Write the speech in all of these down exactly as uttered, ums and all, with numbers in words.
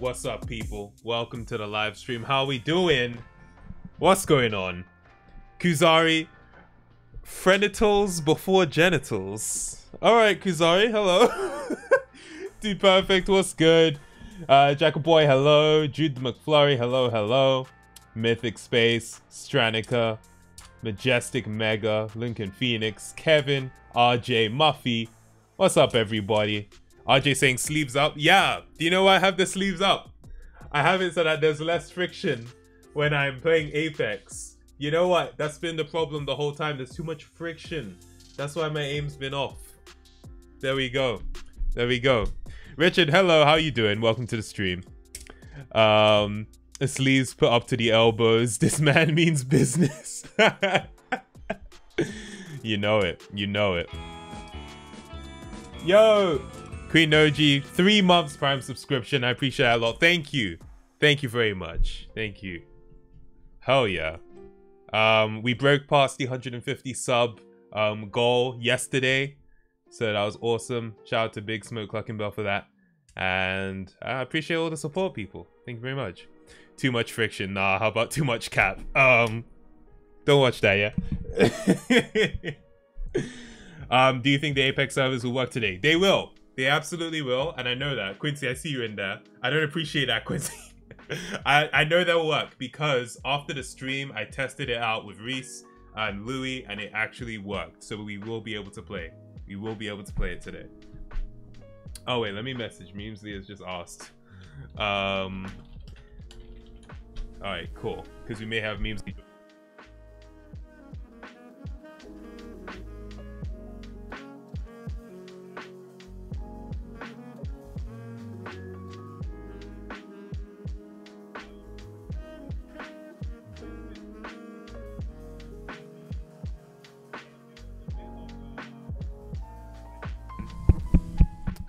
What's up, people? Welcome to the live stream. How we doing? What's going on? Kuzari, frenitals before genitals. All right, Kuzari, hello. Dude Perfect, what's good? Uh, Jackaboy, hello. Jude McFlurry, hello, hello. Mythic Space, Stranica, Majestic Mega, Lincoln Phoenix, Kevin, R J Muffy. What's up, everybody? R J saying sleeves up. Yeah, do you know why I have the sleeves up? I have it so that there's less friction when I'm playing Apex. You know what? That's been the problem the whole time. There's too much friction. That's why my aim's been off. There we go. There we go. Richard, hello. How you doing? Welcome to the stream. Um, sleeves put up to the elbows. This man means business. You know it. You know it. Yo, Queen Noji, three months Prime subscription. I appreciate that a lot. Thank you. Thank you very much. Thank you. Hell yeah. Um, we broke past the one hundred fifty sub um, goal yesterday. So that was awesome. Shout out to Big Smoke Cluckenbell for that. And I appreciate all the support, people. Thank you very much. Too much friction. Nah, how about too much cap? Um, don't watch that, yeah? um, do you think the Apex servers will work today? They will. They absolutely will. And I know that. Quincy, I see you in there. I don't appreciate that, Quincy. I, I know that will work because after the stream, I tested it out with Reese and Louis, and it actually worked. So we will be able to play. We will be able to play it today. Oh wait, let me message. Memesley has just asked. Um, all right, cool. Because we may have Memesley.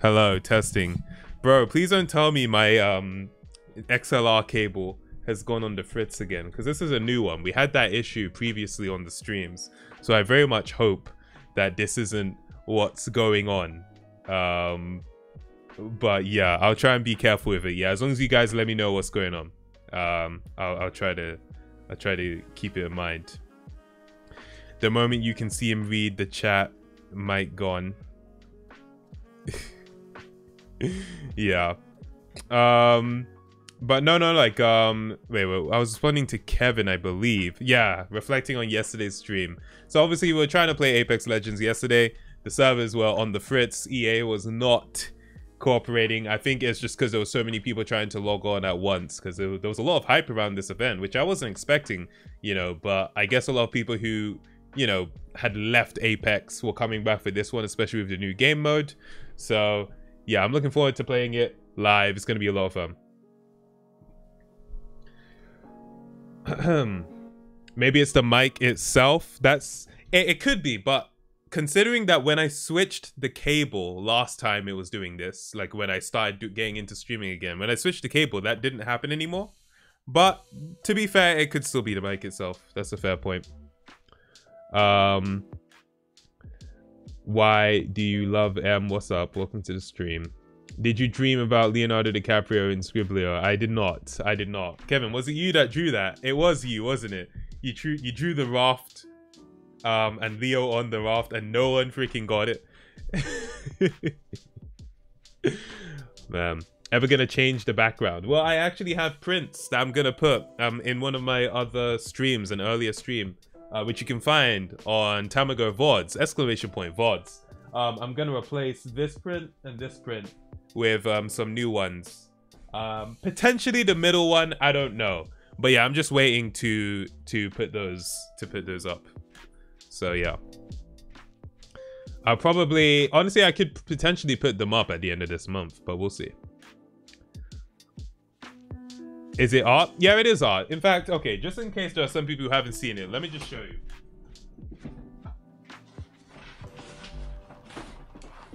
Hello, testing. Bro, please don't tell me my um, X L R cable has gone on the fritz again, because this is a new one. We had that issue previously on the streams, so I very much hope that this isn't what's going on. Um, but yeah, I'll try and be careful with it. Yeah, as long as you guys let me know what's going on, um, I'll, I'll try to, I'll try to keep it in mind. The moment you can see him read the chat, mic gone. Yeah, um but no no like um wait, wait I was responding to Kevin, I believe. Yeah, reflecting on yesterday's stream. So obviously we were trying to play Apex Legends yesterday. The servers were on the fritz. E A was not cooperating. I think it's just because there were so many people trying to log on at once, because there was a lot of hype around this event, which I wasn't expecting, you know, but I guess a lot of people who, you know, had left Apex were coming back for this one, especially with the new game mode. So yeah, I'm looking forward to playing it live. It's going to be a lot of fun. Maybe it's the mic itself. That's it, it could be, but considering that when I switched the cable last time, it was doing this. Like when I started do, getting into streaming again, when I switched the cable, that didn't happen anymore. But to be fair, it could still be the mic itself. That's a fair point. Um... Why do you love M? What's up? Welcome to the stream. Did you dream about Leonardo DiCaprio and Scriblio? I did not. I did not. Kevin, was it you that drew that? It was you, wasn't it? You drew, you drew the raft, um, and Leo on the raft, and no one freaking got it. Man, ever gonna change the background? Well, I actually have prints that I'm gonna put um in one of my other streams, an earlier stream. Uh, which you can find on Tamago V O Ds, exclamation point V O Ds. Um, I'm going to replace this print and this print with um, some new ones. Um, potentially the middle one, I don't know. But yeah, I'm just waiting to to put those to put those up. So yeah. I'll probably, honestly, I could potentially put them up at the end of this month, but we'll see. Is it art? Yeah, it is art. In fact, okay, just in case there are some people who haven't seen it, let me just show you.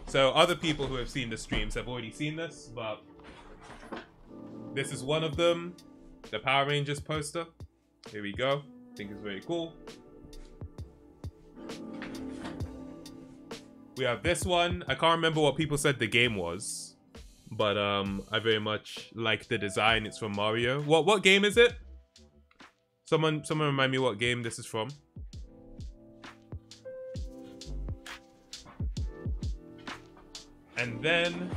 So other people who have seen the streams have already seen this, but this is one of them. The Power Rangers poster. Here we go. I think it's very cool. We have this one. I can't remember what people said the game was. But um, I very much like the design. It's from Mario. What what game is it? Someone someone remind me what game this is from. And then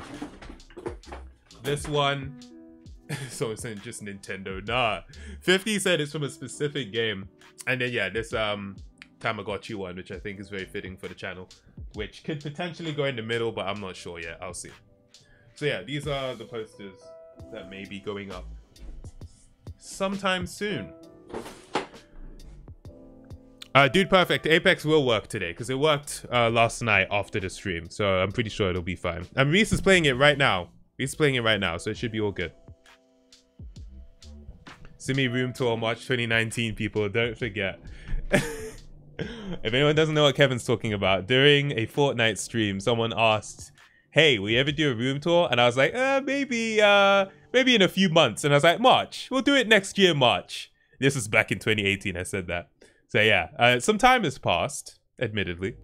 this one. So it's just Nintendo. Nah. fifty said it's from a specific game. And then yeah, this um Tamagotchi one, which I think is very fitting for the channel, which could potentially go in the middle, but I'm not sure yet. I'll see. So yeah, these are the posters that may be going up sometime soon. Uh, dude, perfect. Apex will work today because it worked uh, last night after the stream. So I'm pretty sure it'll be fine. And Reese is playing it right now. Reese is playing it right now. So it should be all good. Simi room tour March twenty nineteen, people. Don't forget. If anyone doesn't know what Kevin's talking about, during a Fortnite stream, someone asked, hey, will you ever do a room tour? And I was like, uh, maybe, uh, maybe in a few months. And I was like, March, we'll do it next year, March. This was back in twenty eighteen, I said that. So yeah, uh, some time has passed, admittedly.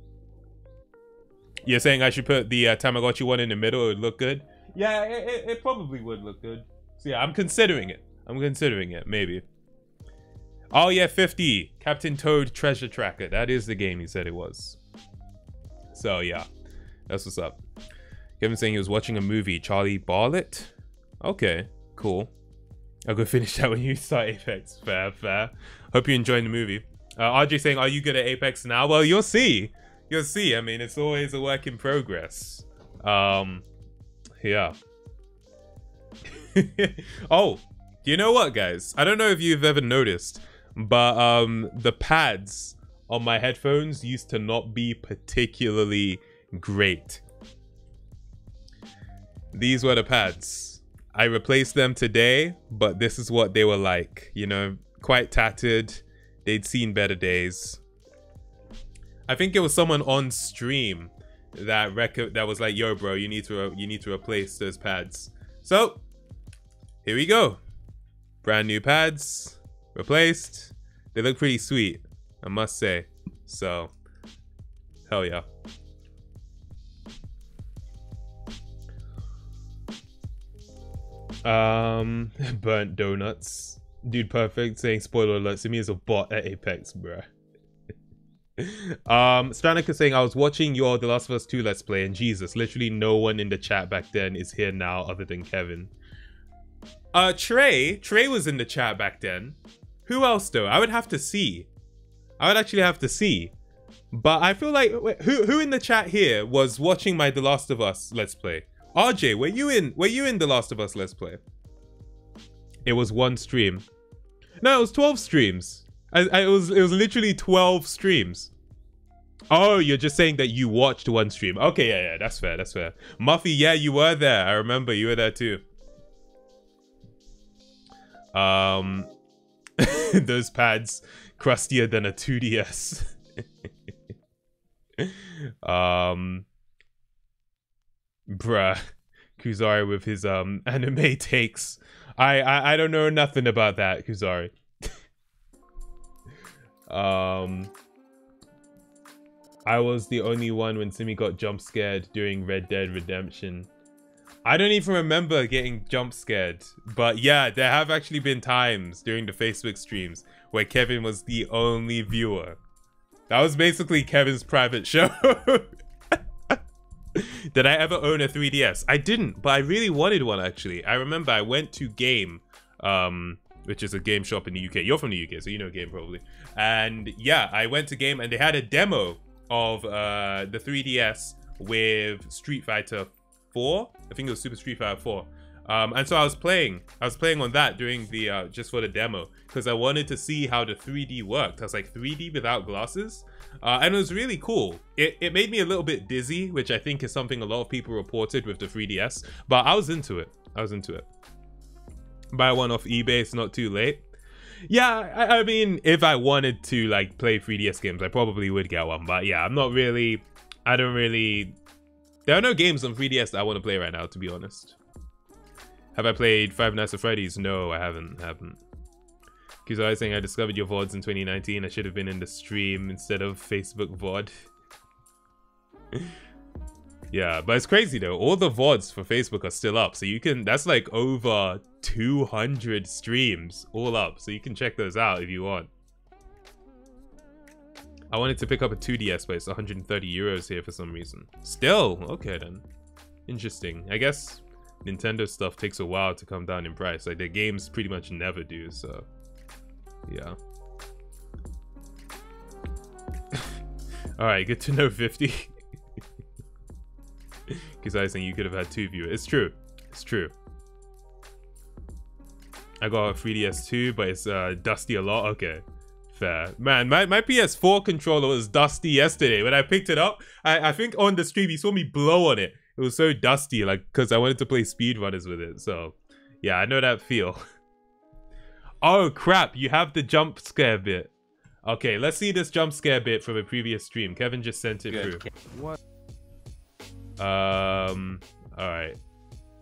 You're saying I should put the uh, Tamagotchi one in the middle, it would look good? Yeah, it, it, it probably would look good. So yeah, I'm considering it. I'm considering it, maybe. Oh yeah, fifty, Captain Toad Treasure Tracker. That is the game he said it was. So yeah, that's what's up. Kevin's saying he was watching a movie, Charlie Bartlett. Okay, cool. I'll go finish that when you start Apex. Fair, fair. Hope you're enjoying the movie. Uh, R J saying, are you good at Apex now? Well, you'll see. You'll see. I mean, it's always a work in progress. Um, yeah. Oh, you know what, guys? I don't know if you've ever noticed, but um, the pads on my headphones used to not be particularly great. These were the pads. I replaced them today, but this is what they were like. You know, quite tattered. They'd seen better days. I think it was someone on stream that rec- that was like, "Yo, bro, you need to you need to replace those pads." So here we go. Brand new pads, replaced. They look pretty sweet, I must say. So, hell yeah. Um, burnt donuts. Dude, perfect. Saying spoiler alert. Simi is a bot at Apex, bruh. um, Stranica saying, I was watching your The Last of Us two Let's Play, and Jesus, literally no one in the chat back then is here now other than Kevin. Uh, Trey. Trey was in the chat back then. Who else, though? I would have to see. I would actually have to see. But I feel like, wait, who, who in the chat here was watching my The Last of Us Let's Play? R J, were you in were you in The Last of Us Let's Play? It was one stream. No, it was twelve streams. I, I, it was it was literally twelve streams. Oh, you're just saying that you watched one stream. Okay, yeah, yeah, that's fair, that's fair. Muffy, yeah, you were there. I remember you were there too. Um, those pads crustier than a two D S. um. Bruh, Kuzari with his um anime takes. I I, I don't know nothing about that, Kuzari. um, I was the only one when Simi got jump scared during Red Dead Redemption. I don't even remember getting jump scared, but yeah, there have actually been times during the Facebook streams where Kevin was the only viewer. That was basically Kevin's private show. Did I ever own a three D S? I didn't, but I really wanted one, actually. I remember I went to Game, um, which is a game shop in the U K. You're from the U K, so you know Game probably. And yeah, I went to Game and they had a demo of uh, the three D S with Street Fighter four. I think it was Super Street Fighter four. Um, and so I was playing. I was playing on that during the uh, just for the demo because I wanted to see how the three D worked. I was like, three D without glasses? Uh, and it was really cool. It, it made me a little bit dizzy, which I think is something a lot of people reported with the three D S. But I was into it. I was into it. Buy one off eBay. It's not too late. Yeah, I, I mean, if I wanted to like play three D S games, I probably would get one. But yeah, I'm not really... I don't really... There are no games on three D S that I want to play right now, to be honest. Have I played Five Nights at Freddy's? No, I haven't. I haven't. Kuzai is saying, I discovered your V O Ds in twenty nineteen. I should have been in the stream instead of Facebook V O D. Yeah, but it's crazy though. All the V O Ds for Facebook are still up. So you can, that's like over two hundred streams all up. So you can check those out if you want. I wanted to pick up a two D S, but it's one hundred thirty euros here for some reason. Still, okay then. Interesting. I guess Nintendo stuff takes a while to come down in price. Like their games pretty much never do, so yeah. Alright, good to know fifty. Because I was saying you could have had two viewers. It's true. It's true. I got a three D S too, but it's uh, dusty a lot. Okay. Fair. Man, my, my P S four controller was dusty yesterday. When I picked it up, I, I think on the stream, you saw me blow on it. It was so dusty, like, because I wanted to play Speedrunners with it. So, yeah, I know that feel. Oh, crap. You have the jump scare bit. Okay, let's see this jump scare bit from a previous stream. Kevin just sent it Good. through. What? Um, alright.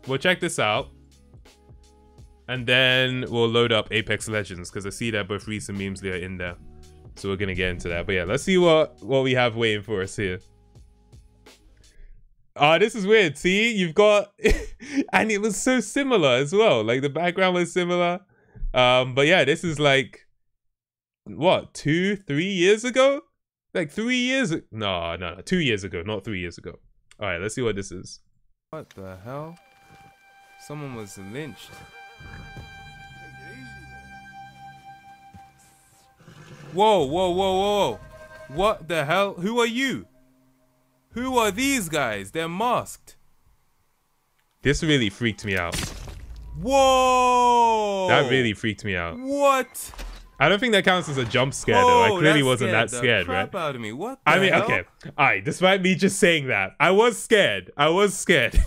We'll check this out. And then we'll load up Apex Legends, because I see that both Reese and Memesley are in there. So we're going to get into that. But yeah, let's see what, what we have waiting for us here. Oh, this is weird. See, you've got... and it was so similar as well. Like, the background was similar. Um, but yeah, this is like... What, two, three years ago? Like, three years... No, no, no, two years ago, not three years ago. All right, let's see what this is. What the hell? Someone was lynched. Whoa, whoa, whoa, whoa. What the hell? Who are you? Who are these guys? They're masked. This really freaked me out. Whoa! That really freaked me out. What? I don't think that counts as a jump scare, oh, though. I clearly that wasn't that scared, crap right? Out of me. What the I mean, hell? Okay. All right, despite me just saying that, I was scared. I was scared.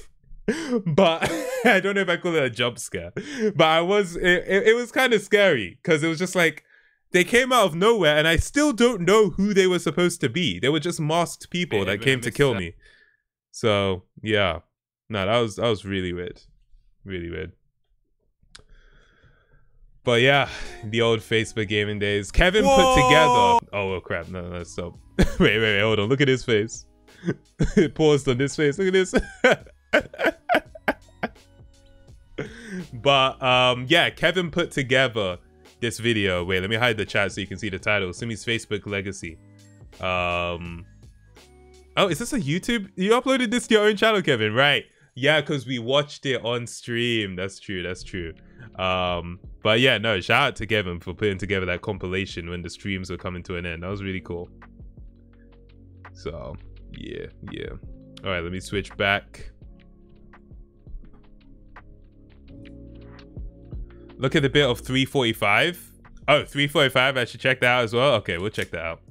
But I don't know if I call it a jump scare. But I was, it, it, it was kind of scary because it was just like, they came out of nowhere and I still don't know who they were supposed to be. They were just masked people Baby, that came to kill that. me. So, yeah. No, that was, that was really weird. Really weird. But yeah, the old Facebook gaming days. Kevin Whoa! put together. Oh, well, crap. No, no, stop. wait, wait, wait. Hold on. Look at his face. It paused on this face. Look at this. But um, yeah, Kevin put together this video. Wait, let me hide the chat so you can see the title. Simi's Facebook legacy. Um, oh, is this a YouTube? You uploaded this to your own channel, Kevin, right? Yeah, because we watched it on stream. That's true. That's true. Um, but yeah, no, shout out to Kevin for putting together that compilation when the streams were coming to an end. That was really cool. So, yeah, yeah. All right, let me switch back. Look at the bit of three forty-five. Oh, three forty-five, I should check that out as well. Okay, we'll check that out.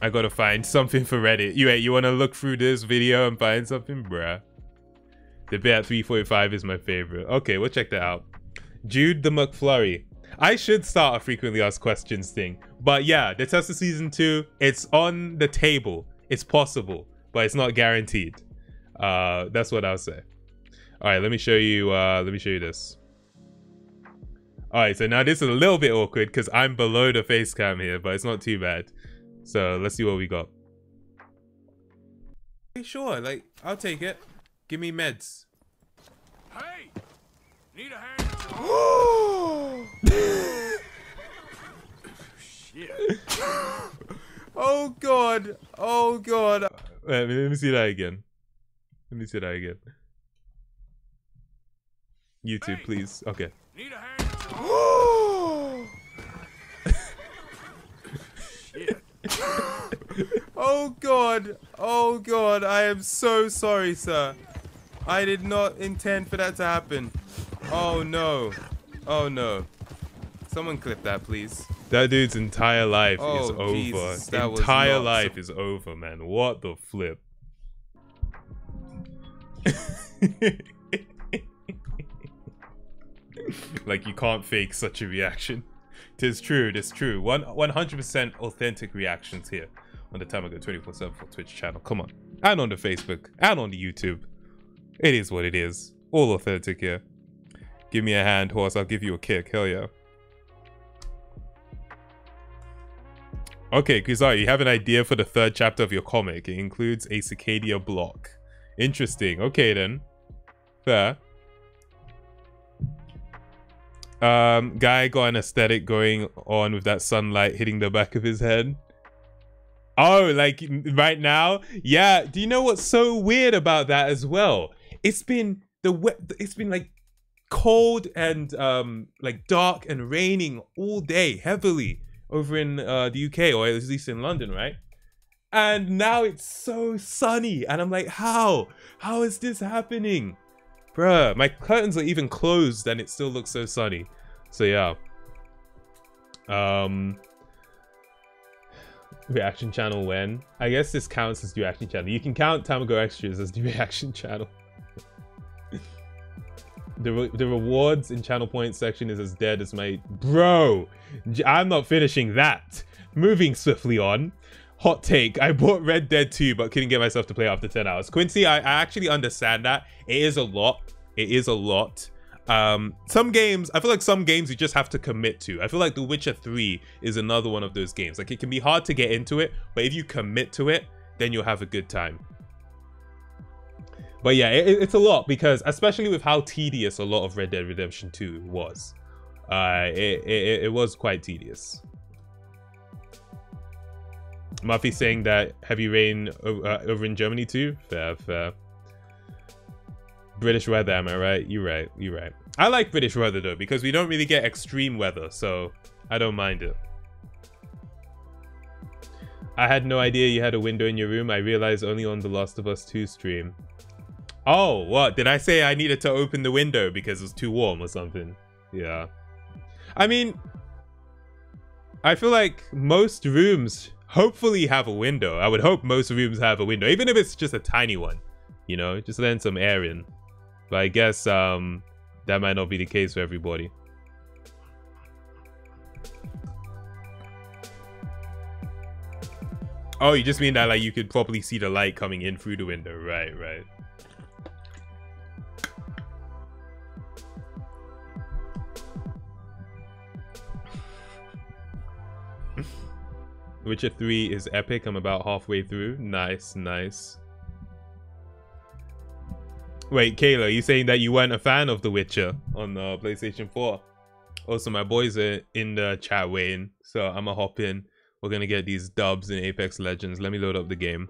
I gotta find something for Reddit. You, you wanna look through this video and find something, bruh? The bit at three forty-five is my favorite. Okay, we'll check that out. Jude the McFlurry. I should start a frequently asked questions thing. But yeah, the test of season two, it's on the table. It's possible, but it's not guaranteed. Uh, that's what I'll say. All right, let me show you, uh, let me show you this. All right, so now this is a little bit awkward because I'm below the face cam here, but it's not too bad. So let's see what we got. Hey, sure, like, I'll take it. Give me meds. Hey, need a hand. Shit. Oh god. Oh god. Wait, let me see that again. Let me see that again. YouTube, hey, please. Okay. Need a hand. Shit. Oh god. Oh god. I am so sorry, sir. I did not intend for that to happen. Oh no. Oh no. Someone clip that, please. That dude's entire life oh, is over. Jesus, that entire was life is over, man. What the flip? Like, you can't fake such a reaction. Tis true, tis true. one hundred percent authentic reactions here on the Time Ago twenty-four seven for Twitch channel. Come on. And on the Facebook. And on the YouTube. It is what it is. All authentic here. Give me a hand, horse. I'll give you a kick. Hell yeah. Okay, Kuzai, you have an idea for the third chapter of your comic. It includes a Cicadia block. Interesting. Okay, then. Fair. Um, guy got an aesthetic going on with that sunlight hitting the back of his head. Oh, like right now? Yeah. Do you know what's so weird about that as well? It's been the wet, it's been like cold and um, like dark and raining all day heavily over in uh, the U K, or at least in London, right? And now it's so sunny and I'm like, how? How is this happening? Bruh, my curtains are even closed and it still looks so sunny. So yeah. Um, reaction channel when? I guess this counts as reaction channel. You can count Tamago Extras as the reaction channel. the, re the rewards in channel points section is as dead as my... Bro! I'm not finishing that. Moving swiftly on. Hot take, I bought Red Dead two but couldn't get myself to play after ten hours. Quincy, I, I actually understand that. It is a lot. It is a lot. Um, some games, I feel like some games you just have to commit to. I feel like The Witcher three is another one of those games. Like it can be hard to get into it, but if you commit to it, then you'll have a good time. But yeah, it, it's a lot because especially with how tedious a lot of Red Dead Redemption two was. Uh, it, it, it was quite tedious. Muffy saying that heavy rain uh, over in Germany too. Fair, fair. British weather, am I right? You're right, you're right. I like British weather though, because we don't really get extreme weather, so I don't mind it. I had no idea you had a window in your room. I realized only on the Last of Us two stream. Oh, what? Did I say I needed to open the window because it was too warm or something? Yeah. I mean, I feel like most rooms... hopefully have a window. I would hope most rooms have a window, even if it's just a tiny one, you know, just letting some air in. But I guess um, that might not be the case for everybody. Oh, you just mean that like you could probably see the light coming in through the window. Right, right. Witcher three is epic. I'm about halfway through. Nice, nice. Wait, Kayla, are you saying that you weren't a fan of The Witcher on uh, PlayStation four? Also, my boys are in the chat waiting, so I'm gonna hop in. We're gonna get these dubs in Apex Legends. Let me load up the game.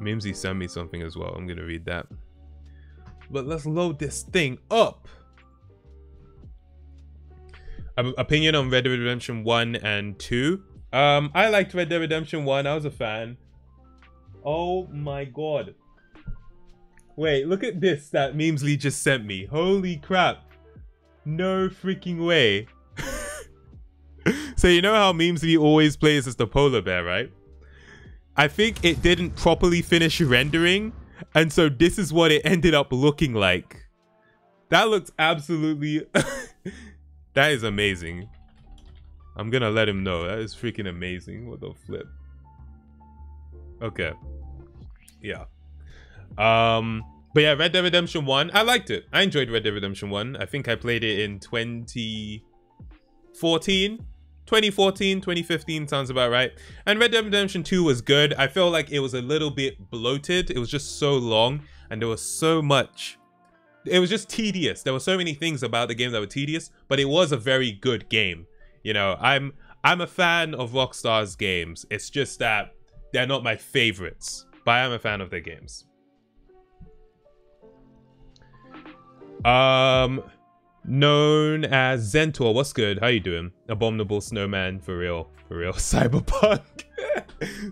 Mimsy sent me something as well. I'm gonna read that. But let's load this thing up. Opinion on Red Dead Redemption one and two. Um, I liked Red Dead Redemption one. I was a fan. Oh my god. Wait, look at this that Memesley just sent me. Holy crap. No freaking way. So you know how Memesley always plays as the polar bear, right? I think it didn't properly finish rendering. And so this is what it ended up looking like. That looks absolutely... That is amazing. I'm gonna let him know. That is freaking amazing. What the flip. Okay. Yeah. Um, but yeah, Red Dead Redemption one. I liked it. I enjoyed Red Dead Redemption one. I think I played it in twenty fourteen. twenty fourteen, twenty fifteen sounds about right. And Red Dead Redemption two was good. I feel like it was a little bit bloated. It was just so long and there was so much... It was just tedious. There were so many things about the game that were tedious, but it was a very good game. You know, I'm I'm a fan of Rockstar's games. It's just that they're not my favorites, but I am a fan of their games. Um, known as Zentor. What's good? How you doing? Abominable Snowman, for real, for real. Cyberpunk.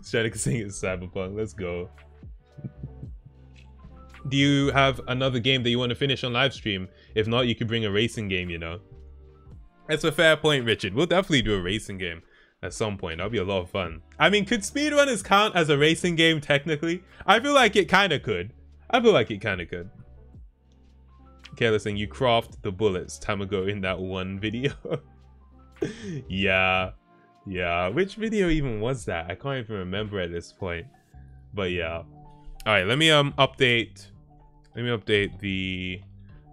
Stratic saying it's Cyberpunk. Let's go. Do you have another game that you want to finish on live stream? If not, you could bring a racing game, you know. That's a fair point, Richard. We'll definitely do a racing game at some point. That'll be a lot of fun. I mean, could Speedrunners count as a racing game technically? I feel like it kind of could. I feel like it kind of could. Okay, listen, you craft the bullets time ago in that one video. Yeah. Yeah. Which video even was that? I can't even remember at this point. But yeah. Alright, let me um update... Let me update the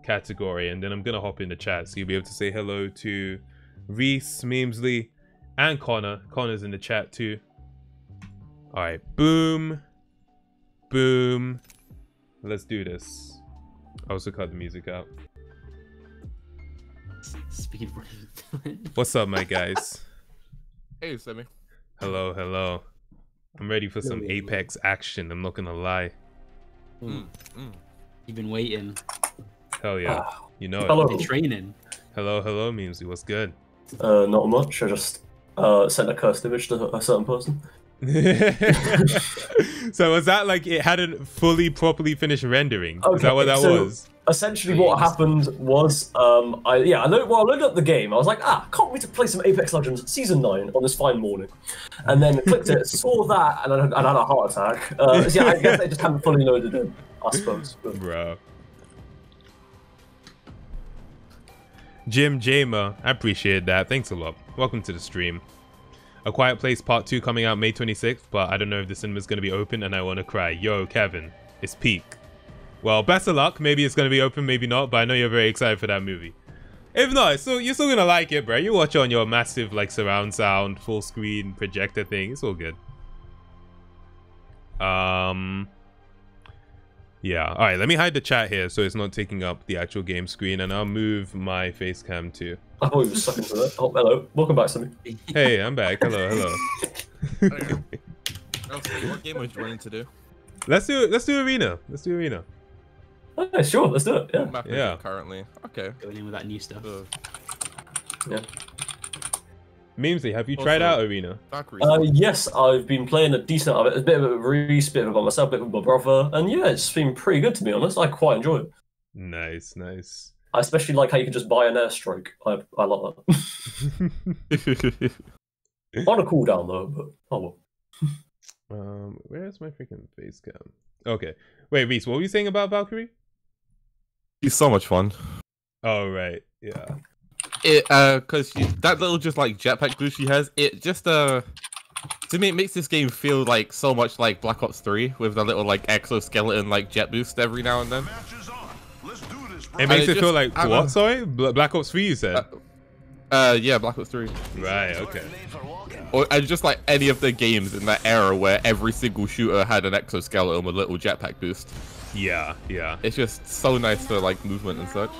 category and then I'm going to hop in the chat so you'll be able to say hello to Reese, Mamesley, and Connor. Connor's in the chat too. Alright, boom. Boom. Let's do this. I also cut the music out. Speedrun. What's up, my guys? Hey, Sammy. Hello, hello. I'm ready for some Apex action, I'm not gonna lie. Mm. Mm. You've been waiting. Hell yeah. Ah. You know hello. It. They're training. Hello, hello, Memesley. What's good? Uh, not much. I just uh, sent a cursed image to a certain person. So was that like it hadn't fully properly finished rendering? Okay, is that what that so was? Essentially, what happened was, um, I yeah, I loaded, well, I loaded up the game. I was like, ah, can't wait to play some Apex Legends Season Nine on this fine morning, and then clicked it, saw that, and I, and I had a heart attack. Uh, so yeah, I guess I just hadn't fully loaded in, I suppose. But... Bro. Jim Jamer, I appreciate that. Thanks a lot. Welcome to the stream. A Quiet Place Part two coming out May twenty-sixth, but I don't know if the cinema's going to be open and I want to cry. Yo, Kevin, it's peak. Well, best of luck. Maybe it's going to be open, maybe not, but I know you're very excited for that movie. If not, so you're still going to like it, bro. You watch on your massive, like, surround sound, full screen, projector thing. It's all good. Um, yeah. All right, let me hide the chat here so it's not taking up the actual game screen, and I'll move my face cam too. I thought you were sucking for that. Oh, hello. Welcome back, Sammy. Hey, I'm back. Hello, hello. Okay, what game are you wanting to do? Let's do let's do arena. Let's do arena. Okay, sure, let's do it. Yeah. Map yeah. Currently. Okay. Going in with that new stuff. Uh, yeah. Memesley, have you also tried out arena? Uh, yes, I've been playing a decent of it. A bit of a Reese, bit of it by myself, a bit with my brother, and yeah, it's been pretty good to be honest. I quite enjoy it. Nice, nice. I especially like how you can just buy an airstrike. I, I love that. On a cooldown though, but oh well. Um, where's my freaking face cam? Okay. Wait, Reese, what were you saying about Valkyrie? She's so much fun. Oh, right. Yeah. It, uh, cause she, that little just like jetpack glue she has, it just, uh, to me, it makes this game feel like so much like Black Ops three with the little like exoskeleton like jet boost every now and then. It makes it, it just feel like, what, know. sorry? Black Ops three, you said? Uh, uh, yeah, Black Ops three. Right, okay. Or, and just like any of the games in that era where every single shooter had an exoskeleton with a little jetpack boost. Yeah, yeah. It's just so nice for like movement and such.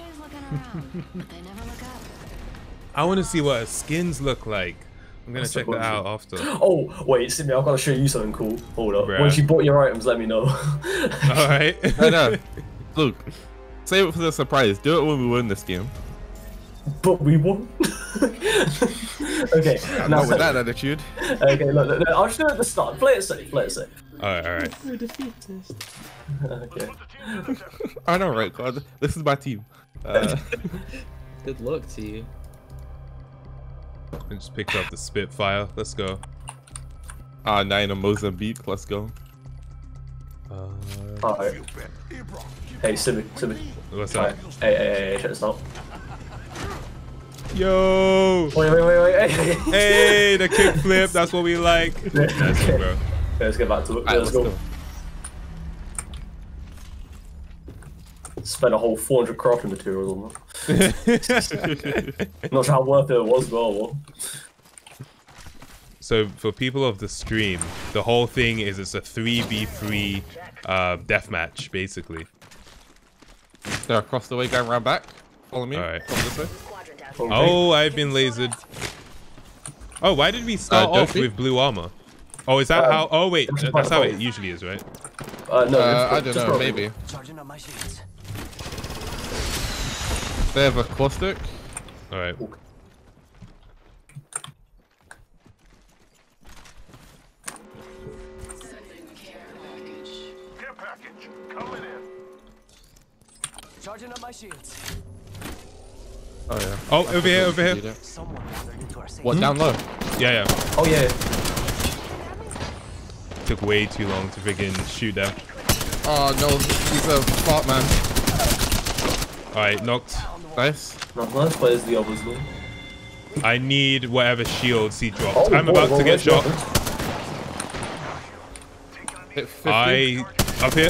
I want to see what her skins look like. I'm going to check that out after. Oh, wait, Sydney, I've got to show you something cool. Hold up. Bruh. Once you bought your items, let me know. All right. I know. Luke. Save it for the surprise. Do it when we win this game. But we won. Okay. I'm now, not with that attitude. Okay, look, look, look, I'll just do it at the start. Play it safe. Play it safe. All right, all right. We're defeatist. Okay. I know, right, God. This is my team. Uh... Good luck to you. I just picked up the Spitfire. Let's go. R nine of Mozambique. Let's go. Uh... All right. Hey, Simi, Simi. What's up? Right. Hey, hey, hey, check this out. Yo! Wait, wait, wait, wait. Hey, hey the kickflip, that's what we like. That's it, bro. Okay, let's get back to it. Right, let's, let's go. go. Spent a whole four hundred crafting materials on that. Not sure how worth it was, but what? So for people of the stream, the whole thing is it's a three v three uh, deathmatch, basically. So across the way, going round back. Follow me. All right. This way. Oh, I've been lasered. Oh, why did we start uh, off with blue armor? Oh, is that um, how? Oh, wait. That's how it usually is, right? Uh, no, uh, I don't know. Probably. Maybe. They have a Caustic. All right. Charging up my shields. Oh yeah. Oh, over here, over here. What, hmm? down low? Yeah, yeah. Oh yeah. Took way too long to freaking shoot them. Oh no, he's a fart man. Alright, knocked. Nice. Not nice, but it's the obvious one. I need whatever shields he dropped. Oh, I'm boy, about boy, to get shot. I up here.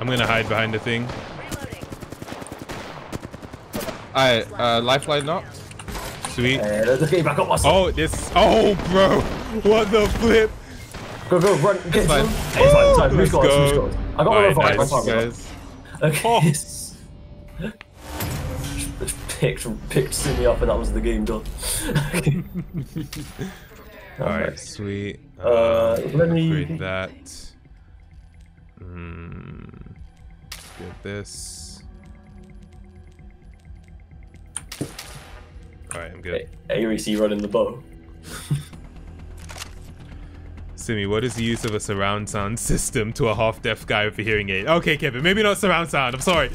I'm gonna hide behind the thing. Alright, uh, lifeline knock. Sweet. Uh, okay, back up, awesome. Oh, this. Oh, bro. What the flip? Go, go, run. Get him. Hey, it's fine, it's fine. Who's got us? Who's got us? I got a revive. Nice, guys. Okay. Oh. picked, picked Sydney up, and that was the game done. Alright, nice. Sweet. Uh, uh let me. Upgrade that. Mm, get this. Alright, I'm good. Hey, A R C running the bow. Simi, what is the use of a surround sound system to a half-deaf guy with a hearing aid? Okay, Kevin, maybe not surround sound. I'm sorry.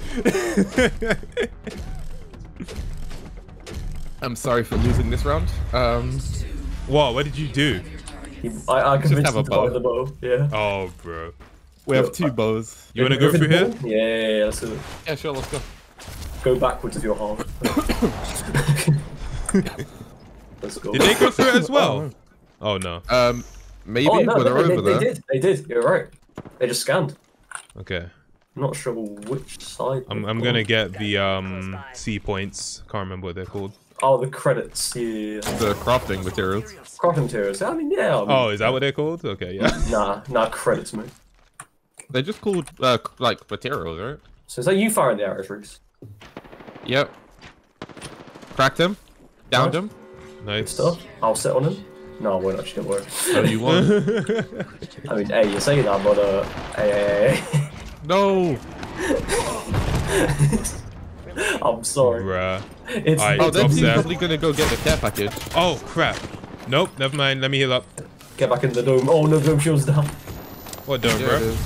I'm sorry for losing this round. Um, Whoa, what did you do? I, I convinced him to buy the bow. Yeah. Oh, bro. We have two bows. You want to go through here? Yeah, yeah, yeah, let's do it. Yeah, sure, let's go. Go backwards with your half. Let's go. Did they go through it as well? Oh, no. Um, maybe, oh, no, but they're over there. They did, they did, you're right. They just scanned. Okay. I'm not sure which side. I'm, I'm going to get the um C points. Can't remember what they're called. Oh, the credits. Yeah. The crafting materials. Crafting materials. I mean, yeah. I mean, oh, is that what they're called? Okay, yeah. Nah, nah, credits, mate. They're just called, uh, like, materials, right? So is that you firing the arrows, Reese? Yep. Cracked him. Downed nice. him. Nice. Stuff. I'll sit on him. No, I won't actually, don't worry. Oh, you won. I mean, hey, you're saying that, but, uh, hey, hey, hey. No! I'm sorry. Bruh. It's right, oh, then he's probably gonna go get the care package. Oh, crap. Nope, never mind. Let me heal up. Get back in the dome. Oh, no, dome shield's down. What dome, yeah, bro?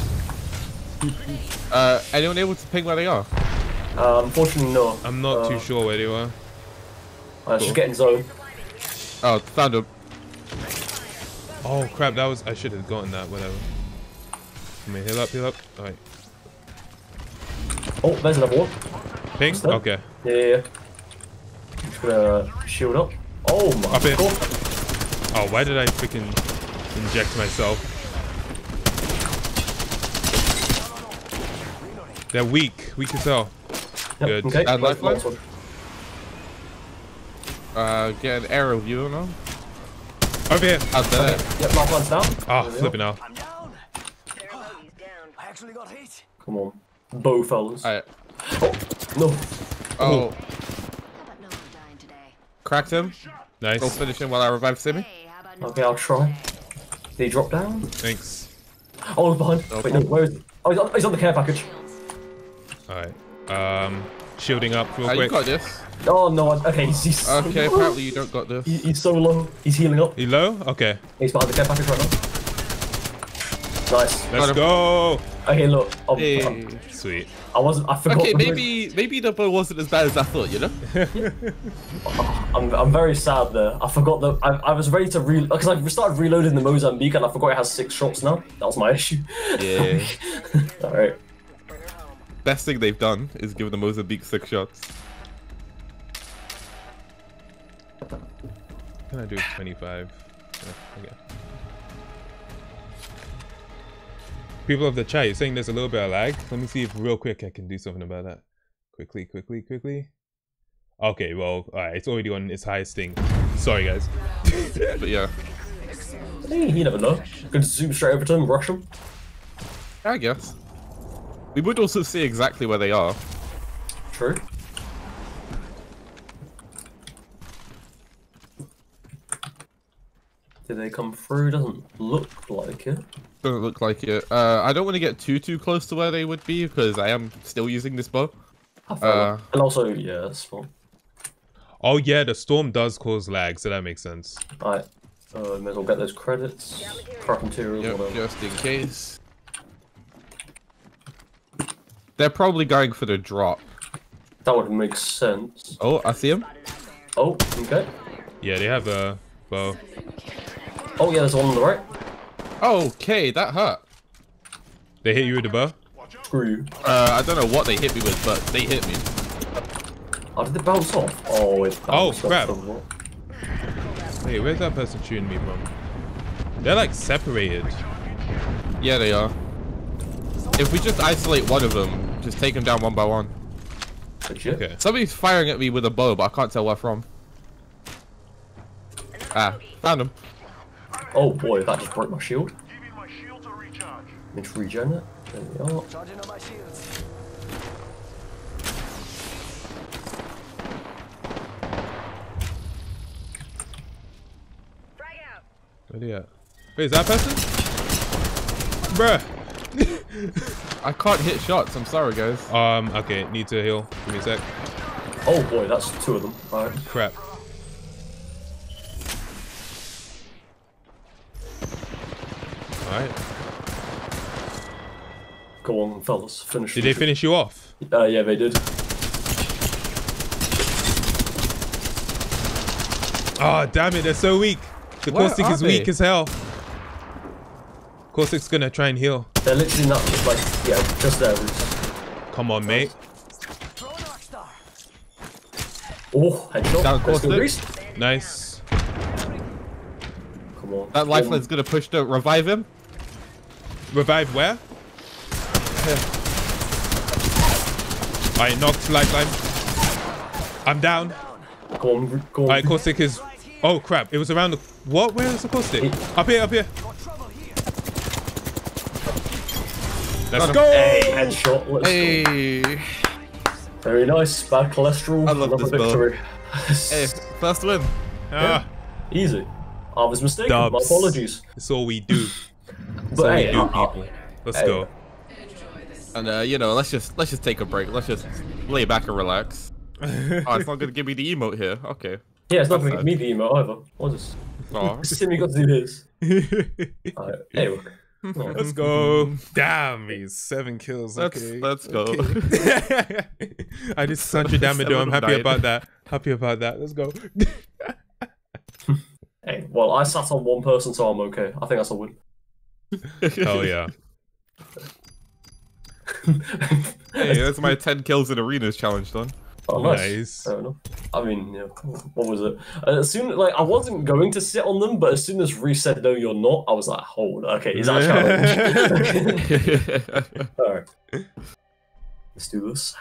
Uh, anyone able to ping where they are? Uh, unfortunately, no. I'm not uh, too sure where they are. I should get in zone. Oh, found him. Oh, crap. That was. I should have gotten that, whatever. Let me heal up, heal up. Alright. Oh, there's another one. Ping? Okay. Yeah, yeah, yeah. Just gonna shield up. Oh my up god. Oh, why did I freaking inject myself? They're weak. Weak as hell. Yep. Good. Okay. Add lifeline. Uh, get an aerial view on them. Over here. Out there. Okay. Yep, lifeline's down. Oh, flipping out. I'm down. I actually got hit. Come on. Bow fellas. Alright. Oh, no. Oh. No today? Cracked him. Nice. I'll finish him while I revive Simi. Okay, I'll try. Did he drop down? Thanks. Oh, behind. Oh, wait, no, where is he? Oh, he's on, he's on the care package. Alright. Um, shielding up real uh, quick. You got this. Oh, no. I, okay, he's, he's Okay, so apparently you don't got this. He, he's so low. He's healing up. He low? Okay. He's behind the care package right now. Nice. Let's go. Okay, look. I'm, hey. I'm, Sweet. I wasn't. I forgot. Okay, maybe maybe the bow wasn't as bad as I thought. You know. I'm I'm very sad there. I forgot that I I was ready to reload because I started reloading the Mozambique and I forgot it has six shots now. That was my issue. Yeah. All right. Best thing they've done is give the Mozambique six shots. Can I do twenty-five? Yeah, okay. People of the chat, you're saying there's a little bit of lag. Let me see if real quick I can do something about that. Quickly, quickly, quickly. Okay, well, alright, it's already on its highest thing. Sorry, guys. But yeah. Hey, you never know. Could zoom straight over to them, rush them. I guess. We would also see exactly where they are. True. Did they come through? Doesn't look like it. Doesn't look like it. Uh, I don't want to get too, too close to where they would be because I am still using this bow. Uh, and also, yeah, storm. Oh yeah, the storm does cause lag, so that makes sense. Alright, uh, may as well get those credits, crop materials, yep, whatever. Just in case. They're probably going for the drop. That would make sense. Oh, I see him. Oh, okay. Yeah, they have a bow. Oh yeah, there's one on the right. Okay, that hurt. They hit you with the bow? Screw you. Uh, I don't know what they hit me with, but they hit me. Oh, did it bounce off? Oh, it bounced oh, crap. Off. Wait, where's that person shooting me from? They're like separated. Yeah, they are. If we just isolate one of them, just take them down one by one. Legit. Okay. Somebody's firing at me with a bow, but I can't tell where from. Ah, found him. Oh boy, that just broke my shield. Need to regen it. There we are. Where he at? Wait, is that person? Bruh! I can't hit shots, I'm sorry guys. Um, okay, need to heal. Give me a sec. Oh boy, that's two of them. Alright. Crap. Alright. Go on, fellas, finish. Did they finish you off? Uh, yeah, they did. Ah, oh, damn it, they're so weak. The Caustic is they? weak as hell. Caustic's gonna try and heal. They're literally not just like, yeah, just there. Come on, mate. Oh, headshot. Nice. Come on. That lifeline's gonna push to revive him. Revive where? I knocked lifeline. I'm down. Go on, go on. Alright, Caustic is. Oh crap! It was around the. What? Where is the Caustic? Up here, up here. Let's go. Hey, headshot. Let's hey. Go. Very nice. Bad cholesterol. I love Another this victory. Hey, first win. Ah. Yeah. Easy. I was mistaken. Dubs. My apologies. It's all we do. It's all hey, we do, uh, people. Let's hey. go. And uh, you know, let's just let's just take a break. Let's just lay back and relax. Oh, it's not gonna give me the emote here. Okay. Yeah, it's not gonna give me the emote either. I'll just. Oh. See me got to do this. Alright, anyway. Right. Let's go. Damn, he's seven kills. Okay. Let's, let's go. Okay. I did such a damage. I'm happy nine. about that. Happy about that. Let's go. Hey, well, I sat on one person, so I'm okay. I think that's a win. Oh yeah. Hey, that's my ten kills in arenas challenge done. Oh, nice. Fair enough. I mean, yeah, what was it? As soon like I wasn't going to sit on them, but as soon as Reese said no, you're not, I was like, hold, okay, is that a challenge? All right, let's do this.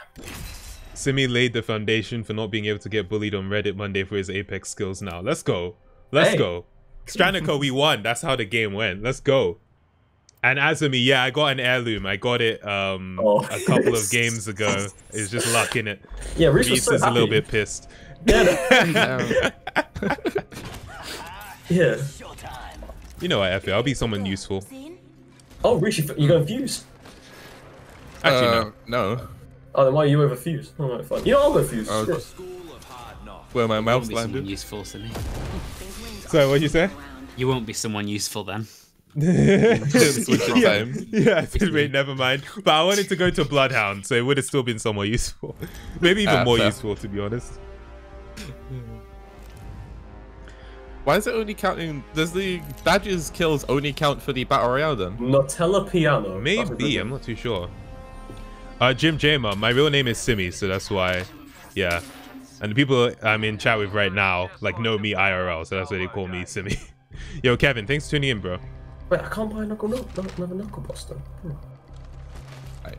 Simi laid the foundation for not being able to get bullied on Reddit Monday for his Apex skills. Now, let's go, let's hey. go, Stranico, we won. That's how the game went. Let's go. And Azumi, yeah, I got an heirloom. I got it um, oh. a couple of games ago. It's just luck in it. Yeah, Reese was so is happy. a little bit pissed. Yeah. No. Yeah. You know what, F it. I'll be someone useful. Oh, Reese, you going Fuse? Actually, uh, no. No. Oh, then why are you over Fuse? Oh, no, fine. You know, I'll go Fuse. Uh, yes. Where my mouse landed. Useful to me. So, what'd you say? You won't be someone useful then. yeah, yeah wait, never mind. But I wanted to go to Bloodhound, so it would have still been somewhat useful. Maybe even uh, more fair. useful, to be honest. Why is it only counting? Does the badges kills only count for the battle royale then? Nutella piano. Maybe, I'm not too sure. Uh, Jim Jamer, my real name is Simi, so that's why. Yeah, and the people I'm in chat with right now like know me I R L, so that's why they call me Simi. Yo, Kevin, thanks for tuning in, bro. Wait, I can't buy a knuckle, no, another knuckle boss though. Hmm. Right.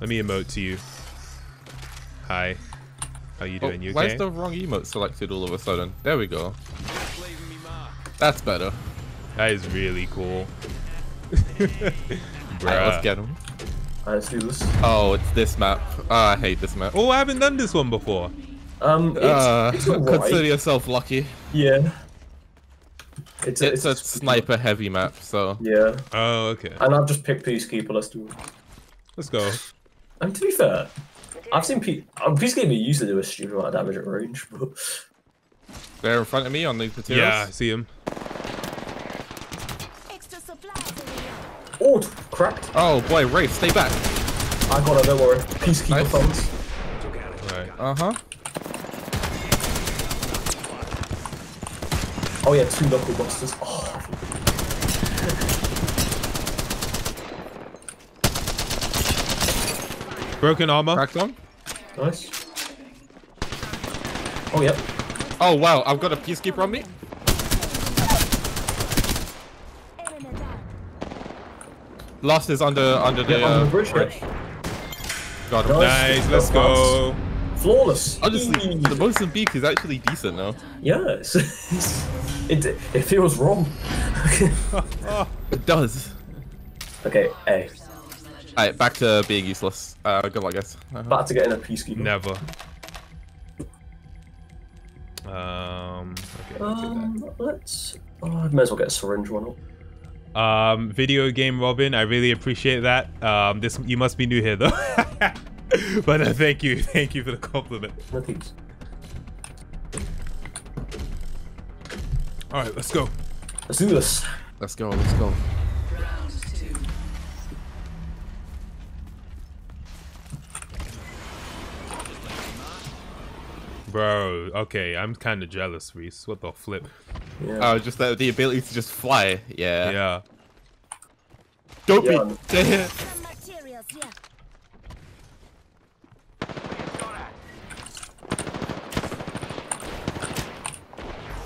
Let me emote to you. Hi. How you doing? Oh, you okay? Why is the wrong emote selected all of a sudden? There we go. That's better. That is really cool. Right, let's get him. Alright, let's do this. Oh, it's this map. Oh, I hate this map. Oh, I haven't done this one before. Um, it's, uh, it's all right. Consider yourself lucky. Yeah. It's a, it's a sniper heavy map, so. Yeah. Oh, okay. And I've just picked Peacekeeper, let's do it. Let's go. And to be fair, I've seen Pe Peacekeeper used to do a stupid amount of damage at range, but. They're in front of me on these materials? Yeah, I see him. Oh, cracked. Oh boy, Wraith, stay back. I got it, don't worry. Peacekeeper nice. funds. Alright. Uh huh. Oh yeah, two knuckle busters. Oh. Broken armor. Cracked on. Nice. Oh yeah. Oh wow, I've got a Peacekeeper on me. Lost is under under the, yeah, under the bridge. Uh, bridge. Got him. Nice, let's go. Flawless. Honestly, the Mozambique is actually decent now. Yeah, it's, it's, it, it feels wrong. It does. Okay, A. Alright, back to being useless. Uh, good luck, guys. Uh -huh. Back to getting a Peacekeeper. Never. Um, okay, um, let's, let's oh, I may as well get a syringe one up. Um, video game Robin, I really appreciate that. Um, this you must be new here though. But uh, thank you, thank you for the compliment. No, thanks. All right, let's go. Let's do this. Let's go. Let's go. Round two. Bro, okay, I'm kind of jealous, Reese. What the flip? Yeah. Oh, just the, the ability to just fly. Yeah. Yeah. Don't yeah. be. Yeah.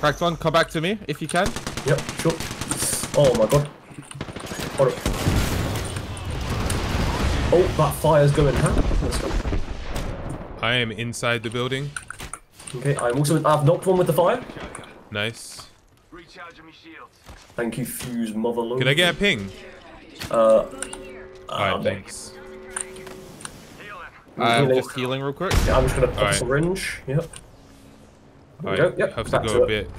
Cracked one, come back to me if you can. Yep, sure. Oh my god. Oh, that fire's going, huh? Let's go. I am inside the building. Okay, I'm also. I've knocked one with the fire. Nice. Recharging my shields. Thank you, Fuse Mother Loba. Can I get a ping? Uh. Alright, um, thanks. I'm healing. just healing real quick. Yeah, I'm just gonna pop right. syringe. Yep. All right, yep, have to go to a bit,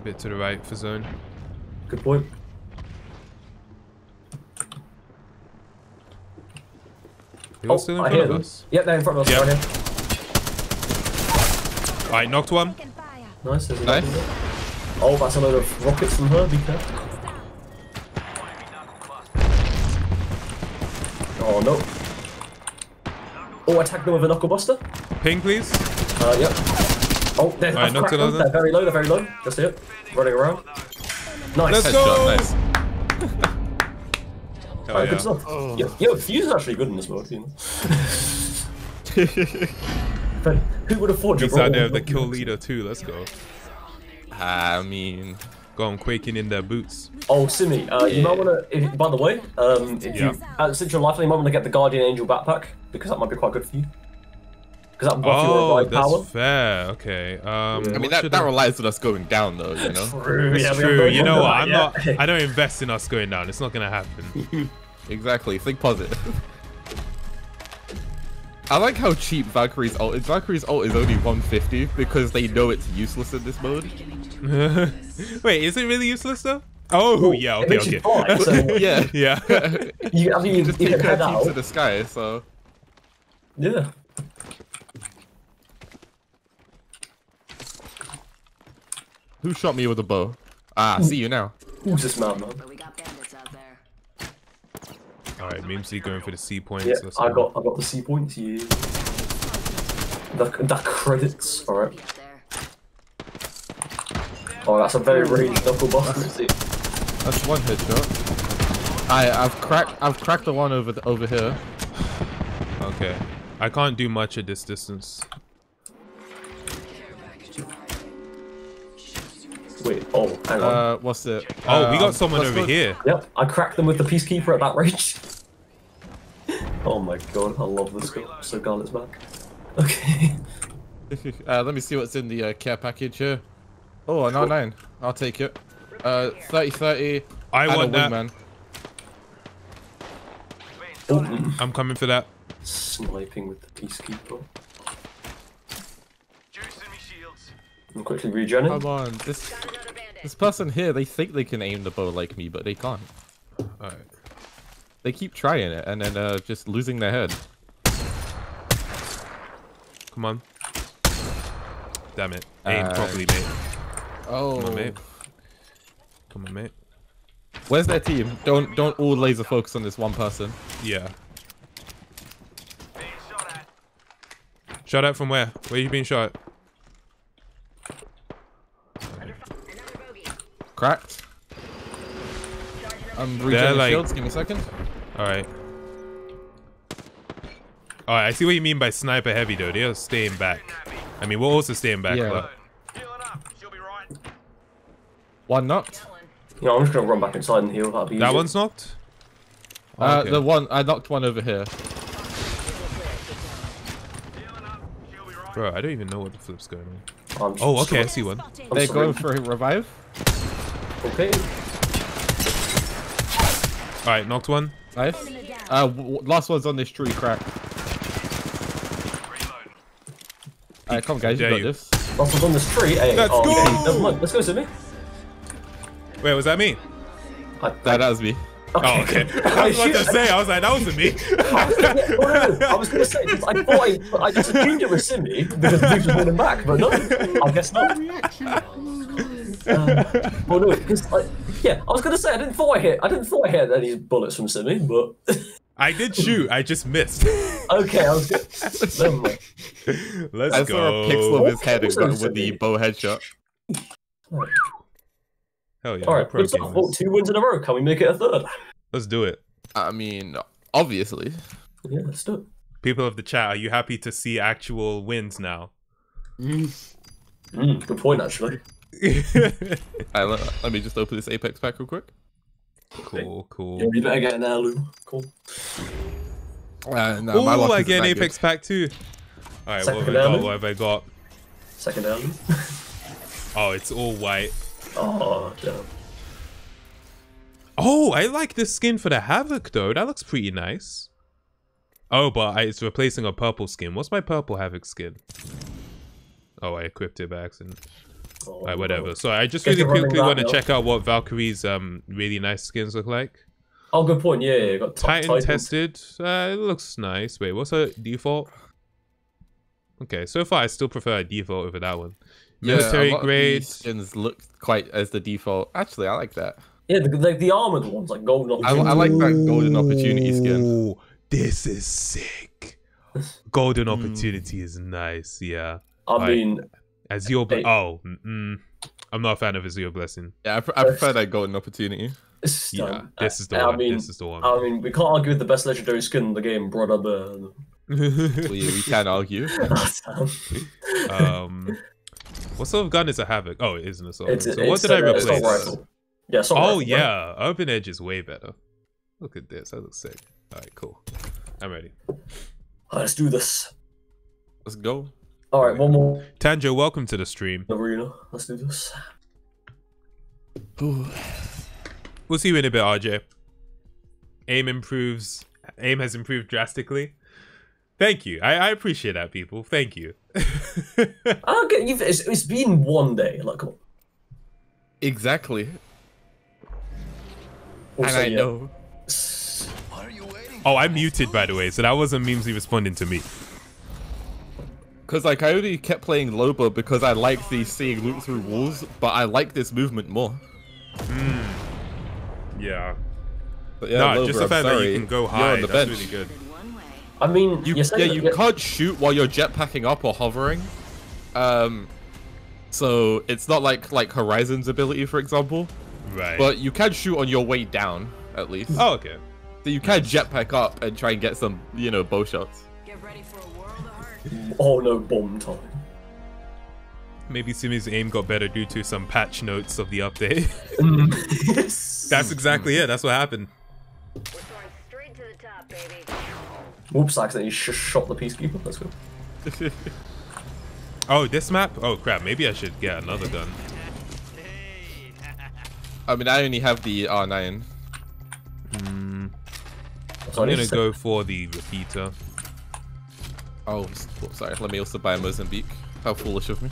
a bit to the right for zone. Good point. Are you oh, still in I front of us? Yep, they're in front of us yep. right here. All right, knocked one. Nice. Nice. Nice. Oh, that's a load of rockets from her. Be careful. Oh no. Oh, attack them with a knuckle buster. Ping, please. Uh, yep. Oh, they're, right, they're very low, they're very low. That's it. Running around. Nice. Let's go. Nice. Alright, yeah. good stuff. Oh. Yo, yo, Fuse is actually good in this mode, you know. Who would have thought you out there with the kill leader too, let's go. I mean, gone quaking in their boots. Oh, Simi, uh, you yeah. might want to, by the way, um, if yeah. you, uh, since you're lifeline, you might want to get the Guardian Angel backpack, because that might be quite good for you. That oh, that's power. fair. Okay. Um, I mean, that, that I... relies on us going down, though. You know. True. It's yeah, true. You know what? I'm yeah. not. I don't invest in us going down. It's not gonna happen. Exactly. Think positive. I like how cheap Valkyrie's ult. Valkyrie's ult is only one fifty because they know it's useless in this mode. Wait, is it really useless though? Oh, well, yeah. Okay. Okay. Fine, so... yeah. Yeah. You, I mean, you just you take her team to the sky. So. Yeah. Who shot me with a bow? Ah, see you now. Who's this man, man? Alright, Mimsy going for the C points. Yeah, I got, I got the C points, yeah. That, that credits, alright. Oh, that's a very ranged knuckle buster. That's, that's one headshot. I, I've cracked, I've cracked the one over, the, over here. Okay, I can't do much at this distance. Wait, oh, hang on. Uh, what's it? Oh, uh, we got someone over here. Yep, I cracked them with the Peacekeeper at that range. Oh my god, I love this guy. So Garnet's back. Okay. uh, let me see what's in the uh, care package here. Oh, an R nine. I'll take it. Uh, thirty thirty. I want that. Wingman. Oh. I'm coming for that. Sniping with the Peacekeeper. I'm quickly regenerating. Come on, this this person here, they think they can aim the bow like me, but they can't. Alright. They keep trying it and then uh, just losing their head. Come on. Damn it. Aim uh, properly, mate. Oh. Come on, mate. Come on, mate. Where's their team? Don't don't all laser focus on this one person. Yeah. Shot at from where? Where are you being shot at? Cracked. I'm regenerating like... shields. Give me a second. All right. All right. I see what you mean by sniper heavy, though. They're staying back. I mean, we're also staying back. Yeah. But... One knocked. Yeah, I'm just gonna run back inside and heal. That'll be that easier. One's knocked. Oh, uh, okay. The one I knocked one over here. Bro, I don't even know what the flip's going on. I'm oh, okay, I see one. I'm they going for a revive? Okay. Alright, knocked one. Nice. Uh, last one's on this tree crack. Alright, come on, guys, you got you. this. Last one's on this tree. Hey, Let's oh, go! Hey, never mind. Let's go, Sydney. Wait, was that me? I, I, that, that was me. Okay. Oh, okay. I was about to say, I was like, that wasn't me. I was gonna, oh, no, I was gonna say, I thought I, I just assumed it was Sydney because the dude was holding back, but no, I guess not. Uh, well, no, because I, yeah, I was gonna say, I didn't thought I hit, I didn't thought I hit any bullets from Sydney, but I did shoot, I just missed. Okay, I was good. Never mind. Let's I go. saw a pixel of his head and got with Sydney? the bow headshot. Right. Hell yeah! All right, we've got two wins in a row. Can we make it a third? Let's do it. I mean, obviously. Yeah, let's do it. People of the chat, are you happy to see actual wins now? Mm. Mm, good point, actually. I let, let me just open this Apex pack real quick. Cool, cool. Yeah, you better get an heirloom. Cool. Uh, no, Ooh, my I get an Apex good. pack too. All right, what have, I got? what have I got? Second heirloom. Oh, it's all white. Oh, yeah. Oh, I like this skin for the Havoc though. That looks pretty nice. Oh, but I, it's replacing a purple skin. What's my purple Havoc skin? Oh, I equipped it by accident. Oh, Alright, whatever. No. So I just really quickly want to check out what Valkyrie's um really nice skins look like. Oh, good point. Yeah, yeah. Got Titan, Titan tested. Uh, it looks nice. Wait, what's her default? Okay, so far I still prefer a default over that one. Military yeah, grade skins look quite as the default. Actually, I like that. Yeah, the the, the armored ones, like golden. I, I like that golden opportunity skin. This is sick. Golden opportunity is nice. Yeah. I like, mean, Azure. Hey, oh, mm -mm. I'm not a fan of Azure Blessing. Yeah, I, pr I prefer that golden opportunity. Yeah, um, this is the I one. Mean, this is the one. I mean, we can't argue with the best legendary skin in the game, brother. Well, yeah, we can argue. um. What sort of gun is a Havoc? Oh, it is an assault rifle. So what did I replace? Assault rifle. Yeah, assault rifle. Oh yeah, Open Edge is way better. Look at this, that looks sick. Alright, cool. I'm ready. Let's do this. Let's go. Alright, one more. Tanjo, welcome to the stream. Arena. Let's do this. Ooh. We'll see you in a bit, R J. Aim improves. Aim has improved drastically. Thank you. I, I appreciate that, people. Thank you. Okay, it's, it's been one day. Like, come on. Exactly. Also, and I yeah. know. What are you waiting for? Oh, I'm muted, by the way, so that wasn't memesley responding to me. Because like, I only kept playing Loba because I liked the seeing loot through walls, but I like this movement more. Mm. Yeah. But yeah, nah, Loba, just the fact that you can go high, that's bench. really good. I mean, you, yeah, you yeah. can't shoot while you're jetpacking up or hovering. Um, so it's not like like Horizon's ability, for example. Right. But you can shoot on your way down, at least. Oh, okay. So you can jetpack up and try and get some, you know, bow shots. Get ready for a world of oh no, bomb time. Maybe Simi's aim got better due to some patch notes of the update. Yes. That's exactly it. That's what happened. We're going straight to the top, baby. Oops, I accidentally sh shot the Peacekeeper. That's good. Oh, this map? Oh, crap. Maybe I should get another gun. I mean, I only have the R nine. Mm. So I'm going to go for the repeater. Oh, sorry. Let me also buy Mozambique. How foolish of me.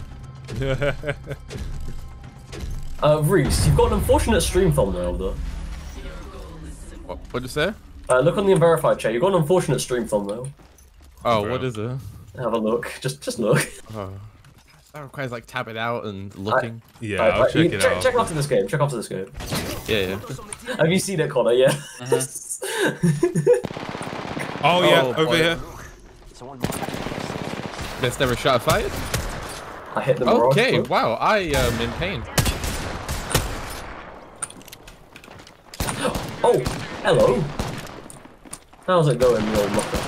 uh, Reese, you've got an unfortunate stream thumbnail, though. What did you say? Uh, look on the unverified chat. You've got an unfortunate stream thumbnail. Oh, what is it? Have a look. Just, just look. Oh. That requires like tabbing out and looking. I, yeah, I, I'll I, check you, it check, out. Check after this game. Check after this game. Yeah. yeah. Have you seen it, Connor? Yeah. Uh-huh. oh yeah, oh, over boy. here. That's never shot a fight. I hit them. Okay, wrong. wow. I am in pain. Oh, hello. How's it going, you old locker?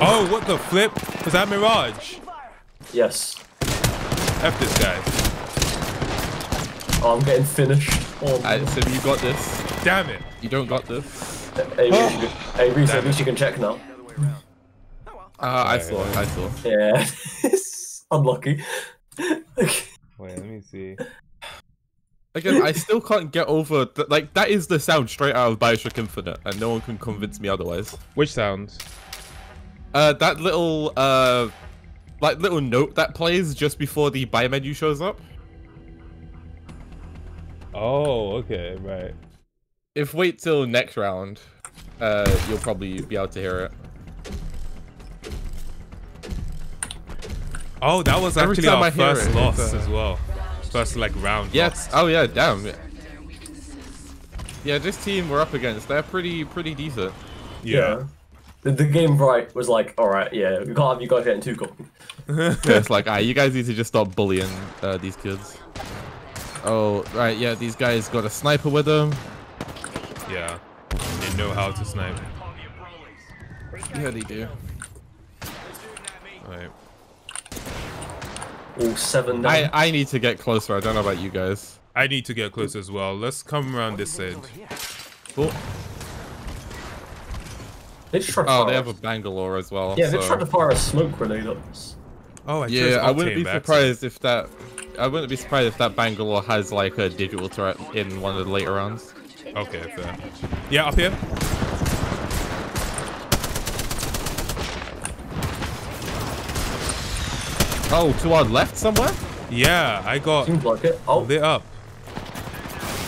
Oh, what the flip? Was that Mirage? Yes. F this guy. Oh, I'm getting finished. Oh, right, so you got this. Damn it. You don't got this. Hey, Reese, you can check now. Uh, I saw. I saw. Yeah, it's unlucky. Okay. Wait, let me see. Again, I still can't get over that. Like, that is the sound straight out of Bioshock Infinite, and no one can convince me otherwise. Which sound? Uh, that little uh, like little note that plays just before the buy menu shows up. Oh, okay, right. If wait till next round, uh, you'll probably be able to hear it. Oh, that was actually our first it, loss uh... as well. First like round. Yes. Lost. Oh yeah. Damn. Yeah, this team we're up against, they're pretty pretty decent. Yeah. yeah. The, the game right was like, all right, yeah, we can't have you guys getting too cool. Yeah, it's like, ah, right, you guys need to just stop bullying uh, these kids. Oh right, yeah, these guys got a sniper with them. Yeah. They know how to snipe. Yeah, they do. All right. All seven down. I, I need to get closer. I don't know about you guys. I need to get closer as well. Let's come around this side. Cool. They tried to oh, fire they us. have a Bangalore as well. Yeah, so. they tried to fire a smoke grenade at us. Oh, I yeah. I wouldn't be surprised if that. I wouldn't be surprised if that Bangalore has like a digital turret in one of the later rounds. Okay, fair. Yeah, up here. Oh, to our left somewhere? Yeah, I got like it. Oh. lit up.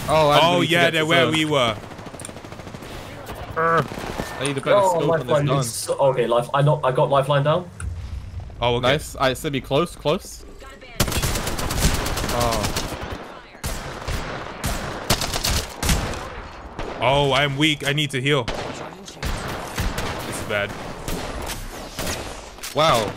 Oh, oh yeah, they're where zone. we were. I need a better oh, scope on this gun. Okay, life, I, not, I got lifeline down. Oh, okay. Nice. I said be close, close. Oh. oh, I'm weak. I need to heal. This is bad. Wow.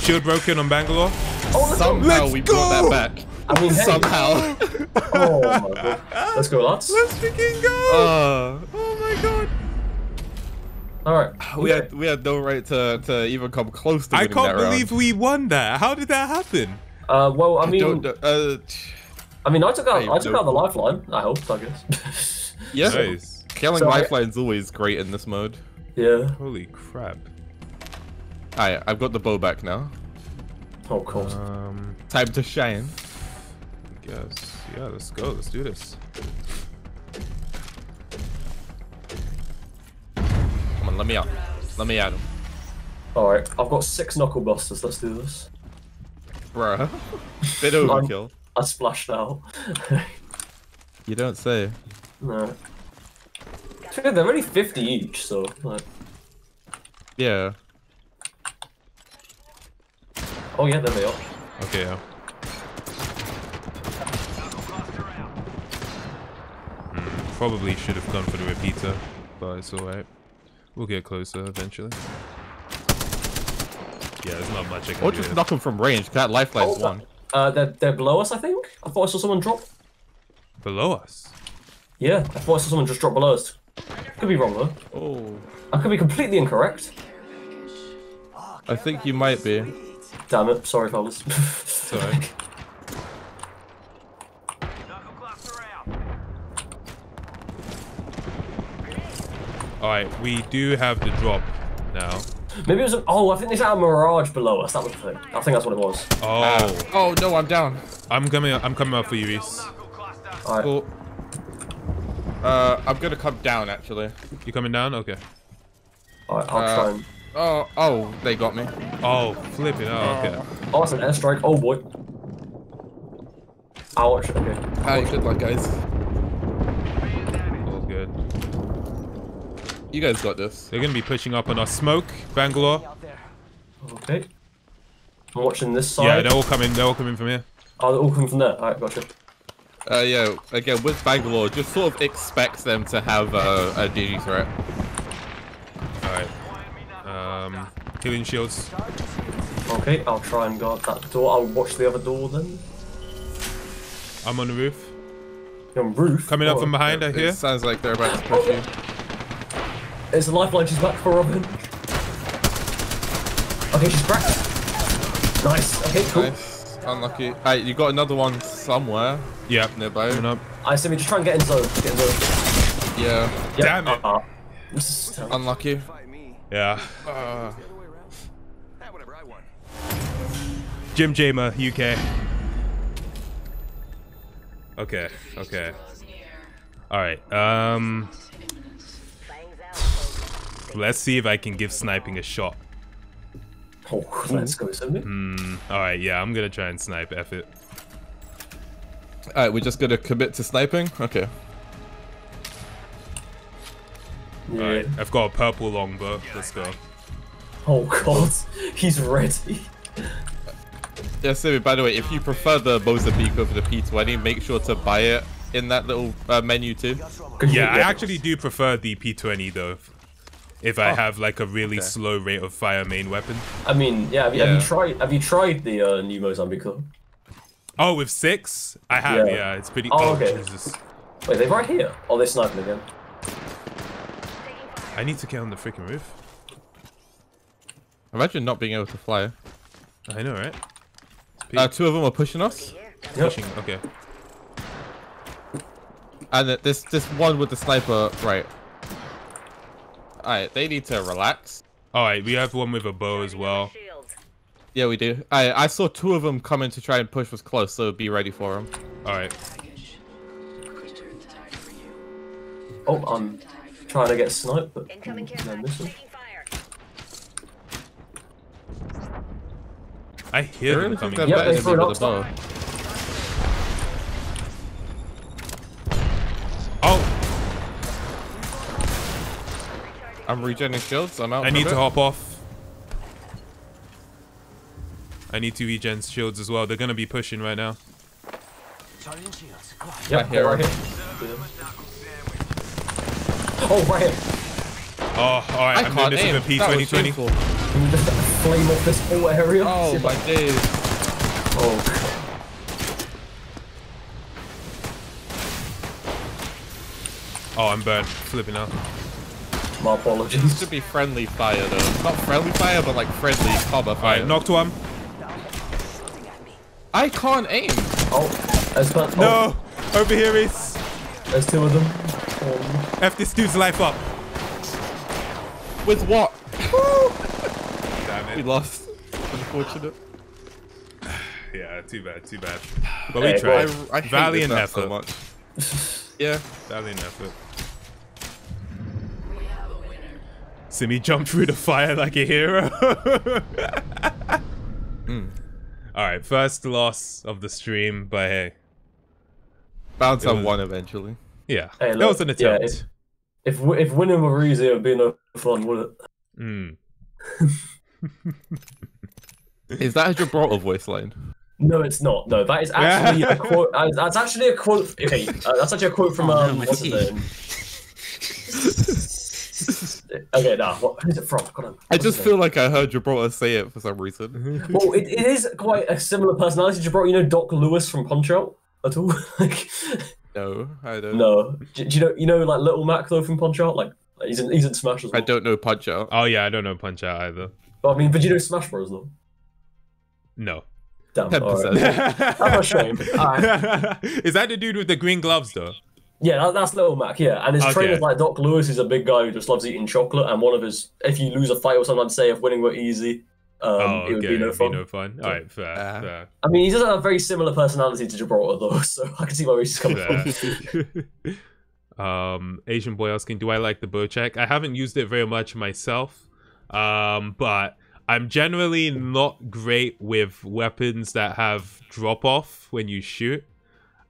Shield broken on Bangalore. Oh, somehow we go. brought that back. I mean, hey. somehow. Oh my god. Let's go, lads. Let's freaking go. Uh, oh my god. All right. We okay. had we had no right to to even come close to winning that round. I can't believe we won that. How did that happen? Uh, well, I mean, I, don't, uh, I mean, I took out I, I took out the lifeline. I hope, I guess. Yeah. Nice. Killing so, lifelines always great in this mode. Yeah. Holy crap. Alright, I've got the bow back now. Oh, cool. Um, Time to shine. I guess. Yeah, let's go. Let's do this. Come on, let me out. Let me at him. Alright, I've got six knuckle busters. Let's do this. Bruh. Bit overkill. I splashed out. You don't say. No. They're only fifty each, so. Like... Yeah. Oh yeah, there they are. Okay, yeah. Mm, probably should have gone for the repeater, but it's alright. We'll get closer eventually. Yeah, there's not much I can Or just knock them from range, that lifeline's oh, one. Uh, they're, they're below us, I think? I thought I saw someone drop. Below us? Yeah, I thought I saw someone just drop below us. Could be wrong though. Oh. I could be completely incorrect. I think you might be. Damn it, sorry fellas. Sorry. Alright, we do have the drop now. Maybe it was an- oh, I think there's a mirage below us, that was the thing. I think that's what it was. Oh. Uh, oh no, I'm down. I'm coming up, I'm coming up for you, Reese. Alright. Cool. Uh, I'm gonna come down, actually. You coming down? Okay. Alright, I'll uh, try and- Oh, oh, they got me. Oh, flipping. Oh, okay. Oh, it's an airstrike. Oh, boy. I'll watch it. Okay. Hey, good luck, guys. All good. You guys got this. They're going to be pushing up on our smoke, Bangalore. Okay. I'm watching this side. Yeah, they're all coming. They're all coming from here. Oh, they're all coming from there. All right, gotcha. Uh, yeah, again, with Bangalore, just sort of expect them to have uh, a D G threat. All right. Um, healing shields. Okay, I'll try and guard that door. I'll watch the other door then. I'm on the roof. You're on roof? Coming oh, up from behind, I hear. Sounds like they're about to push you. It's a lifeline, she's back for Robin. Okay, she's cracked. Nice, okay, cool. Nice. Unlucky. Hey, you got another one somewhere. Yeah. Nearby. Coming up. I assume we just try and get in zone. Get in zone. Yeah. Yep. Damn it. Uh-huh. This is unlucky. Yeah. Uh. Jim Jama, U K. Okay, okay. Alright, um... let's see if I can give sniping a shot. Oh, let's go, something. Mm, Alright, yeah, I'm gonna try and snipe, F it. Alright, we're just gonna commit to sniping? Okay. Yeah. Alright, I've got a purple longbow, let's go. Oh god, he's ready. Yeah, so by the way, if you prefer the Mozambique over the P twenty, make sure to buy it in that little uh, menu too. Yeah, I actually do prefer the P twenty though, if I oh. have like a really okay. slow rate of fire main weapon. I mean, yeah, have you, yeah. Have you tried Have you tried the uh, new Mozambique though? Oh, with six? I have, yeah, yeah it's pretty... Oh, oh okay. Jesus. Wait, they're right here? Oh, they're sniping again. I need to get on the freaking roof. Imagine not being able to fly. I know, right? Uh, two of them are pushing us. Yep. Pushing, okay. And this this one with the sniper, right? All right, they need to relax. All right, we have one with a bow as well. Yeah, we do. I I saw two of them coming to try and push us close, so be ready for them. All right. Oh, I'm trying to get sniped, but no mission. I hear them coming. They're better than people with a bow. Oh! I'm regening shields. I'm out. I need to hop off. I need to regen shields as well. They're gonna be pushing right now. Yeah, here, right here. Oh, right here. Oh, alright. I'm doing this with a P twenty twenty. Just flame off this whole area. Oh my days. Oh. Oh, I'm burned. Flipping out. My apologies. It should be friendly fire though. Not friendly fire, but like friendly combat fire. Alright, knocked one. I can't aim. Oh, there's oh. No, over here is. There's two of them. Oh. F this dude's life up. With what? We lost. Unfortunate. Yeah, too bad, too bad. But hey, we tried. Well, I, I valiant hate this effort. So much. Yeah, valiant effort. We have a winner. Simi jumped through the fire like a hero. mm. All right, first loss of the stream, but hey, bounce on one eventually. Yeah, hey, look, that was an attempt. Yeah, if if, if winning were easy, it would be no fun, would it? Hmm. Is that a Gibraltar voice line? No, it's not. No, that is actually a quote. Uh, that's actually a quote. Okay, uh, that's actually a quote from um. What's his name? Okay, nah. What is it from? God, what's I just feel name? Like I heard Gibraltar say it for some reason. Well, it, it is quite a similar personality to Gibraltar. You know Doc Lewis from Punch-Out at all? Like, no, I don't. No, do, do you know? You know, like Little Mac though from Punch-Out, like. He's in, he's in Smash as well. I don't know Punch-Out. Oh yeah, I don't know Punch-Out either. But I mean, but you know Smash Bros though? No. Damn, ten percent. Right. That's a shame. Right. Is that the dude with the green gloves though? Yeah, that, that's Little Mac, yeah. And his okay. trainer, like Doc Lewis, is a big guy who just loves eating chocolate. And one of his, if you lose a fight or something, I'd say if winning were easy, um, oh, okay. it would be no fun. Be no fun. Yeah. All right, fair, uh, fair. I mean, he doesn't have a very similar personality to Gibraltar though, so I can see where he's coming from. Um, Asian boy asking, do I like the bow check? I haven't used it very much myself, um, but I'm generally not great with weapons that have drop off when you shoot.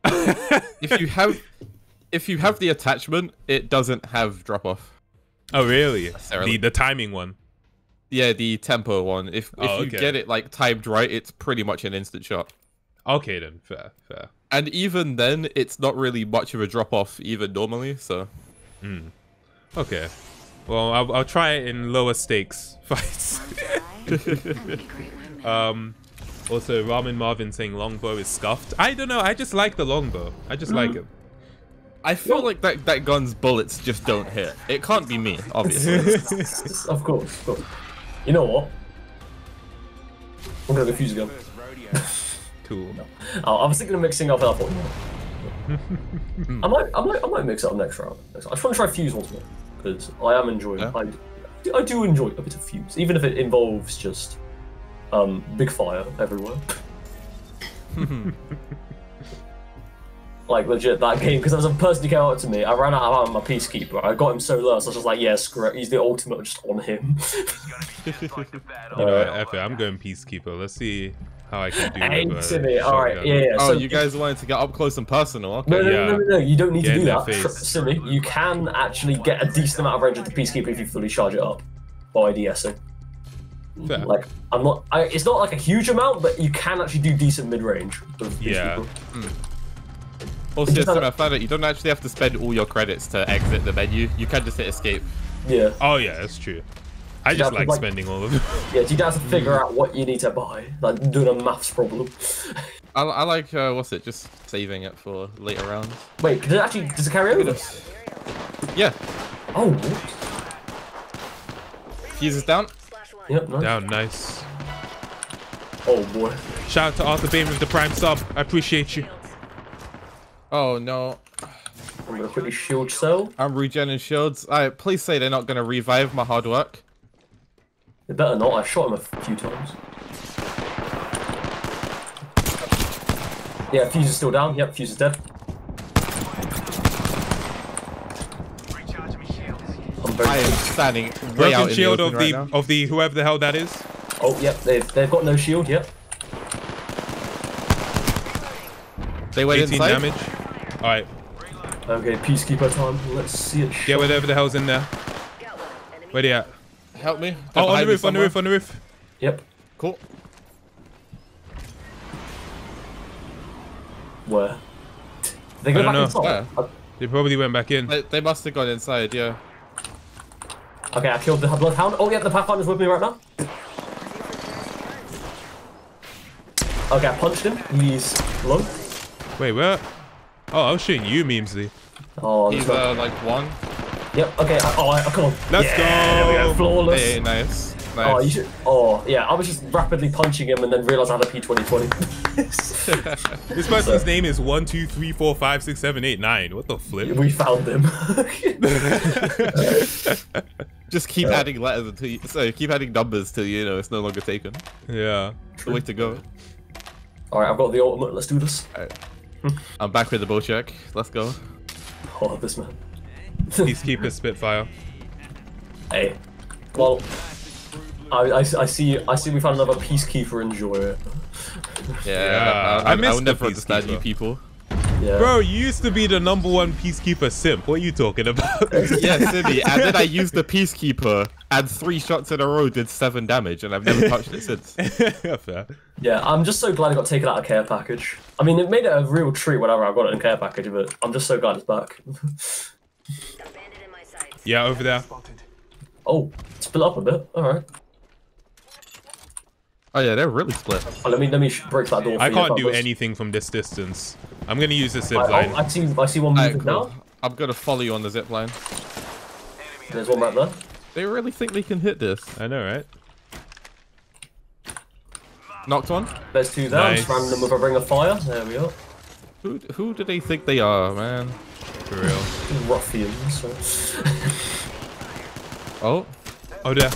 if you have, if you have the attachment, it doesn't have drop off. Oh really? The the timing one. Yeah, the tempo one. If if oh, okay. you get it like timed right, it's pretty much an instant shot. Okay then, fair, fair. And even then, it's not really much of a drop-off even normally, so... Mm. Okay. Well, I'll, I'll try it in lower stakes fights. um, also, Ramen Marvin saying longbow is scuffed. I don't know, I just like the longbow. I just mm. like it. I feel like that, that gun's bullets just don't hit. It can't be me, obviously. Of course, of course. You know what? I'm gonna go fuse again. Cool. No. Oh, I was thinking of mixing up Apple. I might, I might, I might mix it up next round. I just want to try Fuse once more. because I am enjoying. Yeah. I, I do enjoy a bit of Fuse, even if it involves just um, big fire everywhere. Like legit, that game, because there was a person who came out to me. I ran out of my Peacekeeper. I got him so low, so I was just like, yeah, screw it. He's the ultimate, just on him. You know, F it, I'm going Peacekeeper. Let's see how I can do that. All right, yeah, yeah. Oh, so, you guys wanted to get up close and personal. Okay. No, no, yeah. no, no, no, no, you don't need get to do that. that Silly, you can actually get a decent amount of range with the Peacekeeper if you fully charge it up by DSing. Fair. Like, I'm not. I, it's not like a huge amount, but you can actually do decent mid range. Yeah. Mm. Also, just I found out you don't actually have to spend all your credits to exit the menu. You can just hit escape. Yeah. Oh yeah, that's true. I just like, like spending all of them. Yeah, so you don't have to figure out what you need to buy. Like doing a maths problem. I, I like uh, what's it? Just saving it for later rounds. Wait, does it actually does it carry over? Yeah. Oh. Fuse is down. Yep. Nice. Down. Nice. Oh boy. Shout out to Arthur Bain with the prime sub. I appreciate you. Oh no. I'm gonna quickly shield cell. I'm regenerating shields. Alright, please say they're not gonna revive my hard work. They better not, I shot him a few times. Yeah, Fuse is still down. Yep, Fuse is dead. I'm I am standing way broken out in shield the of the right of the whoever the hell that is. Oh yep, they've they've got no shield, yep. They went inside. eighteen damage. All right. Okay, Peacekeeper time. Let's see it. Yeah, whatever the hell's in there. Where they at? Help me. Oh, on the roof, on the roof, on the roof. Yep. Cool. Where? They go back inside. Yeah. They probably went back in. They, they must have gone inside, yeah. Okay, I killed the Bloodhound. Oh, yeah, the Pathfinder's with me right now. Okay, I punched him. He's low. Wait, where? Oh, I was shooting you, Memesley. Oh, he's uh, like one. Yep. Okay. I, oh, I, come on. Let's yeah, go. There we go. Flawless. Hey, nice. Nice. Oh, you should, oh, yeah. I was just rapidly punching him and then realized I had a P twenty twenty. This person's so. name is one two three four five six seven eight nine. What the flip? We found him. Just keep yeah. adding letters until you. So keep adding numbers till you know it's no longer taken. Yeah. The way to go. All right, I've got the ultimate. Let's do this. All right. I'm back with the bow check. Let's go. Oh, this man. Peacekeeper Spitfire. Hey. Well, I, I, I see I see we found another Peacekeeper enjoyer. Yeah, yeah. I, I, I missed I never understand you people. Yeah. Bro, you used to be the number one Peacekeeper simp. What are you talking about? Yeah, Sibby. And then I used the Peacekeeper and three shots in a row did seven damage and I've never touched it since. Fair. Yeah, I'm just so glad it got taken out of care package. I mean, it made it a real treat whenever I got it in care package, but I'm just so glad it's back. Yeah, over there. Oh, split up a bit. All right. Oh yeah, they're really split. Oh, let me let me break that door. I can't do anything from this distance. I'm gonna use the zip line. I, I see I see one moving now. I'm gonna follow you on the zip line. There's one right there. They really think they can hit this. I know, right? Knocked one. There's two there. Nice. Ram them with a ring of fire. There we are. Who who do they think they are, man? For real. Ruffians. Oh. Oh there.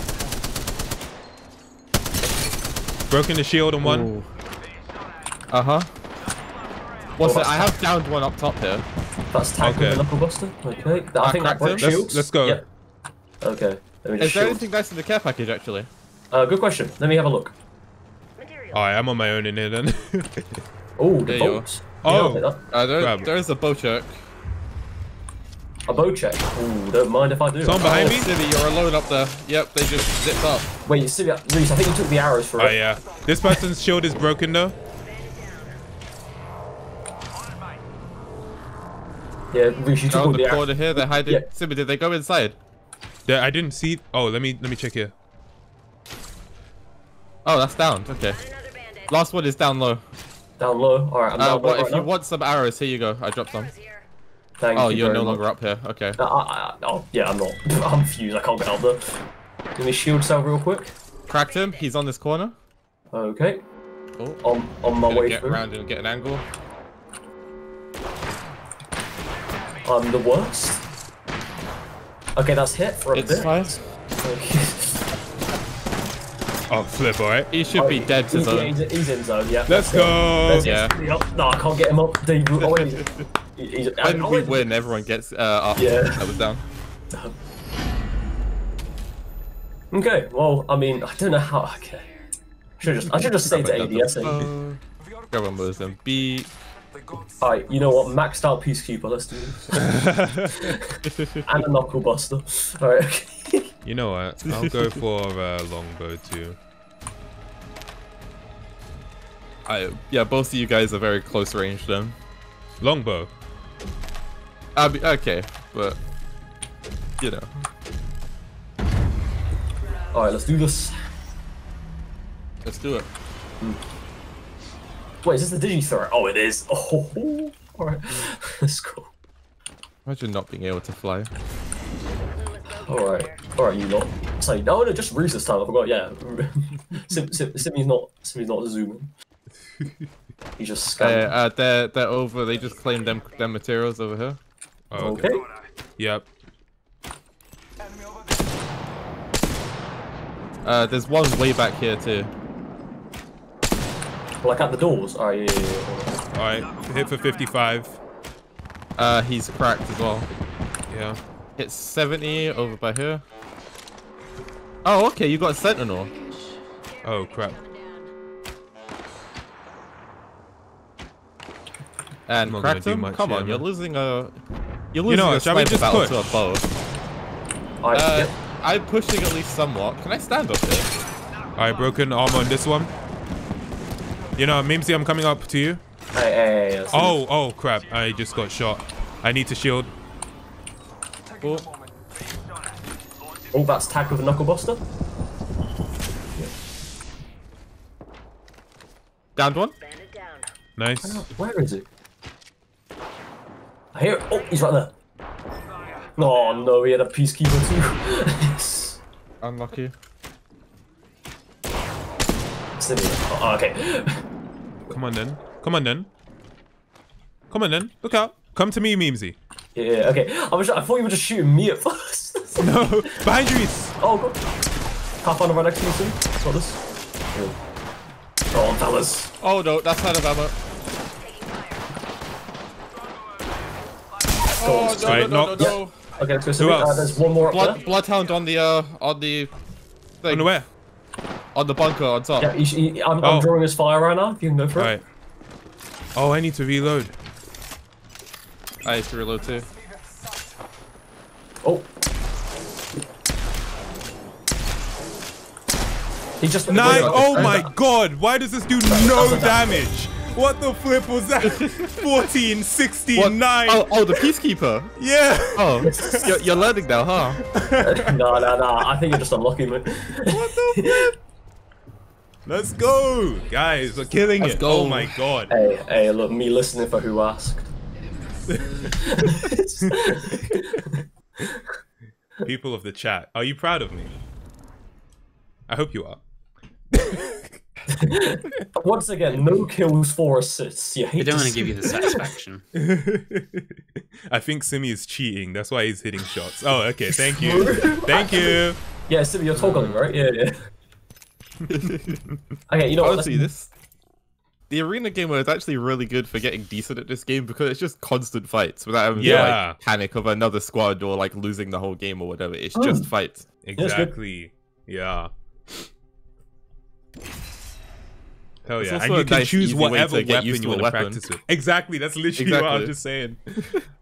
Broken the shield on one. Uh huh. What's oh, it? I have downed one up top here. That's tagged with the knuckle buster. Okay. That, I, I think that broke shields. Let's, let's go. Yep. Okay. Let me just Is shield. there anything nice in the care package actually? Uh, good question. Let me have a look. Material. Oh, I'm on my own in here then. Oh, the bolts. Oh. Yeah, uh, there, there is a bow check. A bow check. Ooh, don't mind if I do. Someone behind oh, me? Sibby, you're alone up there. Yep, they just zipped up. Wait, Sibby, Reese, I think you took the arrows for oh, it. Oh, yeah. This person's shield is broken, though. Yeah, Reese, you took oh, all the, the arrows. Here, they're hiding. Yeah. Sibby, did they go inside? Yeah, I didn't see... Oh, let me let me check here. Oh, that's down. Okay. Last one is down low. Down low? All right, I'm uh, well, right If now. you want some arrows, here you go. I dropped some. Thank oh, you you're no much. longer up here. Okay. Uh, I, I, oh, yeah, I'm not. I'm fused. I can't get out there. Let me shield cell real quick. Cracked him. He's on this corner. Okay. Cool. On, on my way get through. Around and get an angle. I'm the worst. Okay, that's hit for a it's bit. It's five. Oh, flip, alright. He should oh, be dead to he's, zone. He's, he's in zone, yeah. Let's, let's go. go. Yeah. No, I can't get him up. Dude, always, he's, when I mean, we always... win, everyone gets uh, up. Yeah. That was down. Damn. Okay, well, I mean, I don't know how. Okay. I should just, I should just say to A D S. Grab on Mozambique. Alright, you know what? Maxed out Peacekeeper, let's do this. And a knuckle buster. Alright, okay. You know what? I'll go for uh, Longbow too. I, yeah, both of you guys are very close range then. Longbow? I'll be, okay, but. You know. Alright, let's do this. Let's do it. Mm. Wait, is this the digi-thrower? Oh, it is. Oh, alright. That's cool. Imagine not being able to fly. Alright. Alright, you lot. Sorry, no, no, just Roos this time. I forgot, yeah. Sim, Sim, Simmy's not, Simmy's not zooming. He just scanned. Uh, uh, they're, they're over. They just claimed them, them materials over here. Oh, okay. okay. Yep. Uh, there's one way back here, too. Like at the doors? Oh, yeah, yeah, yeah. Alright, hit for fifty-five. Uh, he's cracked as well. Yeah. Hit seventy over by here. Oh, okay, you got a Sentinel. Oh, crap. And cracked him? Much, Come yeah, on, man. You're losing a... You're losing you know, a sniper battle push? to a bow. Right, uh, yep. I'm pushing at least somewhat. Can I stand up here? Alright, broken armor on this one. You know, Mimsy, I'm coming up to you. Hey, hey, hey, oh, oh, crap. I just got shot. I need to shield. Oh, oh that's tagged with a knucklebuster. Yeah. Downed one. Nice. Where is it? I hear it. Oh, he's right there. Oh, no, he had a Peacekeeper too. Yes. Unlucky. Oh, okay. Come on then. Come on then. Come on then. Look out. Come to me, Memesy. Yeah, okay. I was. I thought you were just shooting me at first. No. Behind you. Oh, God. Half on the right next to me soon. That's what this. Go on, fellas. Oh, no. That's out of ammo. Oh, no, right, no, no, no, no. no. Yeah. Okay, let's go. So uh, there's one more up Blood, there. Bloodhound on the, uh, on the thing. On the where? On the bunker on top. Yeah, he, he, I'm, oh. I'm drawing his fire right now. If you can go for right. it. Oh, I need to reload. I need to reload too. Oh. He just. Nine. Oh my God! Why does this do no damage? What the flip was that? fourteen, sixteen, nine. Oh, oh, the Peacekeeper. Yeah. Oh, you're, you're learning now, huh? No, no, no. I think you're just unlucky, man. What the flip? Let's go, guys! We're killing Let's it! Go. Oh my God! Hey, hey, look, me listening for who asked. People of the chat, are you proud of me? I hope you are. Once again, no kills, four assists. Yeah, I don't want to give you the satisfaction. I think Simi is cheating. That's why he's hitting shots. Oh, okay. Thank you. Thank you. Yeah, Simi, you're toggling, right? Yeah, yeah. Okay, you know what? Honestly, this the arena game mode is actually really good for getting decent at this game because it's just constant fights without having yeah. to like panic of another squad or like losing the whole game or whatever. It's oh. just fights. Exactly. Yeah. Hell yeah! And you can nice choose whatever weapon you want to practice with. Exactly. That's literally exactly. what I was just saying.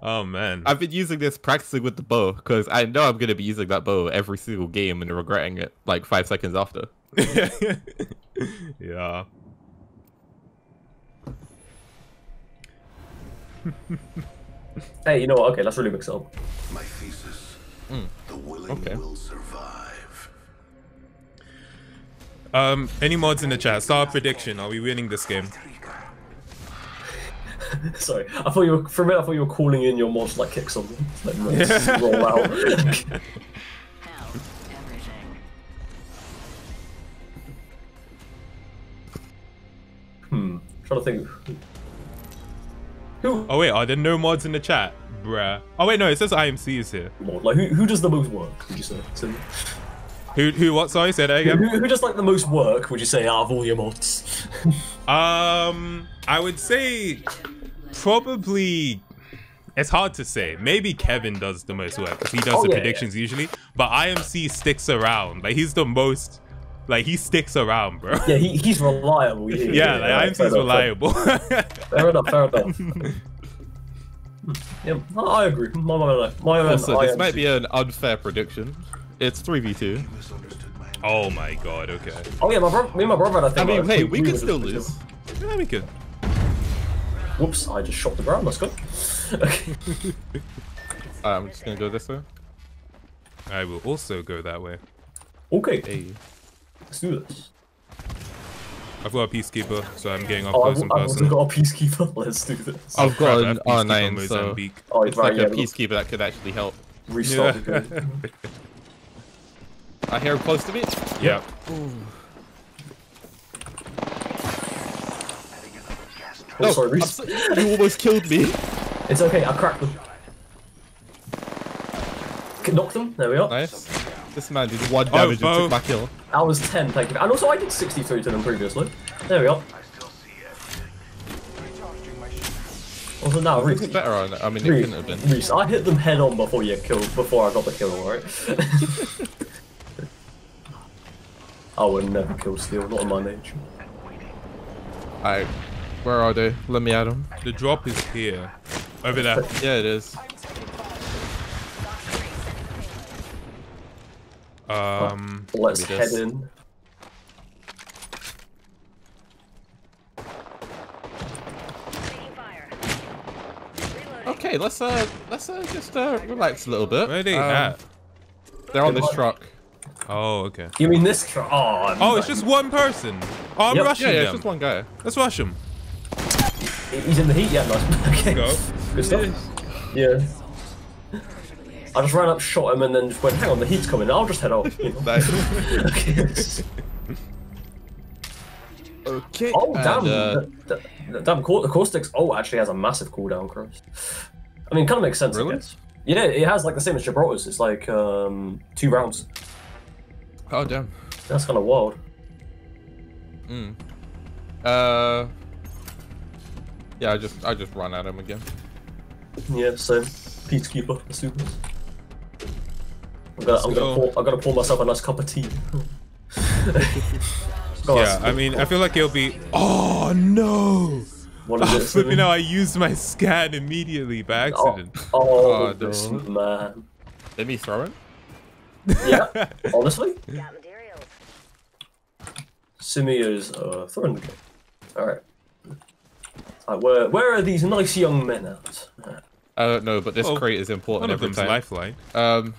Oh man. I've been using this practicing with the bow because I know I'm gonna be using that bow every single game and regretting it like five seconds after. Yeah. Hey, you know what? Okay, let's really mix it up. My thesis: mm. the willing okay. will survive. Um, any mods in the chat? Star prediction: are we winning this game? Sorry, I thought you were. For a minute, I thought you were calling in your mods like kick something. Like, yeah. roll out. Hmm. I'm trying to think. Who? Oh wait, are there no mods in the chat? Bruh. Oh wait, no, it says I M C is here. Mod, like who, who does the most work, would you say? Who, who what, sorry, say that again? Who, who, who does like the most work, would you say, out of all your mods? um, I would say probably, it's hard to say. Maybe Kevin does the most work, because he does oh, the yeah, predictions yeah. usually. But I M C sticks around, like he's the most, like he sticks around, bro. Yeah, he, he's reliable. Yeah, yeah, yeah like I M C's reliable. Fair enough, fair enough. Yeah, I agree. My, my, my also, this I M C might be an unfair prediction. It's three v two. Oh my god, okay. Oh yeah, my bro me and my brother, I think. I mean, hey, we, we could still lose. Yeah, we could. Whoops, I just shot the ground, that's good. Okay. Alright, I'm just gonna go this way. I will also go that way. Okay. Hey. Let's do this. I've got a Peacekeeper, so I'm getting off oh, close and personal. I've got a Peacekeeper, let's do this. I've got an R nine, so oh, it's right, like yeah, a Peacekeeper that could actually help. Restart yeah. the game. I hear him close to me. Yeah. Ooh. Oh, no, sorry, Reese. So, you almost killed me. It's okay, I cracked them. Knocked them, there we are. Nice. This man did one damage oh, and took my kill. I was ten, thank you. And also I did sixty-three to them previously. There we are. Also now, Reese. It better on, I mean, it Reese, couldn't have been. Reese, I hit them head on before you killed, before I got the kill, alright? I would never kill Steel, not in my nature. Alright. Where are they? Let me at them. The drop is here. Over there. Yeah, it is. Um, Let's head this. in. Okay, let's uh, let's uh, just uh, relax a little bit. Where are they um, at? They're on this truck. Oh, okay. You mean this truck? Oh, I'm oh it's just one person. Oh, I'm yep. rushing yeah, yeah, them. It's just one guy. Let's rush him. He's in the heat, yeah, nice. Okay. Go. Good stuff. Yeah. I just ran up, shot him, and then just went, hang on, the heat's coming. I'll just head off. You know? Nice. Okay. Oh, damn. And, uh... the, the, the, damn, the Caustic's oh, actually has a massive cooldown, Chris. I mean, kind of makes sense. Really? You know, it has like the same as Gibraltar's. It's like um, two rounds. Oh, damn. That's kind of wild. Mm. Uh... Yeah, I just I just run at him again. Yeah, so Peacekeeper, the supers. I'm gonna I'm gonna, pour, I'm gonna pour myself a nice cup of tea. Yeah, I mean, I feel like it'll be. Oh no! What is oh, it? Flipping out! I used my scan immediately by accident. Oh, oh, oh this no. man! Let me throw it. Yeah, honestly. Simeo's uh, throwing the game. All right. Like, where, where are these nice young men at? I don't know, but this well, crate is important one every of them's time. Lifeline. Um,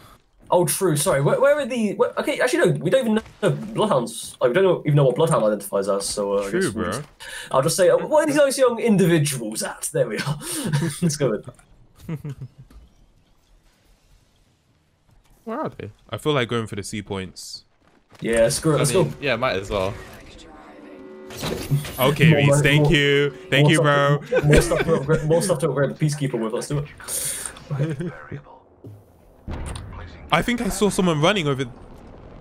oh, true. Sorry. Where, where are the? Where, okay, actually, no. We don't even know Bloodhounds. Like, we don't even know what Bloodhound identifies as. So, uh, true, I guess bro. Just, I'll just say, uh, where are these nice young individuals at? There we are. Let's go in. Where are they? I feel like going for the C points. Yeah, screw it. Let's mean, go. Yeah, might as well. Okay, more, Reese, thank more, you. Thank you, bro. To, more, stuff to upgrade, more stuff to upgrade the Peacekeeper with, let's do it. I think I saw someone running over...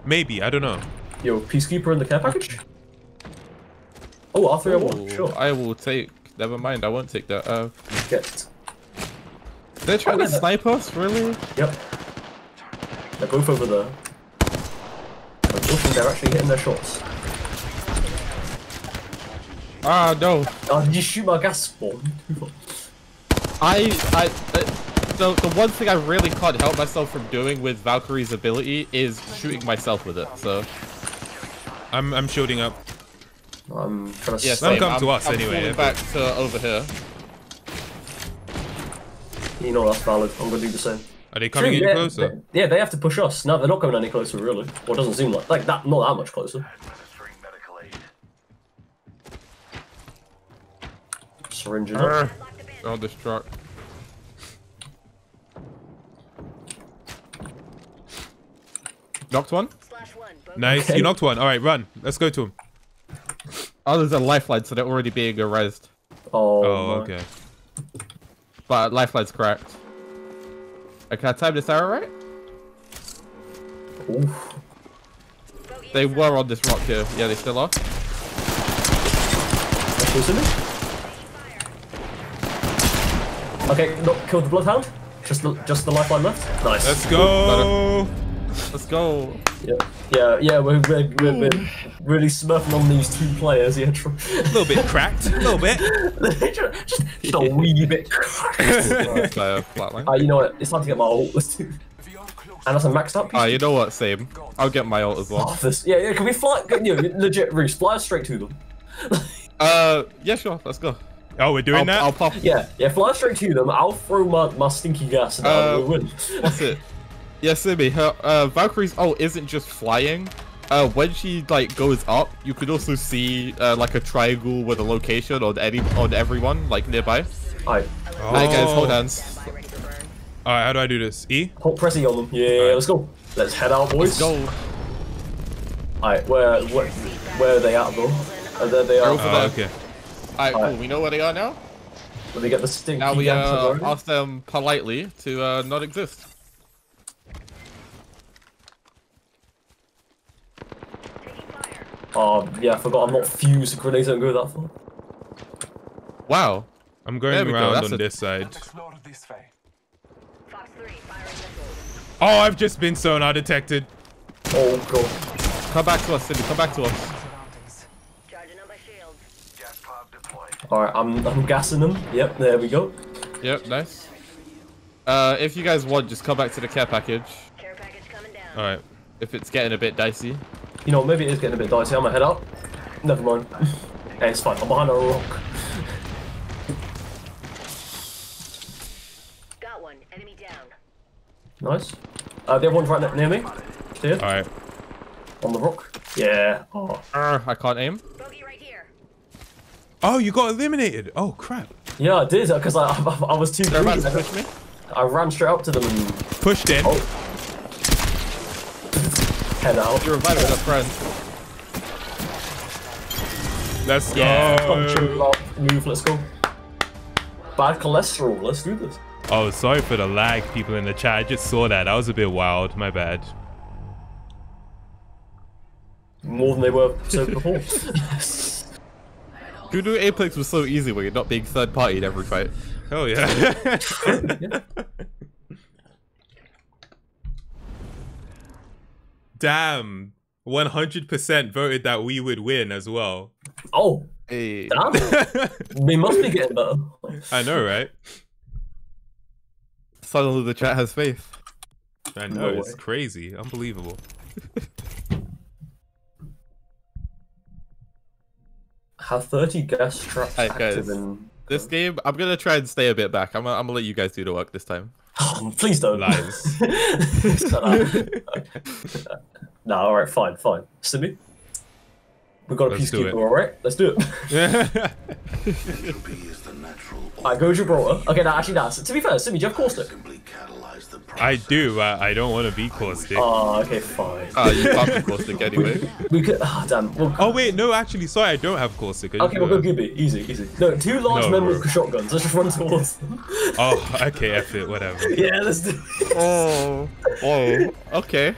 Maybe, I don't know. Yo, Peacekeeper in the care package? Oh, R three oh one, sure. I will take... Never mind, I won't take that. Uh, Get. They're trying oh, to snipe that. us, really? Yep. They're both over there. Unfortunately, they're actually hitting their shots. Ah, no. Oh, did you shoot my gas bomb? I, I, the, the one thing I really can't help myself from doing with Valkyrie's ability is shooting myself with it, so. I'm, I'm shooting up. I'm trying to yeah, same. Come I'm, to us I'm anyway. I'm back to over here. You know that's valid, I'm gonna do the same. Are they coming True, any yeah, closer? They, yeah, they have to push us. No, they're not coming any closer, really. Well, it doesn't seem like, like that, not that much closer. Syringes. Uh, oh, this truck. Knocked one? Nice. Okay. You knocked one. All right, run. Let's go to him. Oh, there's a lifeline, so they're already being arrested. Oh, oh okay. But Lifeline's correct. Okay, I timed this arrow right? Oof. They were on this rock here. Yeah, they still are. Okay, not killed the Bloodhound. Just the, just the Lifeline left. Nice. Let's go. Let's go. Yeah, yeah, yeah. We're, we're, we're, we're really smurfing on these two players. Yeah, a little bit cracked. A little bit. just, just a wee bit cracked. uh, you know what? It's time to get my ult. Let's do. And that's a maxed up piece. Oh, you know what? Same. I'll get my ult as well. Oh, this, yeah, yeah. Can we fly? You know, legit roost. Fly us straight to them. uh, yeah, sure. Let's go. Oh, we're doing I'll, that? I'll pop. Yeah, yeah. Fly straight to them. I'll throw my, my stinky gas and uh, we'll win. That's it. Yeah, Simi, her uh, Valkyrie's ult isn't just flying. Uh, when she like goes up, you could also see uh, like a triangle with a location on any on everyone like nearby. Alright. Oh. Alright, guys, hold hands. All right, how do I do this? E? Hold pressing on them. Yeah, yeah, right. Let's go. Let's head out, boys. Let's go. All right, where, where, where are they at, though? Oh, there they are. Over oh, there. Okay. All right, all cool. Right. We know where they are now. Will they get the stinky now we uh, ask them politely to uh, not exist. Oh, yeah, I forgot I'm not fused. Grenades don't go that far. Wow. I'm going around go. on a... this side. Oh, I've just been sonar detected. Oh, God. Come back to us, Cindy. Come back to us. All right, I'm, I'm gassing them. Yep, there we go. Yep, nice. Uh, if you guys want, just come back to the care package. Care package coming down. All right. If it's getting a bit dicey. You know, maybe it is getting a bit dicey. I'm gonna head up. Never mind. Hey, it's fine. I'm behind a rock. Got one. Enemy down. Nice. Uh, the other one's right near me. All right. On the rock. Yeah. Oh. Uh, I can't aim. Right here. Oh, you got eliminated. Oh crap. Yeah, I did because I, I I was too. They're about to push me. I ran straight up to them. And... Pushed in. Oh. Head out. You're invited with a friend. Let's yeah. go. Move. Let's go. Bad cholesterol. Let's do this. Oh, sorry for the lag, people in the chat. I just saw that. That was a bit wild. My bad. More than they were so before. Who knew Apex was so easy when you're not being third-party in every fight? Hell yeah. yeah. Damn. one hundred percent voted that we would win as well. Oh. Hey. Damn. We must be getting better. I know, right? Suddenly the chat has faith. I know, no it's crazy. Unbelievable. Have thirty gas traps right, active guys. In... This game, I'm going to try and stay a bit back. I'm, I'm going to let you guys do the work this time. Oh, please don't. Lies. No, alright, fine, fine. Simi? We've got a Peacekeeper, alright? Let's do it. I go Gibraltar. Okay, no, actually, no. To be fair, Simi, do you have Caustic? I do, but I don't want to be Caustic. Oh, okay, fine. Oh, you can't be Caustic anyway. We, we could, oh, damn. We'll, oh, wait, no, actually, sorry, I don't have Caustic. Okay, we'll go Gibby. Easy, easy. No, two large no, men with shotguns. Let's just run towards them. Oh, okay, F it, whatever. Yeah, let's do it. Oh, oh, okay.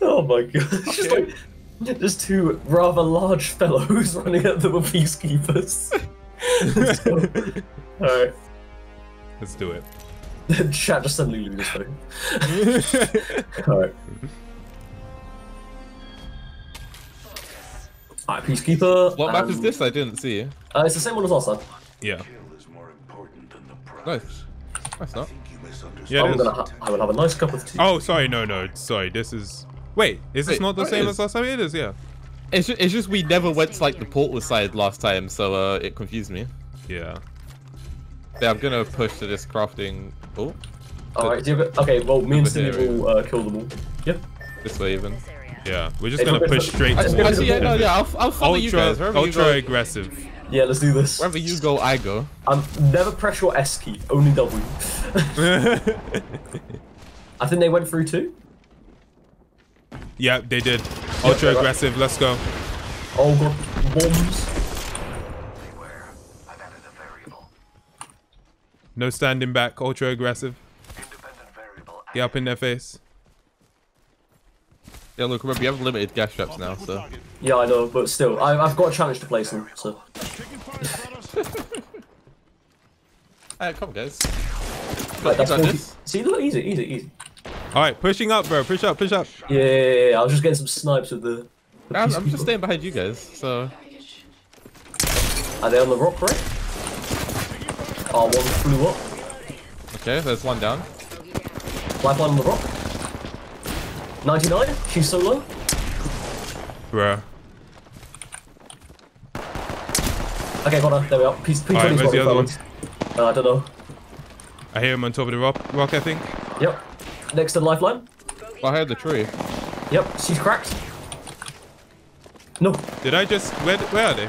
Oh, my God. Okay. Just like... Just two rather large fellows running at them with peacekeepers. So, alright. Let's do it. The chat just suddenly lose this thing. Alright. Alright, peacekeeper. What map is this? I didn't see. Uh, it's the same one as last time. Yeah. Nice. That's not. Yeah, I'm gonna ha I will have a nice cup of tea. Oh, sorry. No, no. Sorry. This is... Wait, is this Wait, not the same as last time? It is, yeah. It's just, it's just we never went to like the portal side last time, so uh, it confused me. Yeah. Yeah, I'm gonna push to this crafting. Oh. Alright, okay, well, me and Steve will uh, kill them all. Yep. This way, even. Yeah, we're just gonna push straight to the actually, yeah, no, yeah, I'll, I'll follow ultra, you guys. Wherever ultra you go, aggressive. Yeah, let's do this. Wherever you go, I go. I'm never press your S key, only W. I think they went through too. Yeah, they did. Ultra yep, aggressive. Right. Let's go. Oh, God. Bombs. No standing back. Ultra aggressive. Get up in their face. Yeah, look, remember, you have limited gas traps now, so... Yeah, I know, but still, I, I've got a challenge to place them, so... Alright, come on, guys. Right, that's like this. See, look, easy, easy, easy. Alright, pushing up, bro. Push up, push up. Yeah, yeah, yeah, yeah. I was just getting some snipes with the... the I'm, I'm just staying behind you guys, so... Are they on the rock, right? Oh, one flew up. Okay, there's one down. Lifeline on the rock. ninety-nine? She's so low. Bruh. Okay, got her. There we are. P twenty twenty. Right, where's the other one? Uh, I don't know. I hear him on top of the rock, rock, I think. Yep. Next to the lifeline. Behind the tree. Yep, she's cracked. No. Did I just... Where, where are they?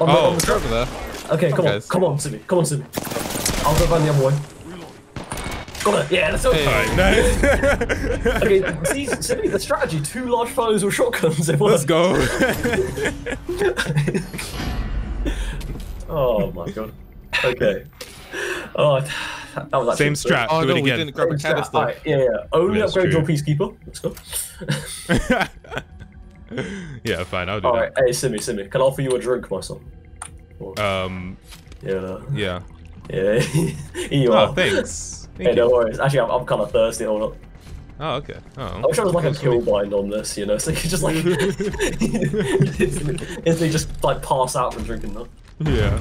On the, oh, on the over there. Okay, come okay. on. Come on to me. Come on to me. I'll go find the other one. Got it. Yeah, that's okay. Hey, nice. Okay, see, simply the strategy. Two large fellows with shotguns. It Let's go. Oh, my God. Okay. Oh, that was actually Same strat. Oh, Do no, it again. We didn't grab a canister. Right, yeah, yeah. Only That's upgrade true. your Peacekeeper. Let's go. Yeah, fine. I'll do All that. All right. Hey, Simmy, Simmy. Can I offer you a drink, my son? Or... Um. Yeah. Yeah. Yeah. you oh, are. thanks. Thank hey, you. No worries. Actually, I'm, I'm kind of thirsty. Hold up. Oh, okay. Oh, I wish I was like a kill bind on this, you know? So you could just like. If they just like pass out from drinking them. Yeah.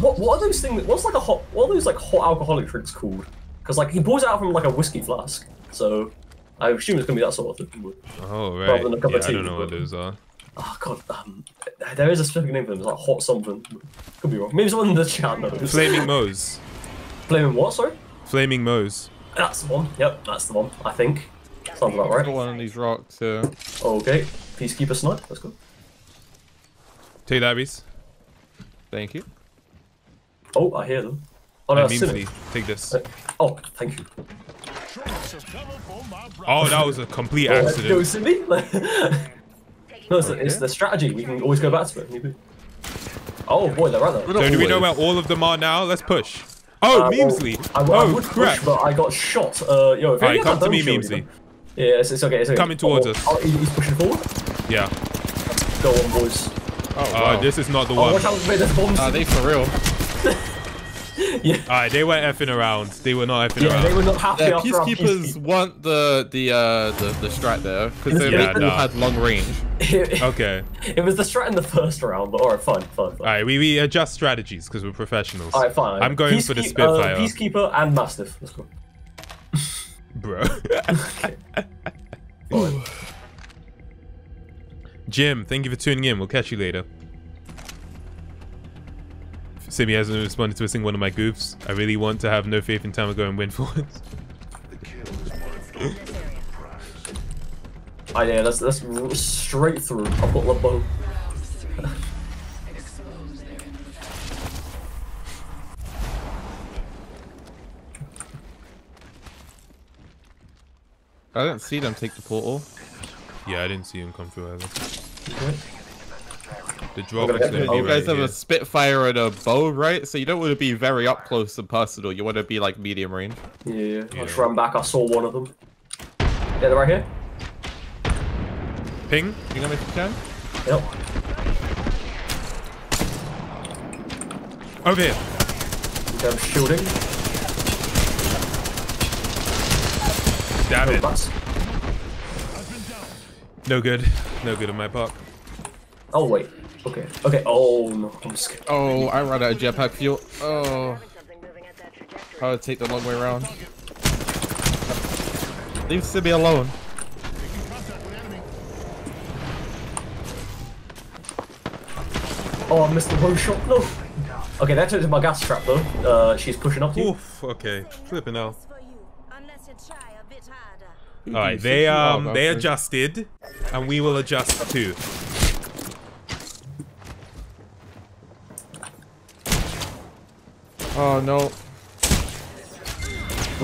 What What are those things? What's like a hot? What are those like hot alcoholic drinks called? Because like he pours out from like a whiskey flask, so I assume it's gonna be that sort of thing. Oh right. Rather than a cup yeah, of tea, I don't know but, what those are. Oh god, um, there is a specific name for them. It's like hot something. Could be wrong. Maybe someone in the chat knows. Flaming Moes. Flaming what? Sorry. Flaming Moes. That's the one. Yep, that's the one. I think. Sounds about right. The one on these rocks. Yeah. Okay. Peacekeeper snipe. Let's go. Take that, beast. Thank you. Oh, I hear them. Oh no, Simmy. Take this. Uh, oh, thank you. Oh, that was a complete accident. Go, Simmy. No, it's, okay. it's the strategy. We can always go back to it. Maybe. Oh boy, they're right there. So do we know where all of them are now? Let's push. Oh, uh, Memesley! Well, I, I, oh, I would crap. Push, but I got shot. Uh, yo, if Alright, come to me, Memesley. Yeah, it's, it's okay, it's okay. Coming towards oh, us. Oh, he's pushing forward? Yeah. Go on, boys. Oh, wow. uh, this is not the oh, one. Watch out, there's bombs. Are they for real? Yeah. Alright, they were effing around. They were not effing yeah, around. They were not happy yeah, after Peacekeepers peacekeeper. want the, the, uh, the, the strat there, because they yeah, nah. had long range. Okay. It was the strat in the first round, but alright, fine, fine, fine. Alright, we, we adjust strategies because we're professionals. Alright, fine. I'm going Peace for the Spitfire. Uh, Peacekeeper and Mastiff. Let's go. Bro. Okay. Jim, thank you for tuning in. We'll catch you later. Simmy hasn't responded to a single one of my goofs. I really want to have no faith in time to go and win for once. Oh yeah, that's that's straight through. I've got Longbow. I didn't see them take the portal. Yeah, I didn't see him come through either. The drop is gonna be You guys right have here. a Spitfire and a bow, right? So you don't want to be very up close and personal. You want to be like medium range. Yeah, yeah. I just ran back. I saw one of them. Yeah, they're right here. Ping, you gonna make a turn? Yep. Over here. Okay, I'm shielding. Damn it. No good. No good on my part. Oh, wait. Okay. Okay. Oh, no. I'm scared. Oh, I ran out of jetpack fuel. Oh. I would take the long way around. Leave Simmy alone. Oh, I missed the wrong shot. No. Okay, that turns into my gas trap though. Uh, she's pushing up to you. Oof. Okay. Flipping out. All right, they um they adjusted, and we will adjust too. Oh no.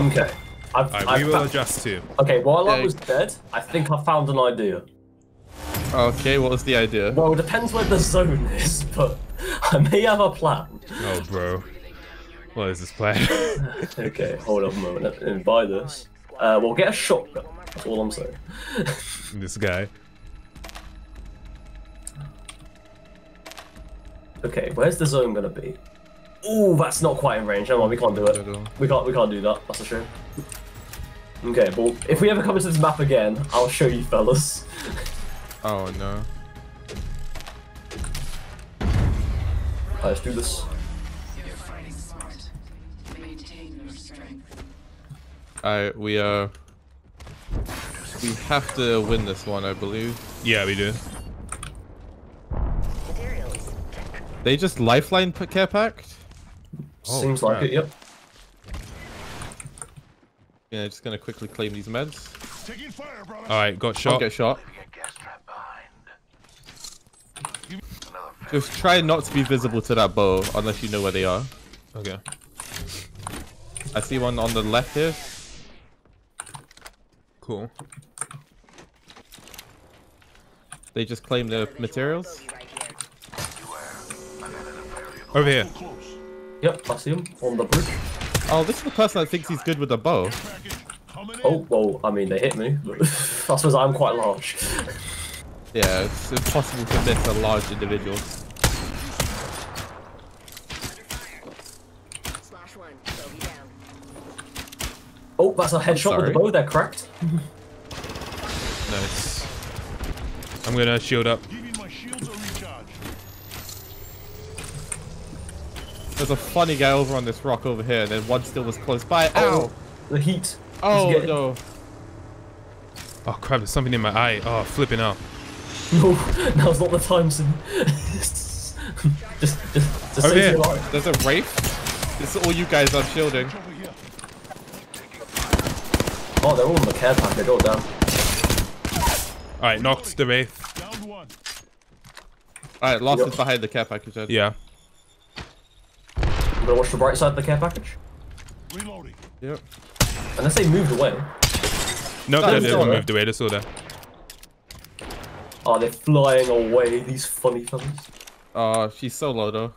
Okay. I've, right, I've we will adjust too. Okay, while I was dead, I think I found an idea. Okay, what was the idea? Well, it depends where the zone is, but I may have a plan. Oh, bro. What is this plan? Okay, hold up a moment and buy this. Uh, we'll get a shotgun. That's all I'm saying. This guy. Okay, where's the zone gonna be? Ooh, that's not quite in range. Come on, we can't do it. We can't. We can't do that. That's a shame. Okay, well, if we ever come into this map again, I'll show you fellas. Oh no. Right, let's do this. Alright, we uh, we have to win this one, I believe. Yeah, we do. They just lifeline care packed? Seems oh, like it, yep. Yeah, just gonna quickly claim these meds. Alright, got shot. I'll get shot. Just try not to be visible to that bow, unless you know where they are. Okay. I see one on the left here. Cool. They just claim their materials. Over here. Yep, I see him on the bridge. Oh, this is the person that thinks he's good with the bow. Oh, well, I mean, they hit me. I suppose I'm quite large. Yeah, it's impossible to miss a large individual. Oh, that's a headshot with the bow. They're cracked. Nice. I'm gonna shield up. There's a funny guy over on this rock over here, and then one still was close by. Ow! The heat. Oh, no. Oh, crap, there's something in my eye. Oh, flipping out. No, now's not the time, Sim. just, just, just over here. There's a Wraith. This is all you guys are shielding. Oh, they're all in the care pack. They're all down. Alright, knocked the Wraith. Alright, last yep. is behind the care package. Then. Yeah. I'm gonna watch the bright side of the care package. Reloading. Yep. Unless they moved away. No, nope, they didn't move away. They saw that. Oh, they're flying away. These funny fellas. Oh, she's so low though.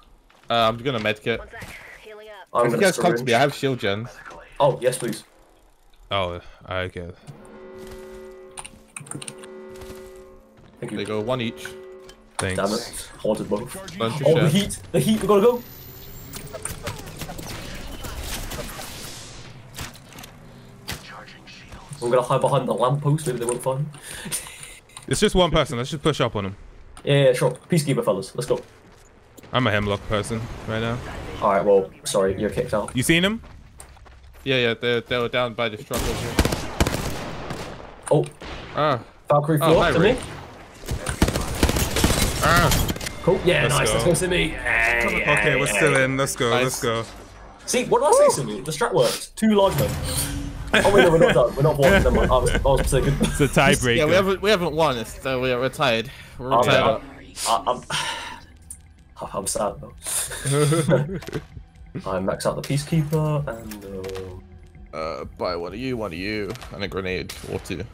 Uh, I'm gonna medkit. If you guys syringe. Come to me, I have shield gens. Oh yes, please. Oh, okay. Thank you. They go one each. Thanks. Damn it! Haunted both. Bunch oh, the heat! The heat! We gotta go. We're gonna hide behind the lamppost, maybe they won't find him. It's just one person, let's just push up on him. Yeah, yeah, sure. Peacekeeper, fellas, let's go. I'm a Hemlock person right now. Alright, well, sorry, you're kicked out. You seen him? Yeah, yeah, they, they were down by the truck over here. Oh. Ah. Valkyrie flew up to me. Ah. Cool, yeah, let's nice, go. Let's go see me. Yeah, yeah, okay, yeah, we're yeah. still in, let's go, nice. Let's go. See, what did I say to me? The strat worked. Two large men. Oh wait, no, we're not done. We're not won. Never mind. I was, I was mistaken. It's a tiebreaker. Yeah, we haven't we haven't won. It's, so we are, we're tied. We're I'm, tied I'm, up. I'm, I'm sad though. I max out the peacekeeper and uh... uh, buy one of you, one of you, and a grenade or two.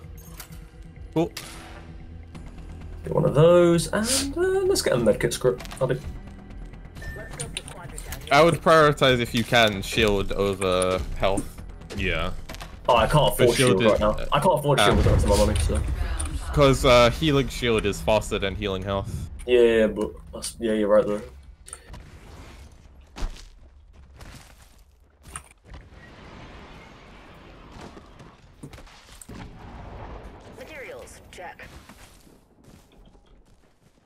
Cool. Get one of those, and uh, let's get a medkit script. I'll do. I would prioritize if you can shield over health. Yeah. Oh, I can't afford shield right now. I can't afford shield with the rest of my money, so. Because uh, healing shield is faster than healing health. Yeah, yeah, but that's, yeah, you're right there. Materials, check.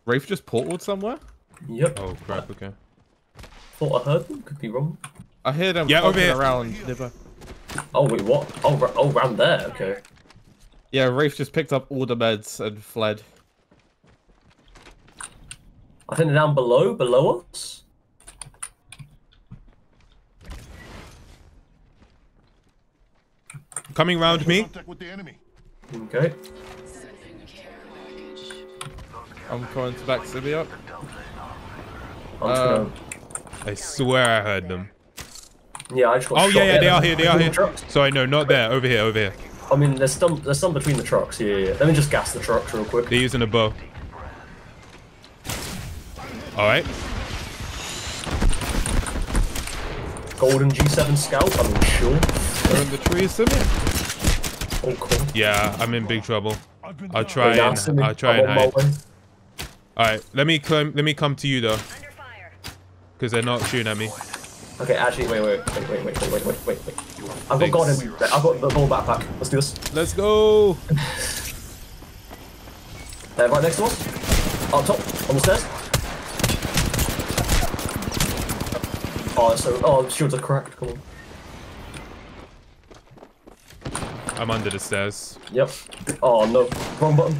Rafe just portaled somewhere? Yep. Oh crap, okay. Thought I heard them, could be wrong. I hear them yeah, walking around. Never. Oh wait, what? Oh, oh, round there. Okay. Yeah, Rafe just picked up all the meds and fled. I think they're down below, below us. Coming round me. Okay. I'm going to back Sibby up. Uh, I swear I heard them. Yeah, I just got oh yeah, yeah, they are here, they are here. Sorry, no, not there. Over here, over here. I mean, there's some, there's some between the trucks. Yeah, yeah. Let me just gas the trucks real quick. They're using a bow. All right. golden G seven scout, I'm sure. They're in the trees, Simi. Oh, cool. Yeah, I'm in big trouble. I'll try oh, and yeah, I'll try I'm and hide. Alright, let me come let me come to you though. Because they're not shooting at me. Okay, actually wait, wait, wait, wait, wait, wait, wait, wait, wait. I've got golden. I've got the whole backpack. Let's do this. Let's go. They're right next to us. Up top, on the stairs. Oh, so oh, shields are cracked. Come on. I'm under the stairs. Yep. Oh no, wrong button.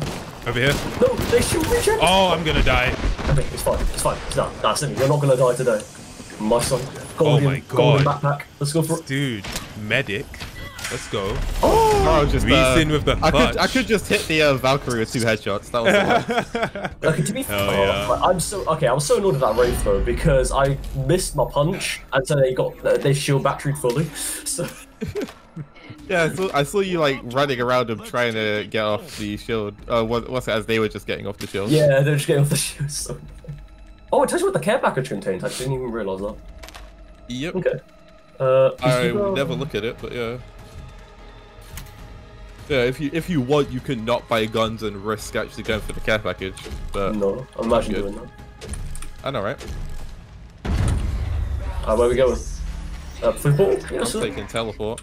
Over here. No, they shoot me. James. Oh, I'm gonna die. Okay, it's fine. It's fine. It's not. Nah, Simi, you're not gonna die today. My son. Golden, oh my god. Golden backpack. Let's go for it. Dude, medic. Let's go. Oh, I was just reason uh, with the I could, I could just hit the uh, Valkyrie with two headshots. That was the okay, to be fair, yeah. like, I'm so okay. I was so annoyed at that Wraith though because I missed my punch, and so they got uh, they shield batteried fully. So yeah, I saw, I saw you like running around them trying to get off the shield. Uh, what, what's it as they were just getting off the shield? Yeah, they're just getting off the shield. So. Oh, it tells you what the care package contains. I didn't even realize that. Yep. Okay. Uh, I would never look at it, but yeah. Yeah, if you if you want, you can not buy guns and risk actually going for the care package. But no, I'm not doing that. I know, right? Uh, where are we going? Uh, football? I'm yes, taking teleport.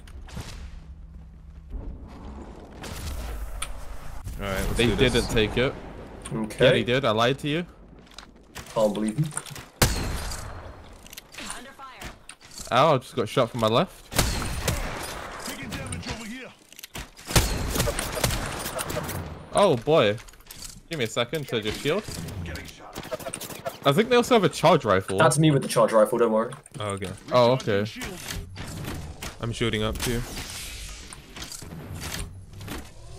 Alright, they didn't this. take it. Okay. Yeah, they did. I lied to you. Can't believe you. Ow, I just got shot from my left. Oh boy. Give me a second to just shield. I think they also have a charge rifle. That's me with the charge rifle, don't worry. Oh, okay. Oh, okay. I'm shooting up too.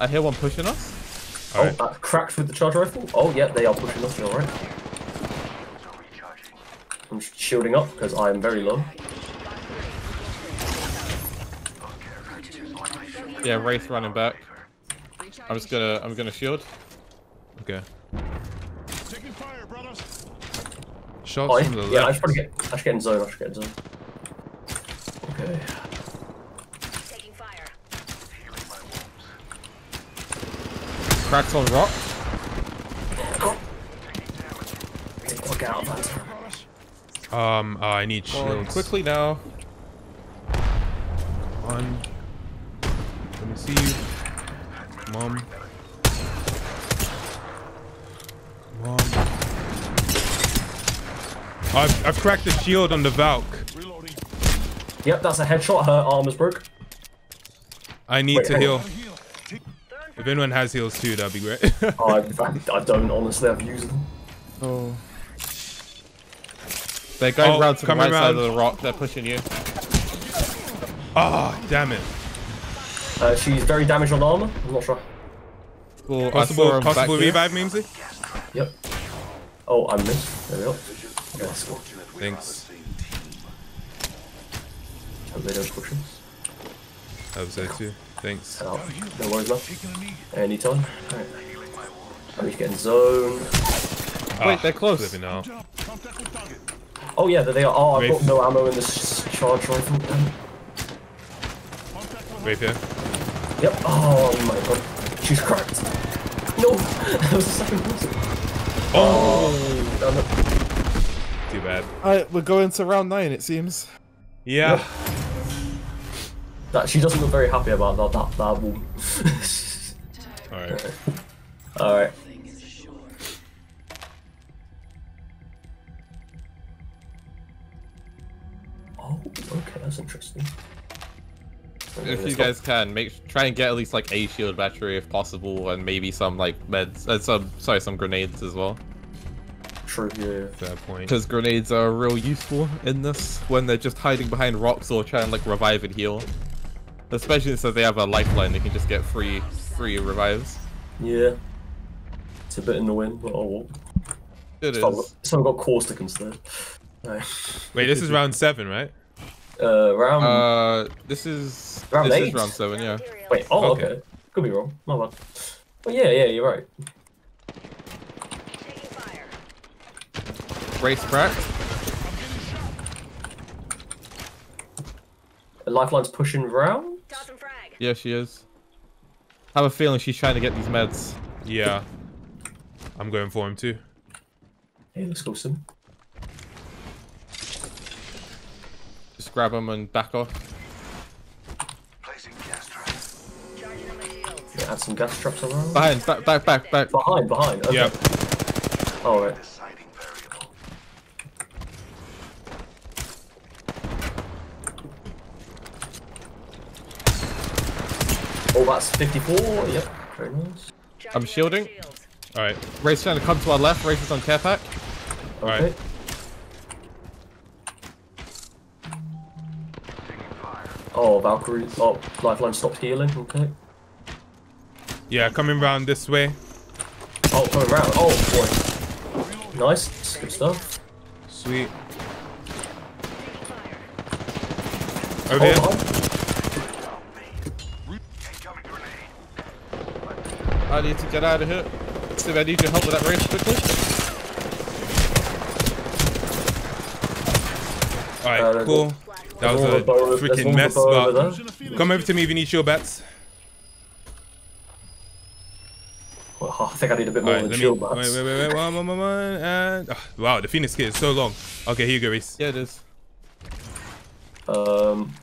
I hear one pushing us. All oh, right. that cracked with the charge rifle? Oh, yeah, they are pushing us, alright. I'm shielding up because I am very low. Yeah, Wraith running back. I'm just gonna, I'm gonna shield. Okay. Taking fire, brothers. Shots oh, from the yeah, left. Yeah, I should probably get, I should get in zone, I should get in zone. Okay. Taking fire. Cracks on rock. Oh. Take out of that. Um, uh, I need shields. Oh, quickly now. Come on. Let me see you. Mom. Mom. I've, I've cracked the shield on the Valk. Reloading. Yep, that's a headshot. Her arm is broke. I need Wait, to heal. On. If anyone has heals too, that'd be great. I, I don't, honestly. I've used them. Oh. They're going oh, round to the right around. side of the rock. They're pushing you. Ah, oh, damn it. Uh, she's very damaged on armor. I'm not sure. Well, possible possible revive, Mimsy? Yep. Oh, I missed. There we go. Okay, let's go. Thanks. Hope they don't push us. I hope so too. Thanks. Oh, no worries, love. Anytime. Alright. I'm just getting zone. Ah, wait, they're close. Now. Oh, yeah, there they are. Oh, I've got no ammo in this charge rifle. Wait here. Yep. Oh my god. She's cracked. No. That was the second person. Oh. oh no. Too bad. Alright, we're going to round nine, it seems. Yeah. Yep. That she doesn't look very happy about that. That that woman. Alright. Alright. Oh. Okay. That's interesting. If you guys can, make try and get at least like a shield battery if possible, and maybe some like meds, uh, some sorry, some grenades as well. True, yeah, fair point. Because grenades are real useful in this when they're just hiding behind rocks or trying like revive and heal. Especially since they have a lifeline, they can just get free, free revives. Yeah, it's a bit annoying, but oh well. It so is. So I've got Caustic instead. Nice. Wait, this is round seven, right? Uh, round. Uh, this is round this eight. Is round seven, yeah. Wait, oh, okay. okay. Could be wrong. My bad. Well, yeah, yeah, you're right. Race crack. Lifeline's pushing round? Yeah, she is. I have a feeling she's trying to get these meds. Yeah. I'm going for him too. Hey, let's go, Sim. Just grab him and back off. Placing gas traps. Yeah, add some gas traps around. Behind, back, back, back, back. Behind, behind. Okay. Yeah. All right. Oh, that's fifty-four. Yep. Very nice. I'm shielding. Alright. Wraith's trying to come to our left. Wraith is on care pack. Alright. Okay. Oh, Valkyrie. Oh, Lifeline stopped healing. Okay. Yeah, coming round this way. Oh, coming round. Oh, boy. Nice. Good stuff. Sweet. Over here. Oh, I need to get out of here. Steve, I need your help with that race quickly. Alright, uh, cool. That was a freaking mess, but come over to me if you need shield bats. Well, I think I need a bit more than shield bats. Wait, wait, wait, wait, one, one, one, one, and... Oh, wow, the Phoenix Kit is so long. Okay, here you go, Reese. Yeah, it is. Um...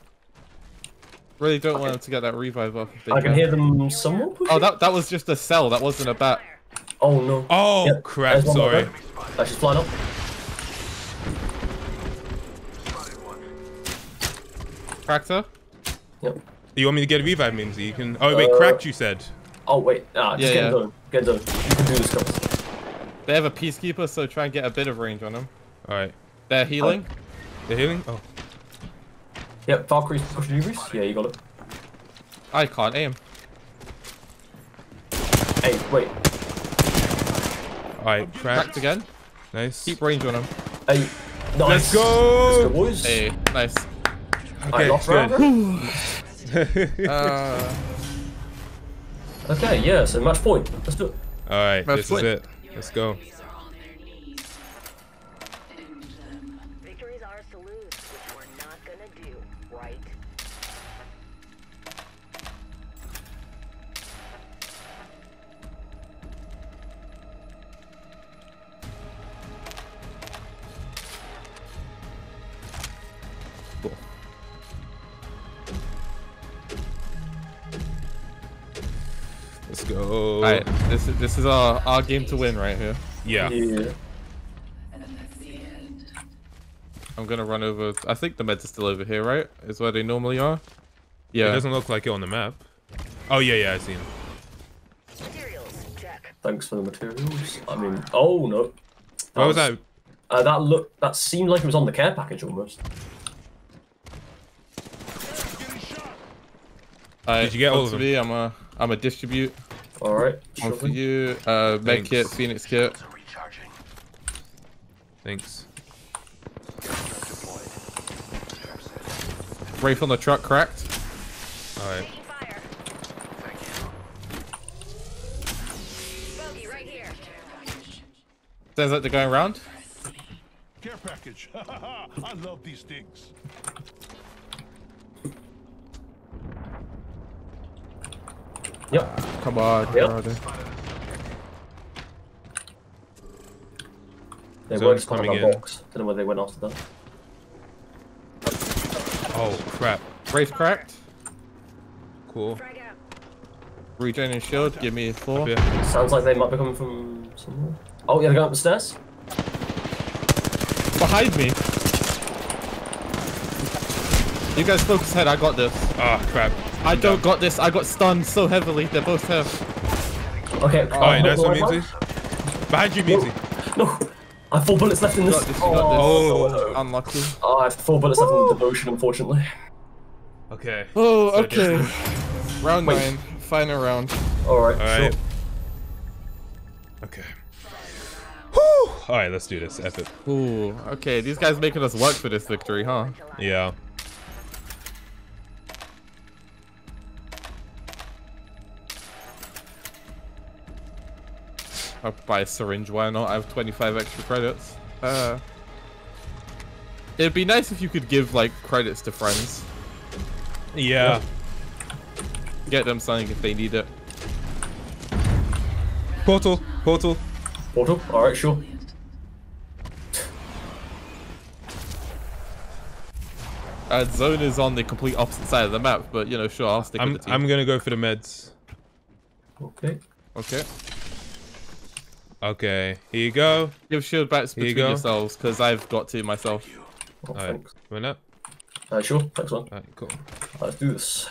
Really don't want them to get that revive off. I can hear them somewhere pushing. Oh, that, that was just a cell. That wasn't a bat. Oh, no. Oh, yep. Crap. Sorry. That's just flying up. Cracked. Yep. You want me to get a revive, Mimsy? You can... Oh, wait. Uh, cracked, you said. Oh, wait. Ah, just yeah, get yeah. done. Get done. You can do this, guys. They have a Peacekeeper, so try and get a bit of range on them. All right. They're healing. Oh. They're healing? Oh. Yep, Valkyrie's pushing you, Reese. Yeah, you got it. I can't aim. Hey, wait. Alright, cracked again. Nice. Keep range on him. Hey, nice. Let's go! Let's go, boys. Hey, nice. Okay, I lost good. uh... Okay, yeah, so match point. Let's do it. Alright, this point. is it. Let's go. Let's go. Alright, this is this is our our game to win right here. Yeah. yeah. I'm gonna run over. I think the meds are still over here, right? Is where they normally are. Yeah. It doesn't look like it on the map. Oh yeah, yeah, I see them. Thanks for the materials. I mean, oh no. That what was, was that? Uh, that look. That seemed like it was on the care package almost. Uh, Did you get all of them? Me, I'm a. I'm a distribute. All right. One for you. Uh, med kit, Phoenix kit. Thanks. Wraith on the truck, cracked. All right. Sounds like they're going round. Care package. I love these things. Yep. Come on. Yep. They so were just coming in. Box. Don't know where they went after that. Oh crap! Wraith cracked. Cool. Regen and shield. Give me four. Sounds like they might be coming from somewhere. Oh yeah, they're going up the stairs. Behind me. You guys focus head. I got this. Ah oh, crap. I don't got this. I got stunned so heavily. They both have. Okay. All right, nice one, Mimsy. Behind you, Mimsy. No, no, I have four bullets left in this. You got this, you got this. Oh, unlucky. Oh, I have four bullets left in the devotion, unfortunately. Okay. Oh, okay. Round Wait. nine, final round. All right. All right. Sure. Okay. Whew. All right, let's do this. Epic. Ooh. Okay, these guys making us work for this victory, huh? Yeah. I'll buy a syringe, why not? I have twenty-five extra credits. Uh, it'd be nice if you could give, like, credits to friends. Yeah. Get them something if they need it. Portal. Portal. Portal? Alright, sure. Uh, zone is on the complete opposite side of the map, but you know, sure, I'll stick with the team. I'm gonna go for the meds. Okay. Okay. Okay, here you go. Give shield backs between you yourselves, because I've got to myself. Oh, all right, went up. Uh, sure, thanks man. All right, cool. Let's do this.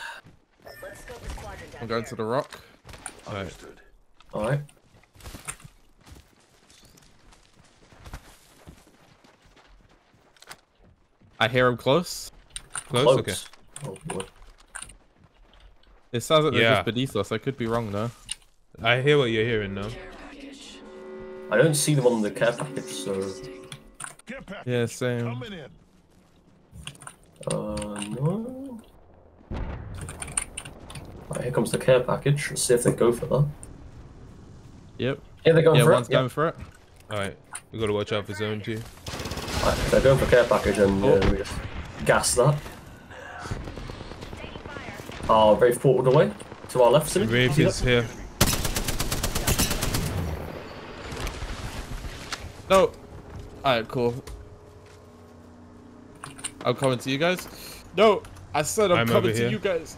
Let's go with squadron down I'm going there. To the rock. All right. All right. I hear him close. Close? Close. Okay. Oh boy. It sounds like yeah. they're just beneath us. I could be wrong though. I hear what you're hearing though. I don't see them on the care package, so... Yeah, same. Uh, no... Right, here comes the care package. Let's see if they go for that. Yep. Yeah, they're going yeah, for it. Yeah, one's going for it. Alright, we gotta watch out for zone two. Right, they're going for care package and oh. uh, we just gas that. Oh, Wraith portaled away. To our left, see? Wraith is here. No. Alright, cool. I'm coming to you guys. No, I said I'm, I'm coming to you guys.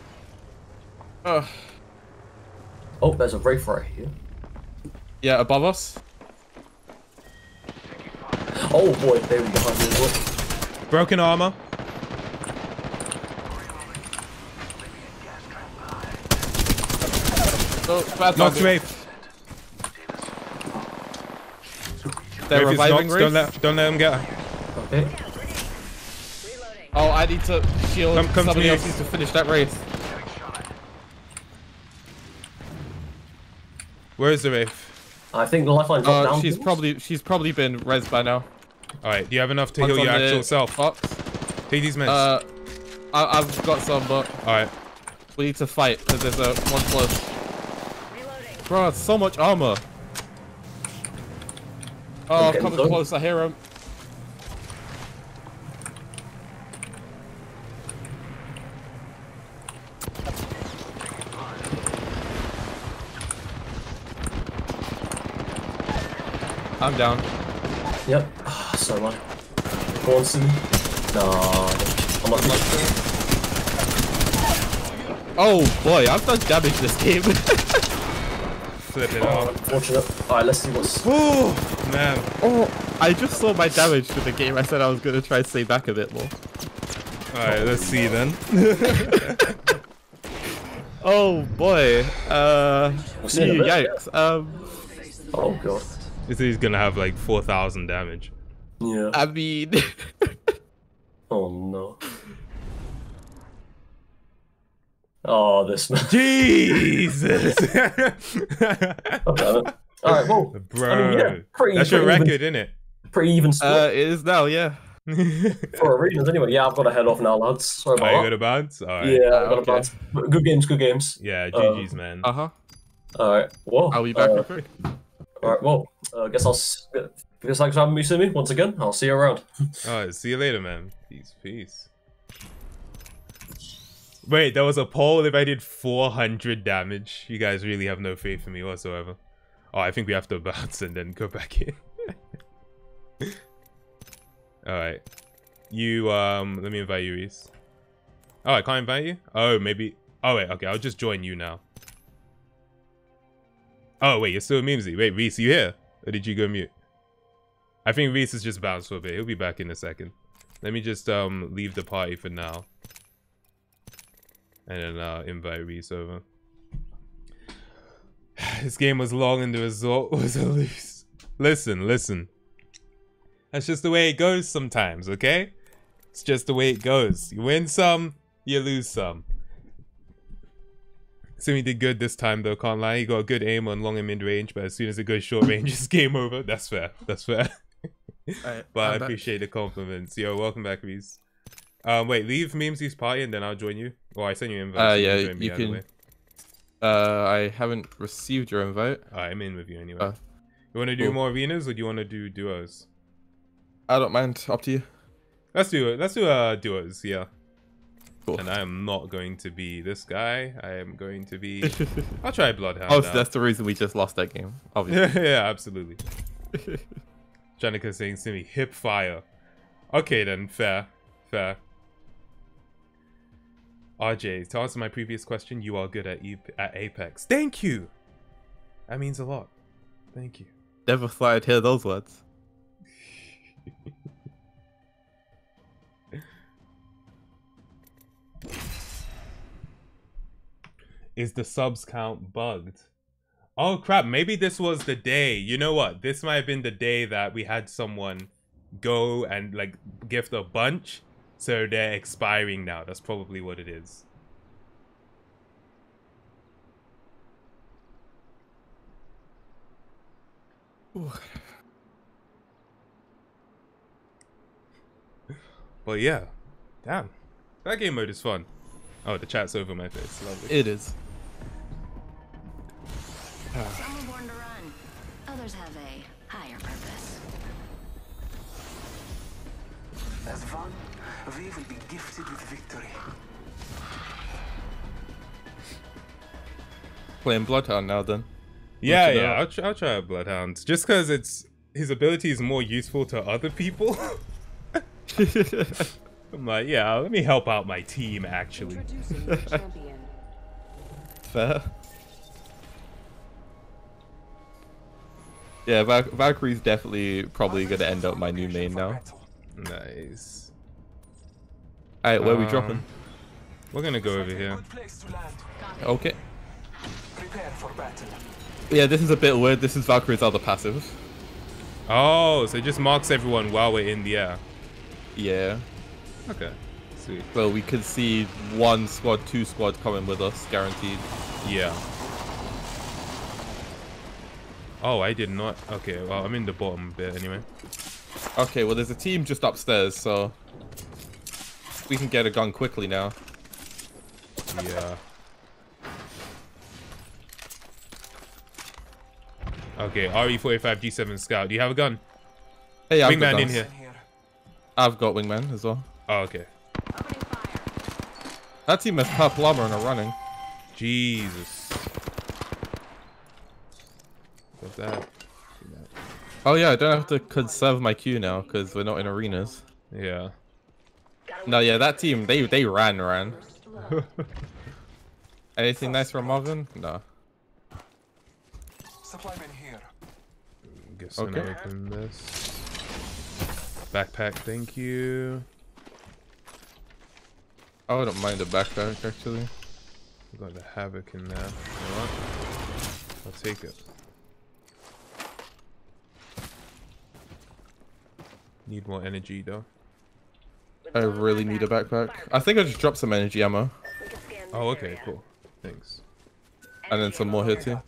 Ugh. Oh, there's a Wraith right here. Yeah, above us. Oh boy, they were behind me as well. Broken armor. Oh, knocked Wraith. They're reviving Wraith. Don't let, don't let him get her. Okay. Oh, I need to shield. Come, come Somebody to else needs to finish that Wraith. Where is the Wraith? I think the lifeline dropped uh, down. She's probably, she's probably been res by now. Alright, do you have enough to One's heal your actual self? Box. Take these meds. Uh, I, I've got some, but... Alright. We need to fight, because there's a one close. Reloading. Bro, so much armor. Oh, I'm coming close, I hear him. I'm down. Yep. Oh, so am I. Corson. No. I'm not lucky. Oh boy, I've done damage this game. Flip it oh, unfortunate. Alright, let's see what's... Oh. Man. Oh, I just saw my damage to the game. I said I was going to try to stay back a bit more. Alright, oh, let's no. see then. Oh boy. Uh, gee, yikes. Um, oh god. He's going to have like four thousand damage. Yeah. I mean... Oh no. Oh, this man. Jesus! Okay. All right, well, bro, I mean, yeah, pretty, that's pretty your record, even, isn't it? Pretty even split. Uh, it is now, yeah. For a reason, anyway. Yeah, I've got to head off now, lads. Sorry about oh, that. You got a bounce? All right. Yeah, I've got okay. a bounce. Good games, good games. Yeah, G G's, um, man. Uh-huh. All right, well. I'll be back uh, real quick. All right, well, I uh, guess I'll... Thanks for having me, Simi, once again. I'll see you around. All right, see you later, man. Peace, peace. Wait, there was a poll if I did four hundred damage. You guys really have no faith in me whatsoever. Oh, I think we have to bounce and then go back in. Alright. You, um, let me invite you, Reese. Oh, I can't invite you? Oh, maybe. Oh, wait, okay, I'll just join you now. Oh, wait, you're still Memesy. Wait, Reese, you here? Or did you go mute? I think Reese has just bounced for a bit. He'll be back in a second. Let me just, um, leave the party for now. And then I'll invite Reese over. This game was long and the result was a lose. Listen, listen. That's just the way it goes sometimes, okay? It's just the way it goes. You win some, you lose some. Simi did good this time though, can't lie. He got a good aim on long and mid range, but as soon as it goes short range, it's game over. That's fair, that's fair. Right, but I'm I appreciate back. the compliments. Yo, welcome back, Reese. Um, wait, leave Memesy's party and then I'll join you. Or oh, I send you an invite. Uh, yeah, you can... Uh, I haven't received your invite. Right, I'm in with you anyway. Uh, you want to do cool. more arenas or do you want to do duos? I don't mind. Up to you. Let's do it. Let's do uh duos. Yeah. Oof. And I am not going to be this guy. I am going to be... I'll try Bloodhound. Oh, so that's the reason we just lost that game. Obviously. Yeah, absolutely. Janica saying to me, hip fire. Okay then, fair, fair. R J, to answer my previous question, you are good at at Apex. Thank you. That means a lot. Thank you. Never thought I'd hear those words. Is the subs count bugged? Oh crap, maybe this was the day. You know what? This might have been the day that we had someone go and like gift a bunch. So they're expiring now. That's probably what it is. Ooh. Well, yeah. Damn. That game mode is fun. Oh, the chat's over my face. Lovely. It is. Some were born to run. Others have a higher purpose. As fun, we will be gifted with victory. Playing Bloodhound now, then. Yeah, yeah, I'll, tr I'll try Bloodhound. Just because it's his ability is more useful to other people. I'm like, yeah, let me help out my team, actually. Introducing the champion. Fair. Yeah, Valk Valkyrie's definitely probably going to end up my new main now. Nice. Alright, where um, are we dropping? We're going to go over here. Okay. Prepare for battle. Yeah, this is a bit weird. This is Valkyrie's other passive. Oh, so it just marks everyone while we're in the air. Yeah. Okay. Sweet. Well, we could see one squad, two squad coming with us, guaranteed. Yeah. Oh, I did not. Okay, well, I'm in the bottom bit anyway. Okay, well, there's a team just upstairs, so we can get a gun quickly now. Yeah. Okay, R E forty-five G seven Scout. Do you have a gun? Hey, I've got Wingman in here. I've got Wingman as well. Oh, okay. That team has purple armor and are running. Jesus. What's that? Oh, yeah, I don't have to conserve my Q now because we're not in arenas. Yeah. No, yeah, that team, they they ran, ran. Anything nice from Marvin? No. Supply bin here. Guess okay. I open this. Backpack, thank you. I wouldn't mind a backpack, actually. I've got the Havoc in there. You know what? I'll take it. Need more energy though. I really need a backpack. I think I just dropped some energy ammo. Oh, okay, cool. Thanks. And then some more here too.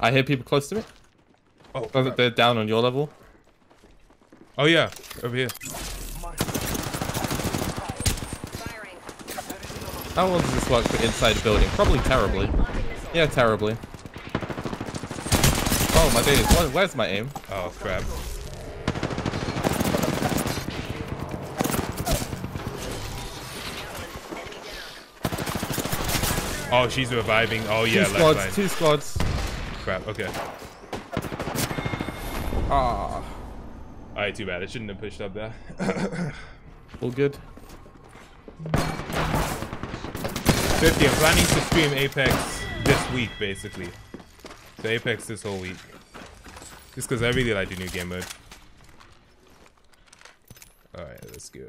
I hear people close to me. Oh, oh they're down on your level. Oh yeah, over here. How well does this work for inside a building? Probably terribly. Yeah, terribly. Oh my days, where's my aim? Oh crap. Oh, she's reviving. Oh yeah, two squads, lifeline. Two squads. Crap, okay. Ah. Alright, too bad. I shouldn't have pushed up there. All good. fifty, I'm planning to stream Apex this week, basically. So Apex this whole week. Just because I really like the new game mode. Alright, let's go.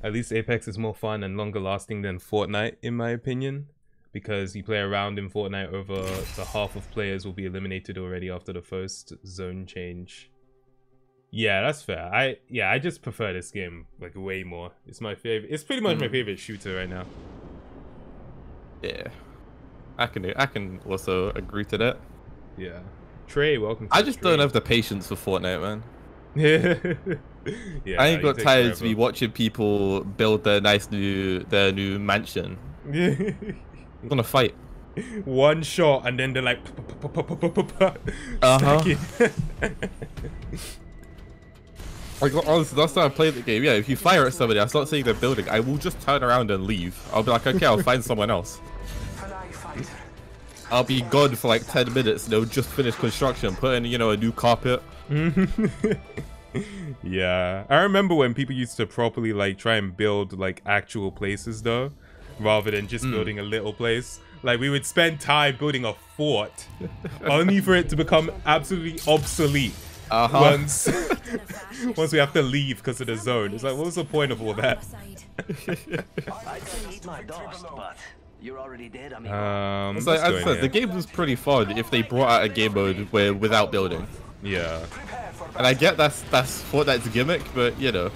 At least Apex is more fun and longer lasting than Fortnite, in my opinion. Because you play a round in Fortnite, over the half of players will be eliminated already after the first zone change. Yeah, that's fair. I yeah, I just prefer this game like way more. It's my favorite. It's pretty much mm. my favorite shooter right now. Yeah, I can I can also agree to that. Yeah, Trey, welcome. To I just Trey. don't have the patience for Fortnite, man. yeah, I ain't no, got tired to be watching people build their nice new their new mansion I'm gonna fight. One shot and then they're like uh-huh. I got honestly last time I played the game, yeah, if you fire at somebody, I start seeing their building, I will just turn around and leave. I'll be like, okay, I'll find someone else. I'll be gone for like ten minutes and they'll just finish construction, put in, you know, a new carpet. Yeah. I remember when people used to properly like try and build like actual places though, rather than just mm. building a little place. Like, we would spend time building a fort, only for it to become absolutely obsolete uh-huh. once once we have to leave because of the zone. It's like, what was the point of all that? um, so, as I said, the game was pretty fun if they brought out a game mode where without building. Yeah. And I get that's, that's Fortnite's gimmick, but, you know.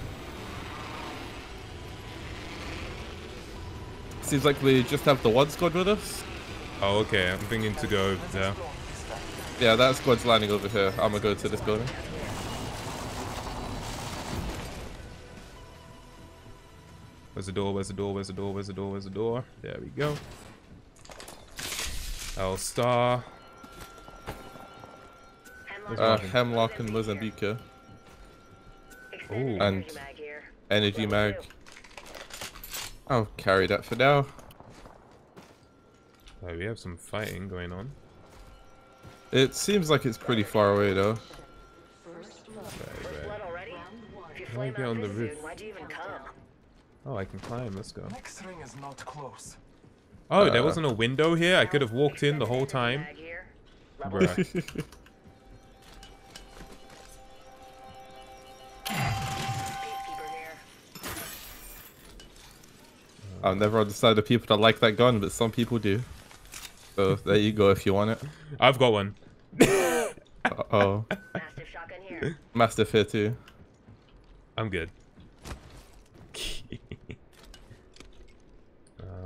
Seems like we just have the one squad with us. Oh, okay. I'm thinking to go there. Yeah, that squad's landing over here. I'm gonna go to this building. Where's the door? Where's the door? Where's the door? Where's the door? Where's the door? There we go. L Star. Uh, Hemlock and Mozambique. Ooh. And energy mag. I'll carry that for now. Oh, we have some fighting going on. It seems like it's pretty far away though. Why be on the roof? Oh, I can climb. Let's go. Next ring is not close. Oh, uh, there wasn't a window here. I could have walked in the whole time. Bruh. I've never understood the people that like that gun, but some people do. So there you go if you want it. I've got one. Uh oh. Mastiff shotgun here. Mastiff here too. I'm good.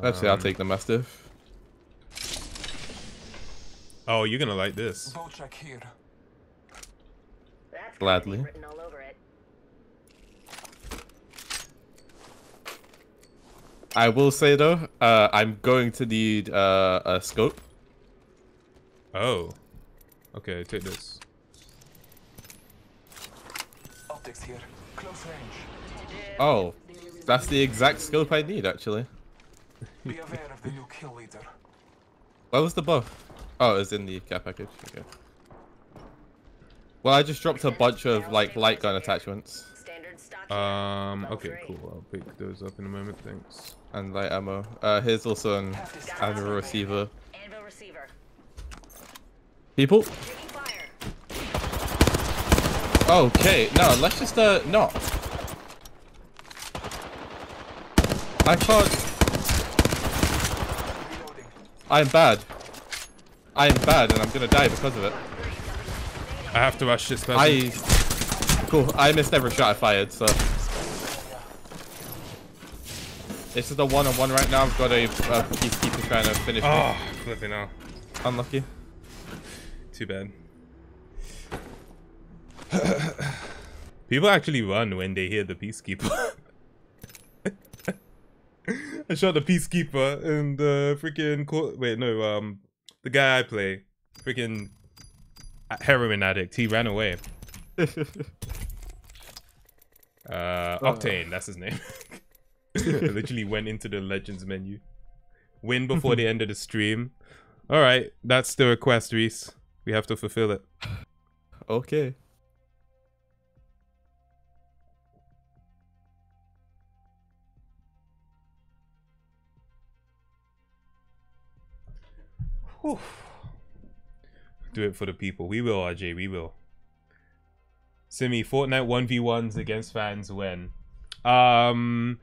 Actually, um, I'll take the Mastiff. Oh, you're gonna like this. Gladly. I will say though, uh, I'm going to need uh, a scope. Oh. Okay, take this. Optics here. Close range. Oh, that's the exact scope I need actually. Be aware of the new kill leader. Where was the buff? Oh, it was in the care package. Okay. Well, I just dropped a bunch of like light gun attachments. Um, okay, cool. I'll pick those up in a moment, thanks. And light ammo. Uh, here's also an ammo receiver. People? Okay, no, let's just, uh, not. I can't. I'm bad. I'm bad and I'm gonna die because of it. I have to rush this person. I... Cool, I missed every shot I fired, so. This is the one on one right now. I've got a uh, Peacekeeper trying to finish me. Oh, flipping out. Unlucky. Too bad. People actually run when they hear the Peacekeeper. I shot the Peacekeeper and the uh, freaking. Wait, no, um, the guy I play, freaking heroin addict, he ran away. uh, Octane, that's his name. I literally went into the Legends menu. Win before the end of the stream. Alright, that's the request, Reese. We have to fulfill it. Okay. Whew. Do it for the people. We will, R J, we will. Simi, Fortnite one v ones against fans when? Um,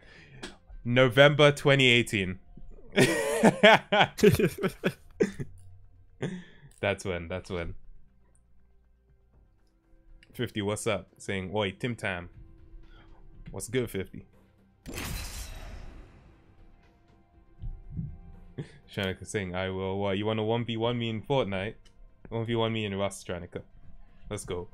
November twenty eighteen. That's when, that's when. fifty, what's up? Saying, oi, Tim Tam. What's good, fifty? Shanika saying, I will, what? You want to one v one me in Fortnite? one v one me in Rust, Shanika. Let's go.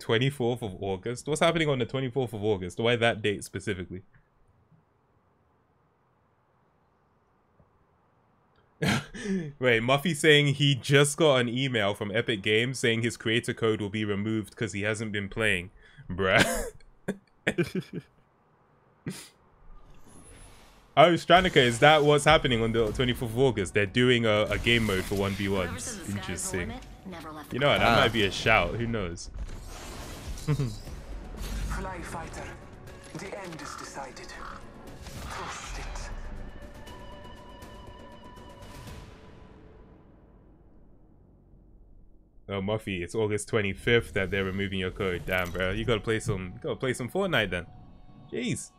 twenty-fourth of August? What's happening on the twenty-fourth of August? Why that date specifically? Wait, Muffy saying he just got an email from Epic Games saying his creator code will be removed because he hasn't been playing. Bruh. Oh, Stranica, is that what's happening on the twenty-fourth of August? They're doing a, a game mode for one v ones. Interesting. You know what? That ah. might be a shout. Who knows? Fly, fighter. The end is decided. Trust it. Oh, Muffy, it's August twenty-fifth that they're removing your code. Damn, bro, you gotta play some, you gotta play some Fortnite then. Jeez.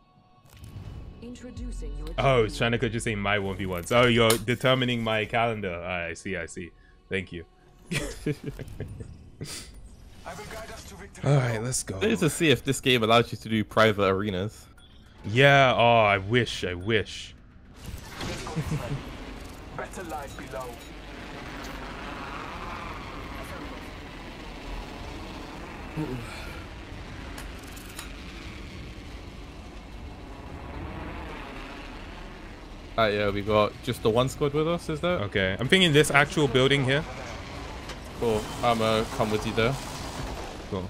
Introducing your oh, Shanika just saying my one v ones. Oh, you're determining my calendar. Ah, I see, I see. Thank you. All right, let's go. I need to see if this game allows you to do private arenas. Yeah. Oh, I wish. I wish. Better life below. Ooh. All right, yeah, we got just the one squad with us, is there? Okay, I'm thinking this actual building here. Cool, I'm uh, come with you there. Cool.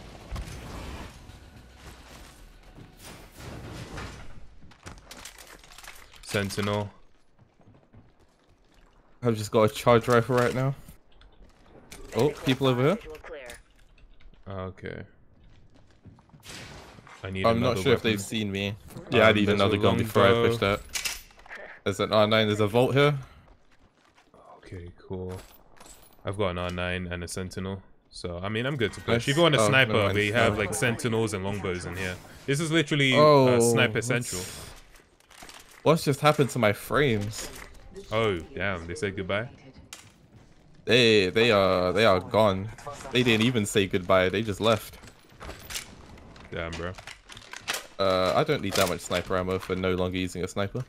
Sentinel. I've just got a charge rifle right now. Oh, people over here. Okay. I need I'm not sure weapon. if they've seen me. Yeah, um, I need another gun before I push that. There's an R nine, there's a vault here. Okay, cool. I've got an R nine and a sentinel. So, I mean, I'm good to push. Nice. If you want a oh, sniper, no, we have like sentinels and longbows in here. This is literally oh, uh, sniper what's... central. What's just happened to my frames? Oh, damn, they said goodbye? They they are they are gone. They didn't even say goodbye. They just left. Damn, bro. Uh, I don't need that much sniper ammo for no longer using a sniper.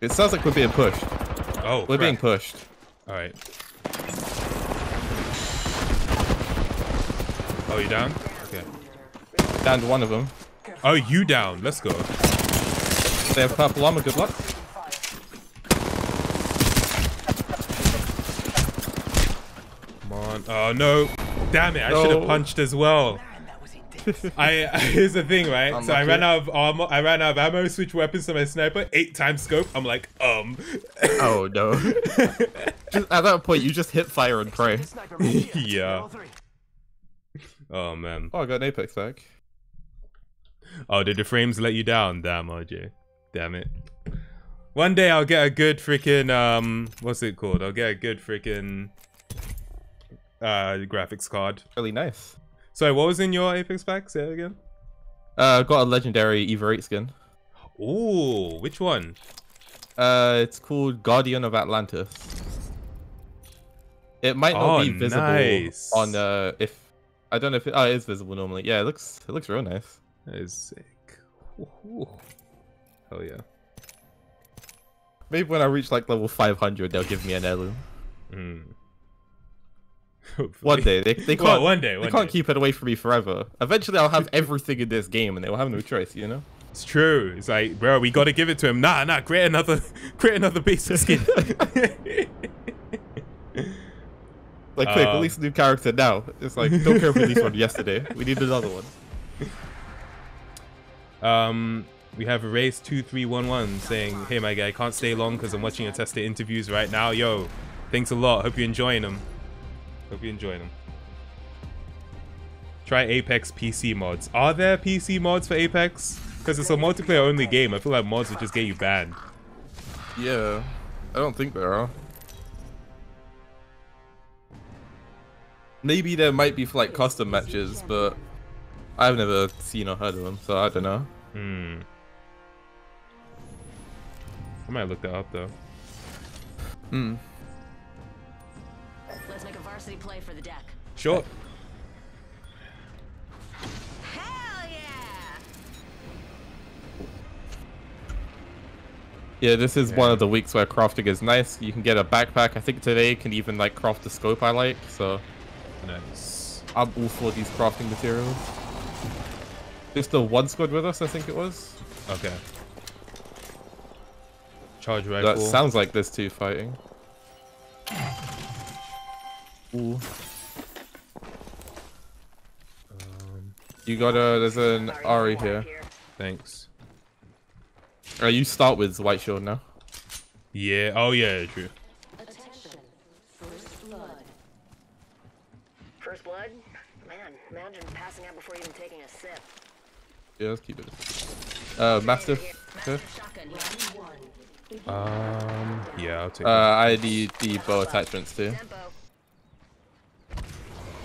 It sounds like we're being pushed. Oh, we're crap. being pushed. All right. Oh, you down? Okay. Downed one of them. Oh, you down? Let's go. They have purple armor. Good luck. Oh no! Damn it! I no. should have punched as well. I here's the thing, right? I'm so I ran out of armor. I ran out of ammo. Switch weapons to my sniper. Eight times scope. I'm like, um. Oh no! Just, at that point, you just hit fire and pray. Yeah. Oh man. Oh, I got an Apex back. Oh, did the frames let you down? Damn, O J. Damn it. One day I'll get a good freaking um. What's it called? I'll get a good freaking. Uh, graphics card. Really nice. So, what was in your Apex pack? Say it again. Uh, got a legendary Eva eight skin. Ooh, which one? Uh, it's called Guardian of Atlantis. It might not oh, be visible nice. on uh, if I don't know if it, oh, it is visible normally. Yeah, it looks it looks real nice. That is sick. Ooh. Hell yeah. Maybe when I reach like level five hundred, they'll give me an heirloom. Mm. Hopefully. One day they, they can't. Well, one day, one they can't day. keep it away from me forever. Eventually, I'll have everything in this game, and they will have no choice. You know. It's true. It's like, bro, we got to give it to him. Nah, nah. Create another, create another basic skin. Like, quick, um, release a new character now. It's like, don't care if we released one yesterday. We need another one. Um, we have Race two three one one saying, "Hey, my guy, can't stay long because I'm watching your tester interviews right now. Yo, thanks a lot. Hope you're enjoying them." Hope you enjoy them. Try Apex P C mods. Are there P C mods for Apex? Because it's a multiplayer only game. I feel like mods would just get you banned. Yeah, I don't think there are. Maybe there might be for like custom matches, but I've never seen or heard of them, so I don't know. Hmm. I might look that up though. Hmm. Play for the deck. Sure. Hell yeah. Yeah, this is yeah. one of the weeks where crafting is nice. You can get a backpack. I think today you can even like craft the scope I like. So nice. I'm all for these crafting materials. There's still one squad with us, I think it was. Okay. Charge rifle. That sounds like there's two fighting. Ooh. Um, you got a. There's an Ari here. Thanks. Uh, you start with White Shield now. Yeah. Oh yeah. True. Attention. First blood. First blood. Man, imagine passing out before even taking a sip. Yeah, let's keep it. Uh, Mastiff. Okay. Um. Yeah, I'll take. Uh, I need the bow attachments too.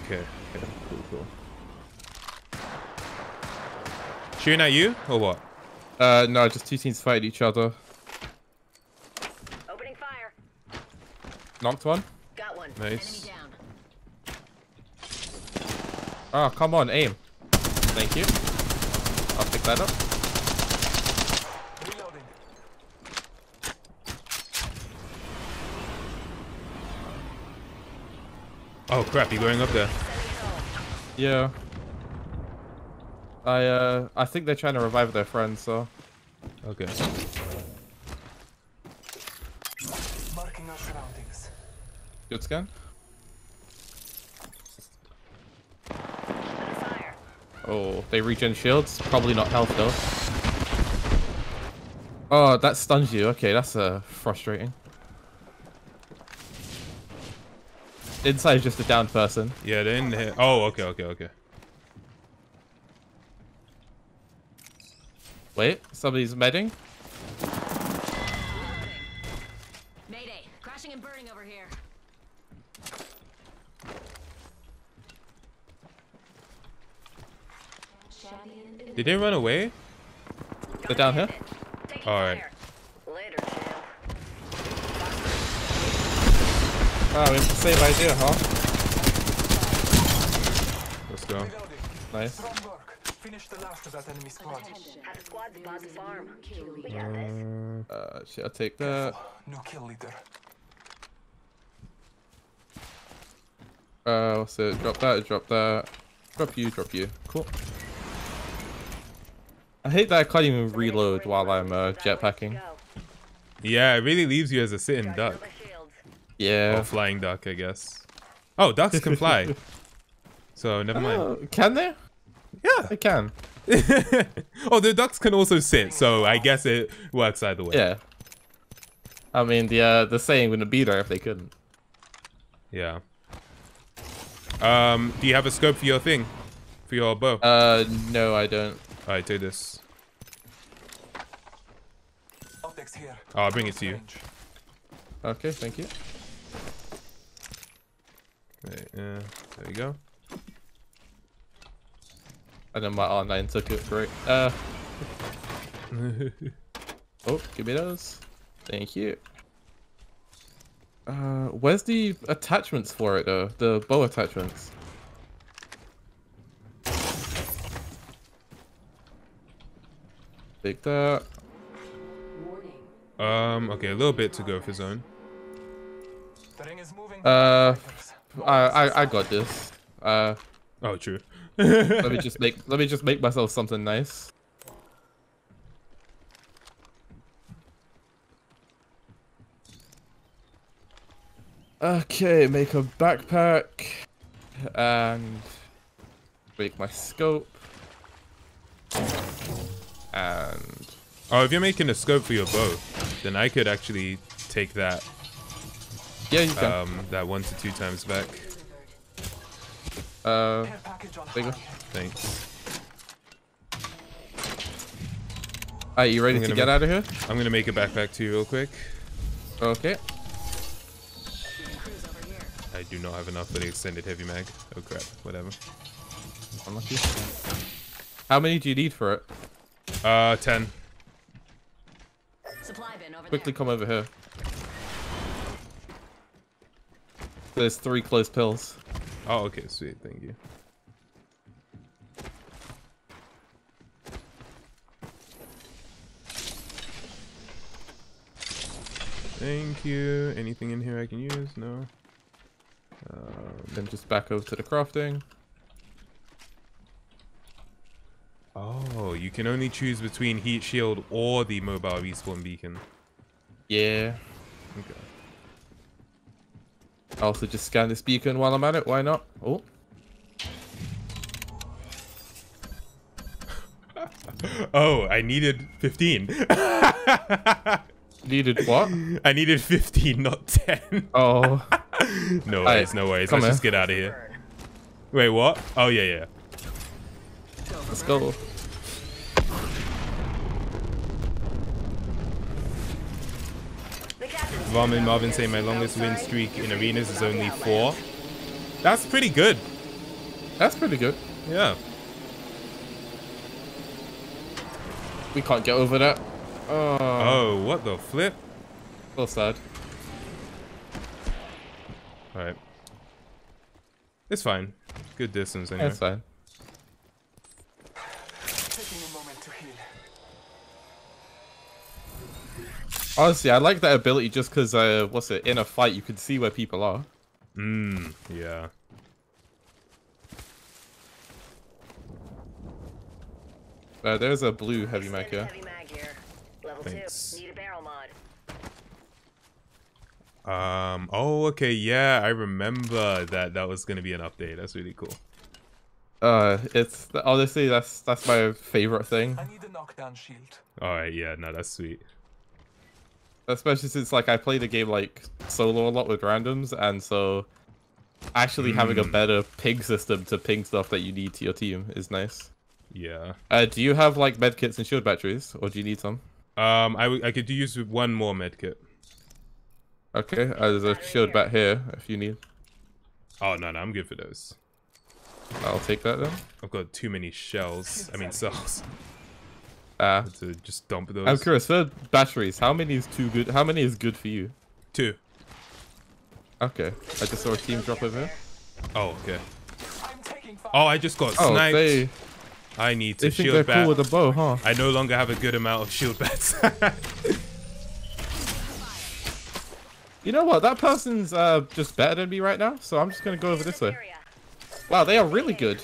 Okay. Okay. Cool. Cool. Shooting at you or what? Uh, no, just two teams fight each other. Opening fire. Knocked one. Got one. Nice. Oh, come on, aim. Thank you. I'll pick that up. Reloading. Oh crap, you're going up there. Yeah. I uh I think they're trying to revive their friends, so. Okay. Marking our surroundings. Good scan? Oh, they regen shields. Probably not health though. Oh, that stuns you. Okay, that's uh, frustrating. Inside is just a downed person. Yeah, they're in here. Oh, okay, okay, okay. Wait, somebody's medding? Mayday, crashing and burning over here. Did they run away? They're down here. Alright. Wow, it's the same idea, huh? Let's go. Nice. Uh, uh, shit, I'll take that. Uh, what's it? Drop that, drop that. Drop you, drop you. Cool. I hate that I can't even reload while I'm uh, jetpacking. Yeah, it really leaves you as a sitting duck. Yeah. Or flying duck, I guess. Oh, ducks can fly. So, never mind. Uh, can they? Yeah. They can. Oh, the ducks can also sit, so I guess it works either way. Yeah. I mean, the uh, the saying wouldn't be there if they couldn't. Yeah. Um, do you have a scope for your thing? For your bow? Uh, no, I don't. Alright, do this. Oh, I'll bring it to you. Okay, thank you. Okay, uh, there you go. And then my R nine took it, great. Uh. Oh, give me those. Thank you. Uh, where's the attachments for it though? The bow attachments. Take that. Um, okay, a little bit to go for zone. Uh, I, I, I got this. Uh, oh, true. let me just make, let me just make myself something nice. Okay, make a backpack and make my scope. And oh, if you're making a scope for your bow, then I could actually take that. Yeah, you can. Um, that one to two times back. Uh, there you go. Thanks. Alright, you ready to get out of here? I'm gonna make a backpack to you real quick. Okay. I do not have enough for the extended heavy mag. Oh crap, whatever. Unlucky. How many do you need for it? Uh, ten. Supply bin over Quickly there. Come over here. There's three close pills. Oh, okay, sweet, thank you. Thank you. Anything in here I can use? No. Um, then just back over to the crafting. Oh, you can only choose between heat shield or the mobile respawn beacon. Yeah. Okay. I'll also just scan this beacon while I'm at it. Why not? Oh. Oh, I needed fifteen. Needed what? I needed fifteen, not ten. Oh. No worries, no worries. Let's just get out of here. Wait, what? Oh, yeah, yeah. Let's go. Ramen Marvin saying my longest win streak in arenas is only four. That's pretty good. That's pretty good. Yeah. We can't get over that. Oh, oh what the flip? So sad. Alright. It's fine. Good distance anyway. It's fine. Honestly, I like that ability just because, uh, what's it, in a fight you can see where people are. Mmm, yeah. Uh, there's a blue heavy mech here. Thanks. Um, oh, okay, yeah, I remember that that was going to be an update. That's really cool. Uh, it's, honestly, that's that's my favorite thing. I need a knockdown shield. Alright, yeah, no, that's sweet. Especially since, like, I play the game, like, solo a lot with randoms, and so actually mm. having a better ping system to ping stuff that you need to your team is nice. Yeah. Uh, do you have, like, medkits and shield batteries, or do you need some? Um, I, w I could use one more medkit. Okay, uh, there's a shield bat here, if you need. Oh, no, no, I'm good for those. I'll take that, then. I've got too many shells. I mean, cells. Ah, uh, to just dump those. I'm curious for batteries. How many is too good? How many is good for you? Two. Okay. I just saw a team drop over here. Oh, okay. Oh, I just got oh, sniped. They, I need to they shield think they're bat. Cool with a bow, huh? I no longer have a good amount of shield bats. You know what? That person's uh, just better than me right now, so I'm just gonna go over this way. Wow, they are really good.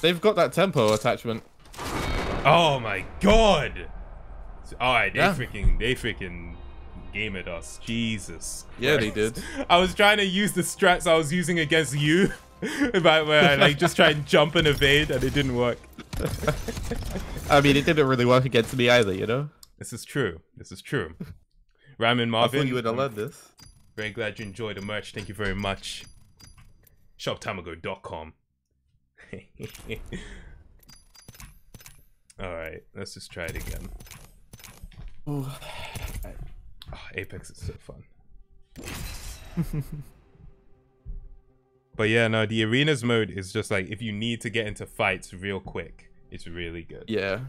They've got that tempo attachment. Oh my god! Alright, they yeah. freaking, they freaking game at us. Jesus Christ. Yeah, they did. I was trying to use the strats I was using against you, but where I like, just tried and jump and evade and it didn't work. I mean, it didn't really work against me either, you know? This is true. This is true. Ramen Marvin. I thought you would have loved this. Very glad you enjoyed the merch. Thank you very much. shop time ago dot com. Alright, let's just try it again. Oh, Apex is so fun. But yeah, no, the arenas mode is just like, if you need to get into fights real quick, it's really good. Yeah.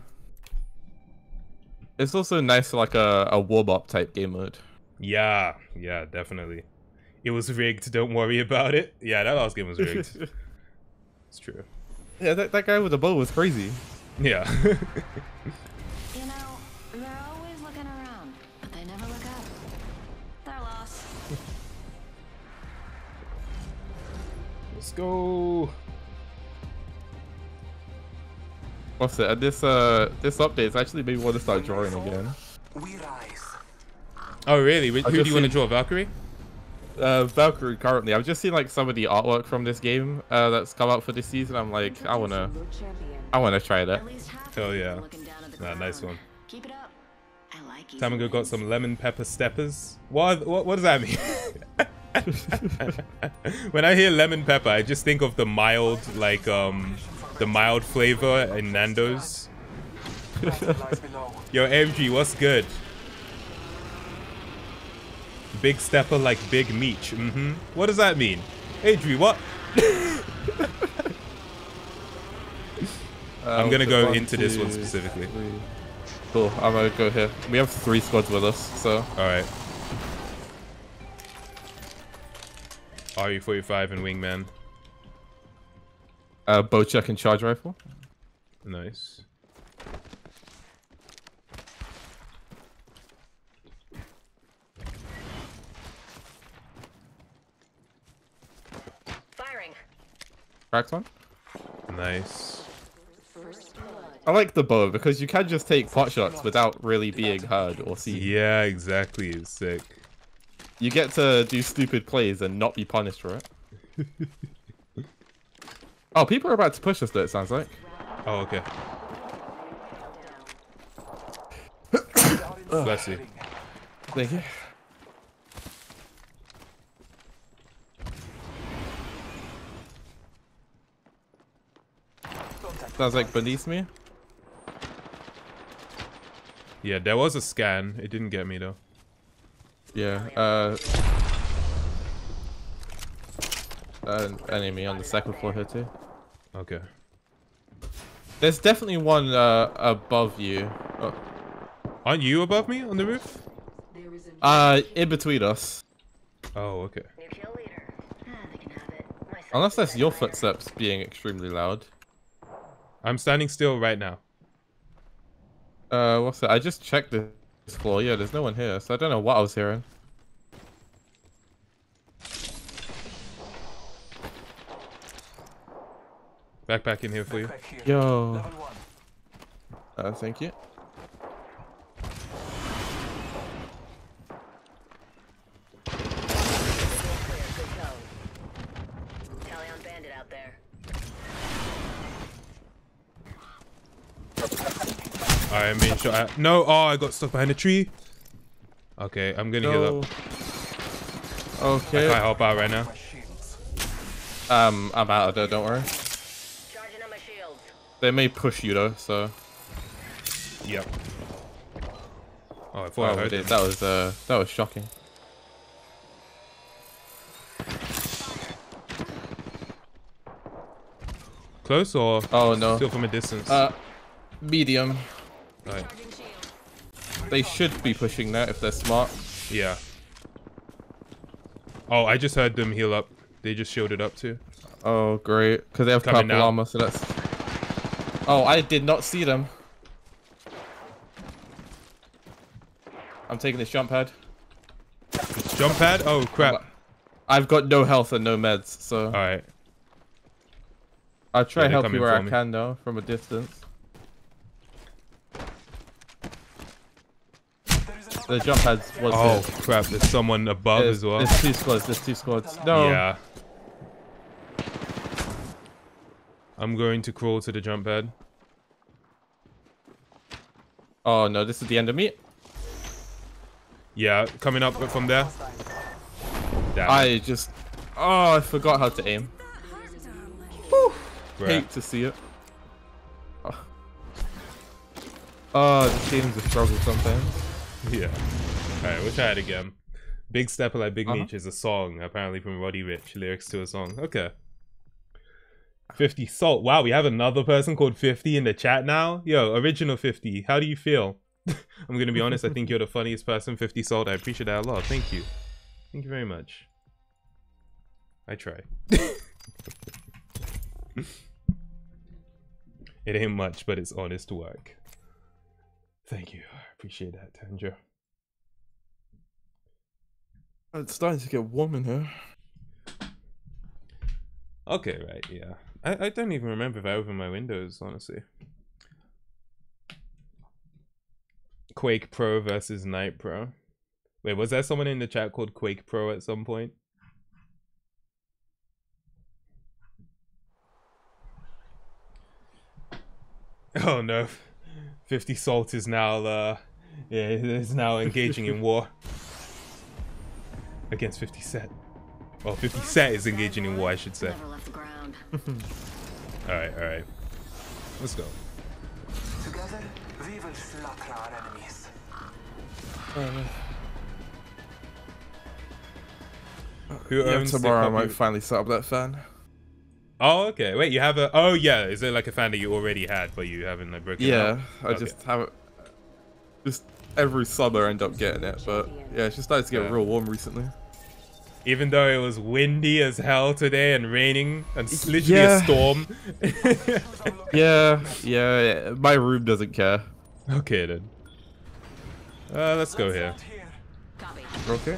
It's also nice for like a, a warm-up type game mode. Yeah, yeah, definitely. It was rigged, don't worry about it. Yeah, that last game was rigged. It's true. Yeah, that, that guy with the bow was crazy. Yeah. You know, they're always looking around, but they never look up. They're lost. Let's go. What's it? And this uh, this update's actually made me want to start drawing again. We rise. Oh really? Who do you seen... want to draw? Valkyrie? Uh, Valkyrie currently. I've just seen like some of the artwork from this game uh, that's come out for this season. I'm like, I wanna. I want to try that. Oh yeah, nah, nice one. Keep it up. I like Tamago got some lemon pepper steppers. What? What, what does that mean? When I hear lemon pepper, I just think of the mild, like um, the mild flavor in Nando's. Yo, M G, what's good? Big stepper like big meat. Mm-hmm. What does that mean? Adri, what? Uh, I'm gonna go one, into two, this one specifically. Three. Cool, I'm gonna go here. We have three squads with us, so. Alright. R E forty-five and Wingman. Uh, bow check and charge rifle. Nice. Firing. Cracked one. Nice. I like the bow because you can just take pot shots without really being heard or seen. Yeah, exactly. It's sick. You get to do stupid plays and not be punished for it. Oh, people are about to push us though, it sounds like. Oh, okay. Bless you. Thank you. Sounds like beneath me. Yeah, there was a scan. It didn't get me though. Yeah, uh... An enemy on the second floor here too. Okay. There's definitely one uh, above you. Oh. Aren't you above me on the roof? Uh, in between us. Oh, okay. Unless that's your footsteps being extremely loud. I'm standing still right now. Uh, what's that? I just checked this floor. Yeah, there's no one here, so I don't know what I was hearing. Backpack in here for you. Yo. Uh, thank you. I mean, sure. I... No, oh, I got stuck behind a tree. Okay, I'm gonna no. heal up. Okay. I can't help out right now. Um, I'm out of there. Don't worry. Charging on my shields. They may push you though, so. Yep. Oh, I thought oh, I heard it. That was uh, that was shocking. Close or? Oh no. Still from a distance. Uh, medium. Right. They should be pushing that if they're smart. Yeah. Oh, I just heard them heal up. They just shielded up too. Oh, great. Because they have purple armor, so that's... Oh, I did not see them. I'm taking this jump pad. This jump pad? Oh, crap. I've got no health and no meds, so... Alright. I'll try to yeah, help you where I me. can, though, from a distance. The jump pads was Oh there. crap, there's someone above there's, as well. There's two squads, there's two squads. No. Yeah. I'm going to crawl to the jump pad. Oh no, this is the end of me. Yeah, coming up from there. Damn. I just... Oh, I forgot how to aim. Whew. Hate to see it. Oh, oh this game's a struggle sometimes. Yeah. Alright, we'll try it again. Big Stepper Like Big Meech uh-huh. is a song, apparently from Roddy Ricch. Lyrics to a song. Okay. fifty Salt. Wow, we have another person called fifty in the chat now. Yo, original fifty. How do you feel? I'm going to be honest. I think you're the funniest person, fifty Salt. I appreciate that a lot. Thank you. Thank you very much. I try. It ain't much, but it's honest work. Thank you. Appreciate that, Tanjo. It's starting to get warm in here. Okay, right, yeah. I, I don't even remember if I opened my windows, honestly. Quake Pro versus Night Pro. Wait, was there someone in the chat called Quake Pro at some point? Oh no. fifty Salt is now uh yeah, is now engaging in war against fifty Cent. Well, fifty Cent is engaging in war, I should say. all right, all right, let's go. Together, we will slaughter our enemies. Uh, Who yeah, owns tomorrow? I might finally set up that fan. Oh, okay. Wait, you have a... Oh, yeah. Is it like a fan that you already had, but you haven't like broken yeah, it up? Yeah, I okay. just haven't... Just every summer I end up getting it, but yeah, it's just started to get yeah. real warm recently. Even though it was windy as hell today and raining and literally yeah. a storm. yeah, yeah, yeah. My room doesn't care. Okay, then. Uh, let's go here. Okay.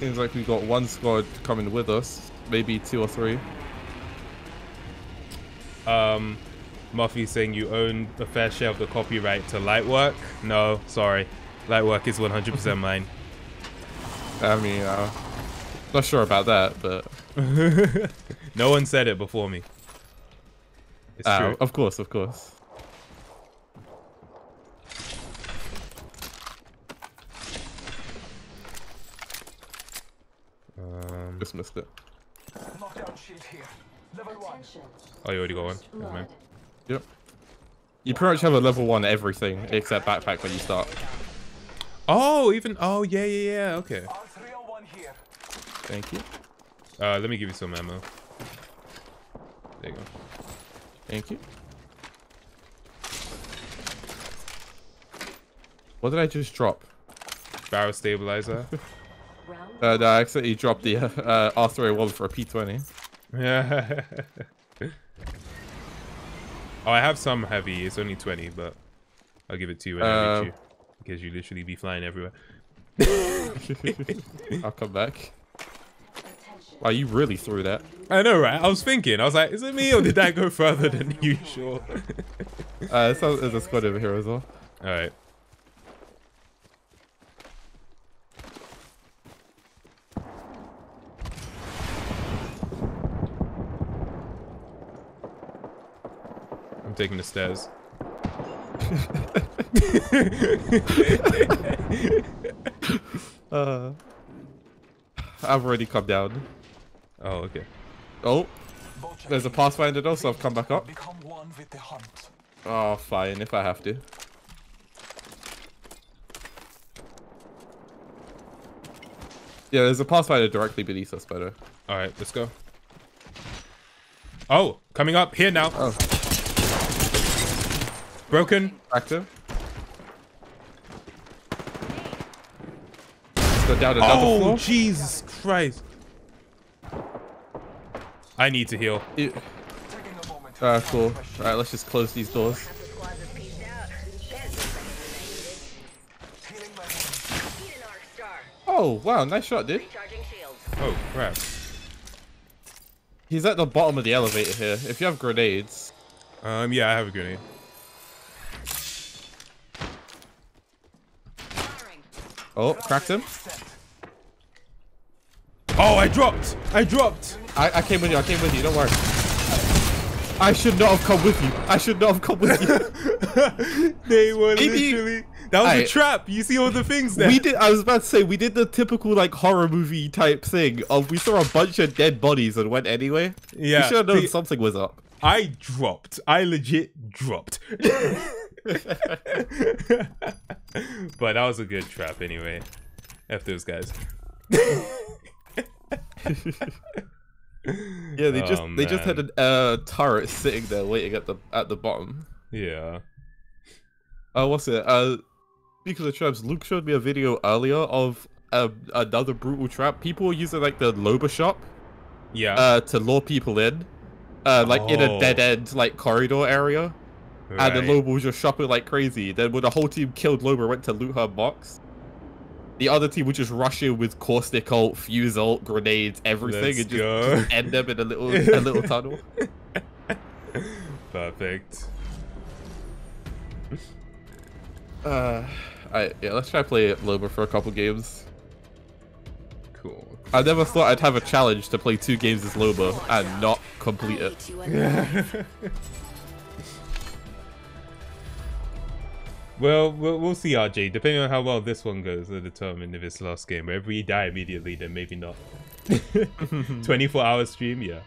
Seems like we've got one squad coming with us, maybe two or three. um, Muffy saying you own a fair share of the copyright to Lightwork. No, sorry. Lightwork is one hundred percent mine. I mean, uh, not sure about that, but... No one said it before me. It's uh, true. Of course, of course. Um, Just missed it. Knockdown shield here. Level one. Oh, you already got one. Never mind. Yep. You pretty much have a level one everything except backpack when you start. Oh, even oh yeah yeah yeah okay. R three oh one here. Thank you. Uh, let me give you some ammo. There you go. Thank you. What did I just drop? Barrel stabilizer. Uh, no, I accidentally dropped the uh, uh, R three oh one for a P twenty. Yeah. Oh, I have some heavy. It's only twenty, but I'll give it to you when uh, I reach you. Because you literally be flying everywhere. I'll come back. Wow, you really threw that. I know, right? I was thinking. I was like, is it me or did that go further than usual? uh, so there's a squad over here as well. All right. I'm taking the stairs. uh, I've already come down. Oh, okay. Oh, there's a Pathfinder though, so I've come back up. Oh, fine, if I have to. Yeah, there's a Pathfinder directly beneath us, by the way. Alright, let's go. Oh, coming up here now. Oh. Broken. Active. Go down another oh, floor. Jesus Christ. I need to heal. Alright, cool. Alright, let's just close these doors. Oh, wow. Nice shot, dude. Oh, crap. He's at the bottom of the elevator here. If you have grenades. Um, yeah, I have a grenade. Oh, cracked him. Oh, I dropped. I dropped. I, I came with you. I came with you. Don't worry. I should not have come with you. I should not have come with you. They were Maybe. literally... That was I, a trap. You see all the things there. We did. I was about to say, we did the typical like horror movie type thing of we saw a bunch of dead bodies and went anyway. Yeah. You should have known the, something was up. I dropped. I legit dropped. But that was a good trap anyway. F those guys. Yeah, they just oh, they just had a uh, turret sitting there waiting at the at the bottom. Yeah. Oh, uh, what's it? Uh, speaking of traps, Luke showed me a video earlier of uh, another brutal trap. People were using like the Loba shop. Yeah. Uh, to lure people in, uh, like oh. in a dead end like corridor area. Right. And the Loba was just shopping like crazy. Then when the whole team killed Loba, went to loot her box, the other team would just rush in with Caustic ult, Fuse ult, grenades, everything, Let's and just, just end them in a little a little tunnel. Perfect. Uh, alright, yeah, let's try to play Loba for a couple games. Cool. I never thought I'd have a challenge to play two games as Loba and not complete it. Well, well, we'll see, R J. Depending on how well this one goes, will determine if it's last game. But if we die immediately, then maybe not. twenty-four hour stream, yeah.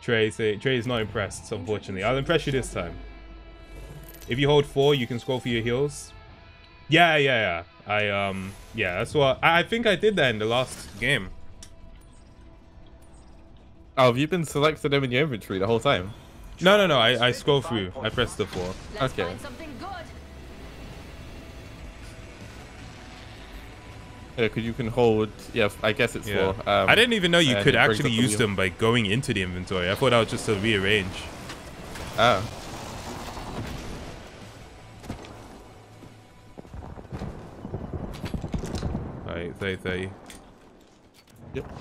Trey say Trey is not impressed, unfortunately. I'll impress you this time. If you hold four, you can scroll for your heals. Yeah, yeah, yeah. I um, yeah. That's what I, I think I did that in the last game. Oh, have you been selecting them in your inventory the whole time? No, no, no. I I scroll through. I press the four. Let's okay. Yeah, because you can hold. Yeah, I guess it's yeah. four. Um, I didn't even know you could actually use them by going into the inventory. I thought I was just to rearrange. Ah. All right, thirty, thirty. Yep.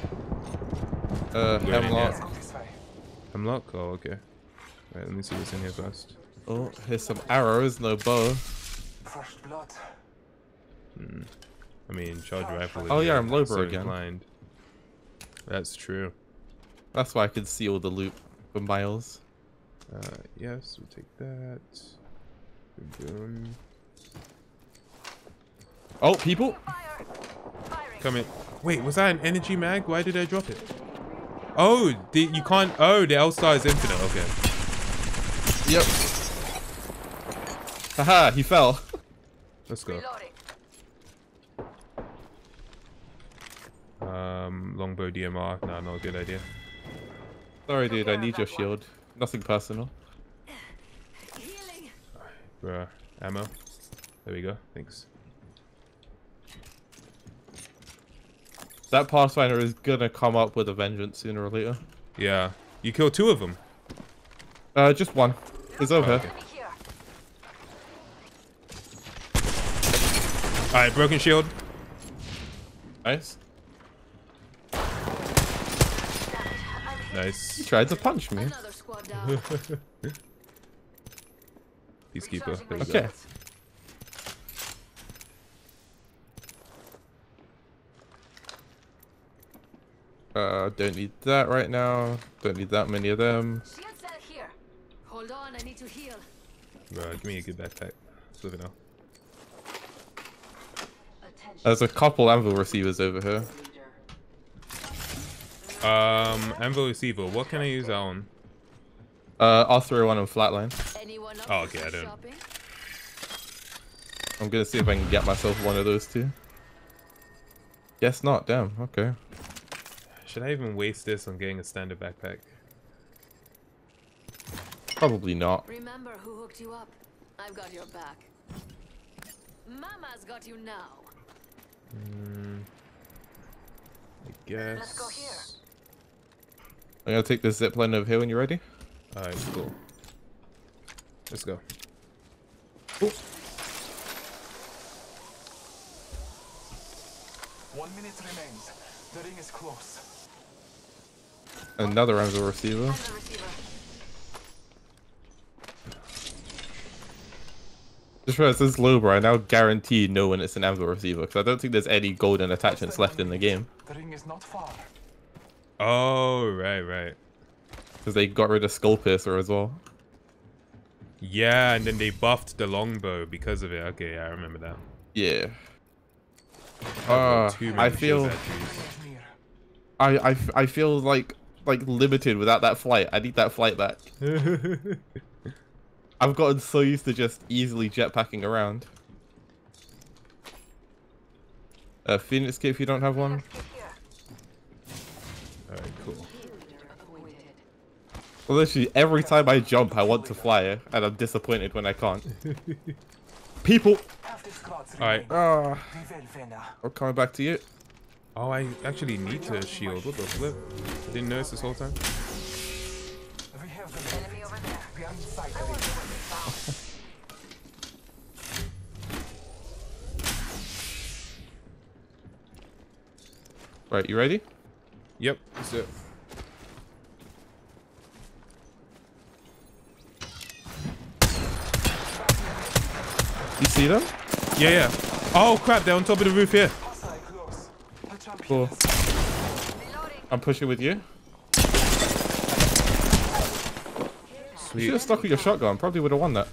Uh, Hemlock. Hemlock? Oh, okay. Wait, let me see what's in here first. Oh, here's some arrows, no bow. First blood. Hmm. I mean, charge rifle. Oh yeah, I'm Loba again. Blind. That's true. That's why I could see all the loot for miles. Uh, yes, we'll take that. Boom. Oh, people! Come in. Wait, was that an energy mag? Why did I drop it? Oh, the, you can't. Oh, the L star is infinite. Okay. Yep. Haha, he fell. Let's go. Um, longbow D M R. Nah, not a good idea. Sorry, dude. I need your shield. Nothing personal. Bruh, ammo. There we go. Thanks. That Pathfinder is gonna come up with a vengeance sooner or later. Yeah. You killed two of them? Uh, just one. It's over. Oh, okay. Alright, broken shield. Nice. Nice. He tried to punch me. Peacekeeper. There we okay. Go. Uh, don't need that right now. Don't need that many of them. Here. Hold on, I need to heal. Bro, give me a good backpack. Let's now. There's a couple anvil receivers over here. Um, anvil receiver. What can I use that on? Uh, R three oh one and flatline. Oh, okay, I don't. I'm gonna see if I can get myself one of those two. Guess not. Damn. Okay. Should I even waste this on getting a standard backpack? Probably not. Remember who hooked you up. I've got your back. Mama's got you now. Mm, I guess. Let's go here. I'm gonna take this zipline over here when you're ready. Alright, cool. Let's go. Ooh. One minute remains. The ring is close. Another anvil receiver. Just realize this Loba, I now guarantee no one it's an anvil receiver because I don't think there's any golden attachments left in the game. The ring is not far. Oh, right, right. Because they got rid of Skull Piercer as well. Yeah, and then they buffed the longbow because of it. Okay, yeah, I remember that. Yeah. Uh, I feel I, I, I feel like like limited without that flight. I need that flight back. I've gotten so used to just easily jetpacking around. Uh, Phoenix Kit if you don't have one. Alright, cool. Well, literally every time I jump I want to fly and I'm disappointed when I can't. People! Alright. Uh, I'm coming back to you. Oh, I actually need to shield. What the flip? Didn't notice this whole time. Right, you ready? Yep, that's it. You see them? Yeah, yeah. Oh crap, they're on top of the roof here. Cool. I'm pushing with you. Sweet. You should have stuck with your shotgun. Probably would have won that.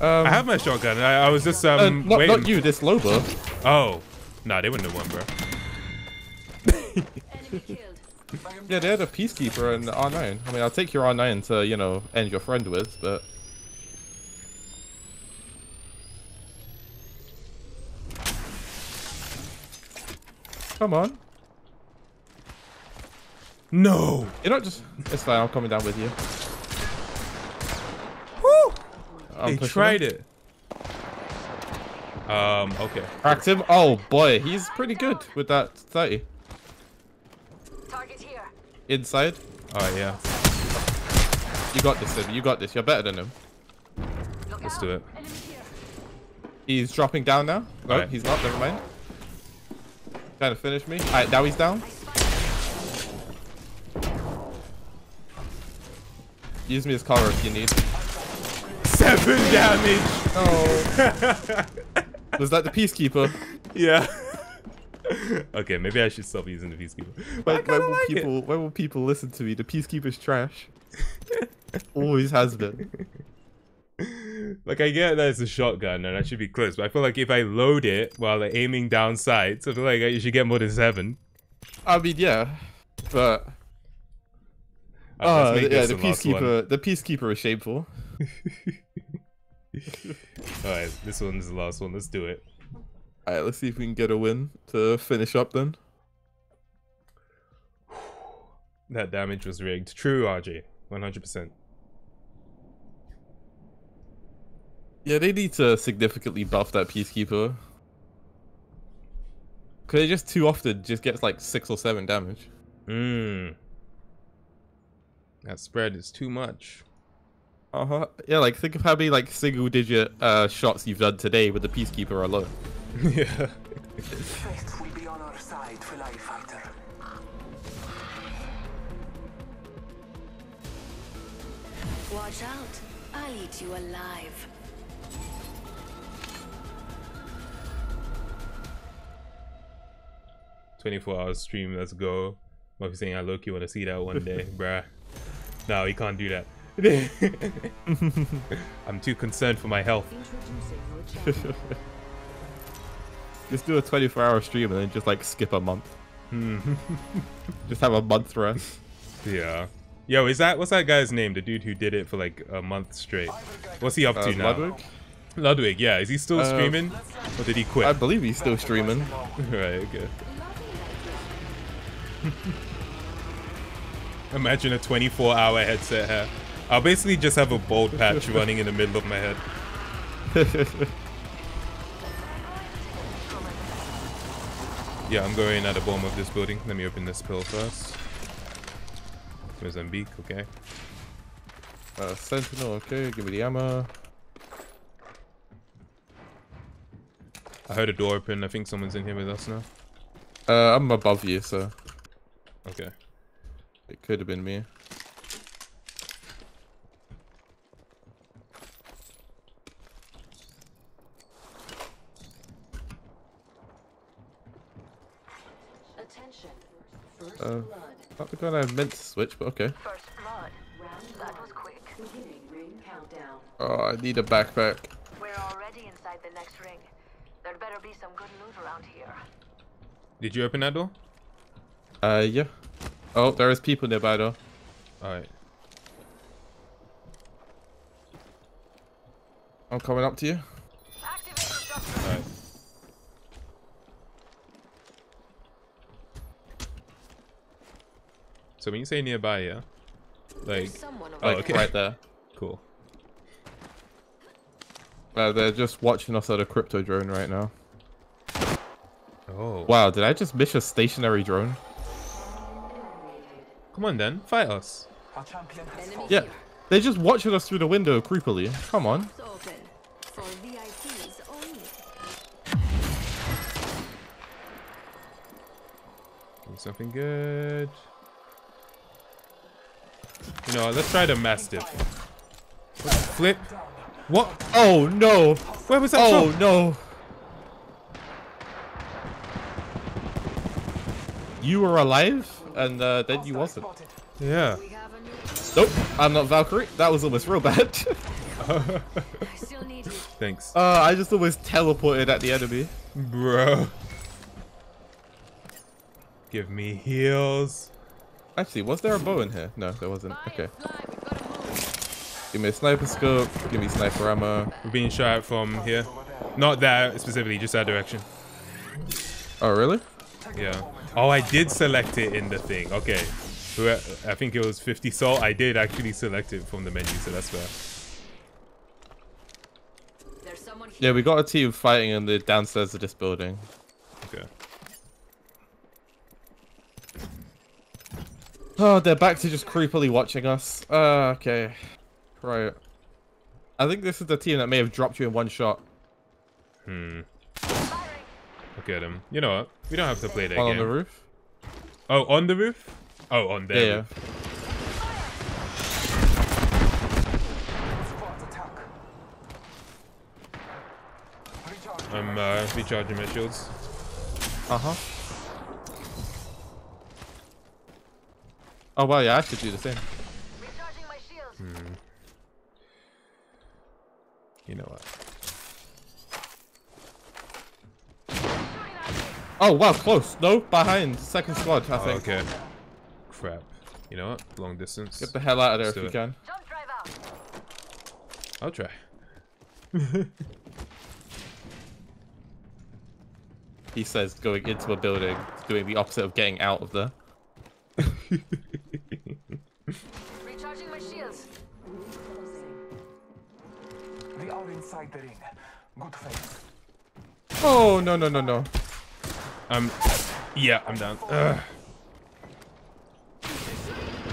Um, I have my shotgun. I, I was just um. Uh, not, waiting. Not you, this Loba. Oh, nah, they wouldn't have won, bro. Yeah, they had a peacekeeper and R nine. I mean, I'll take your R nine to you know end your friend with, but. Come on. No. You're not just. It's fine. I'm coming down with you. Woo! I'm they tried him. it. Um. Okay. Cracked him. Oh boy, he's pretty good with that thirty. Target here. Inside. Oh yeah. You got this, Sim. You got this. You're better than him. Look Let's out. do it. He's dropping down now. No, right. He's not. Never mind. Trying to finish me. Alright, now he's down. Use me as cover if you need. eleven damage. Oh. Was that the Peacekeeper? Yeah. Okay, maybe I should stop using the Peacekeeper. Why, why, will like people, why will people listen to me? The Peacekeeper's trash. Always has been. Like, I get that it's a shotgun and I should be close, but I feel like if I load it while aiming down sights, I feel like you should get more than seven. I mean, yeah, but... Oh, uh, yeah, the, the Peacekeeper, the Peacekeeper is shameful. Alright, this one's the last one. Let's do it. Alright, let's see if we can get a win to finish up then. That damage was rigged. True, R J. one hundred percent. Yeah, they need to significantly buff that Peacekeeper. Because it just too often just gets like six or seven damage. Mmm. That spread is too much. Uh-huh. Yeah, like think of how many like single digit uh, shots you've done today with the Peacekeeper alone. Yeah. Faith will be on our side, Fly Fighter. Watch out. I'll eat you alive. twenty-four hours stream, let's go. Murphy saying, I look, you want to see that one day, bruh. No, he can't do that. I'm too concerned for my health. Just do a twenty-four hour stream and then just like skip a month. Just have a month rest. Yeah. Yo, is that, what's that guy's name? The dude who did it for like a month straight. What's he up to uh, now? Ludwig? Ludwig, yeah. Is he still uh, streaming? Or did he quit? I believe he's still streaming. Right, okay. Imagine a twenty-four hour headset hair. I'll basically just have a bald patch running in the middle of my head. Yeah, I'm going at the bottom of this building. Let me open this pill first. Mozambique, okay. Uh, Sentinel, okay. Give me the ammo. I heard a door open. I think someone's in here with us now. Uh, I'm above you, so... Okay. It could have been me. Attention. First uh, blood. Not the gun I meant to switch, but okay. First blood. Round that was quick. Beginning ring countdown. Oh, I need a backpack. We're already inside the next ring. There better be some good loot around here. Did you open that door? Uh, yeah. Oh, there is people nearby though. Alright. I'm coming up to you. Alright. So when you say nearby, yeah? Like, oh, okay. Right there. Cool. Uh, they're just watching us at a crypto drone right now. Oh. Wow, did I just miss a stationary drone? Come on then, fight us. Yeah, they're just watching us through the window creepily. Come on. Give me something good. You know, let's try the Mastiff. Flip. What? Oh no. Where was that from? Oh no. You were alive, and uh, then you wasn't. Yeah. Nope, I'm not Valkyrie. That was almost real bad. Thanks. Uh, I just almost teleported at the enemy. Bro. Give me heals. Actually, was there a bow in here? No, there wasn't. Okay. Give me a sniper scope. Give me sniper ammo. We're being shot from here. Not that specifically, just that direction. Oh, really? Yeah. Oh, I did select it in the thing. Okay. I think it was fifty salt. I did actually select it from the menu, so that's fair. Yeah, we got a team fighting in the downstairs of this building. Okay. Oh, they're back to just creepily watching us. Uh, okay. Right. I think this is the team that may have dropped you in one shot. Hmm. Look at him. You know what? We don't have to play that game. On the roof? Oh, on the roof? Oh, on there. Yeah. Roof. I'm uh, recharging my shields. Uh-huh. Oh wow, yeah, I have to do the same. Recharging my shields. Hmm. You know what? Oh wow, close. No, behind. Second squad, I think. Oh, okay. Crap. You know what? Long distance. Get the hell out of there. Let's if you it. Can. Don't drive out. I'll try. He says going into a building, doing the opposite of getting out of there. Recharging my shields. They are inside the ring. Good face. Oh no no no no. I'm yeah, I'm down. Ugh.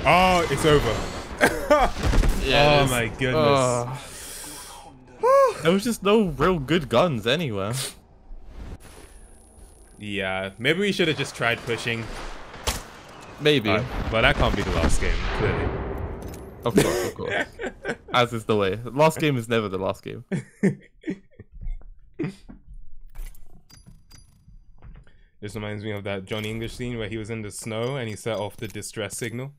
Oh, it's over. Yeah, oh my goodness. Oh. There was just no real good guns anywhere. Yeah, maybe we should have just tried pushing. Maybe. Uh, but that can't be the last game, clearly. Of course, of course. As is the way. The last game is never the last game. This reminds me of that Johnny English scene where he was in the snow and he set off the distress signal.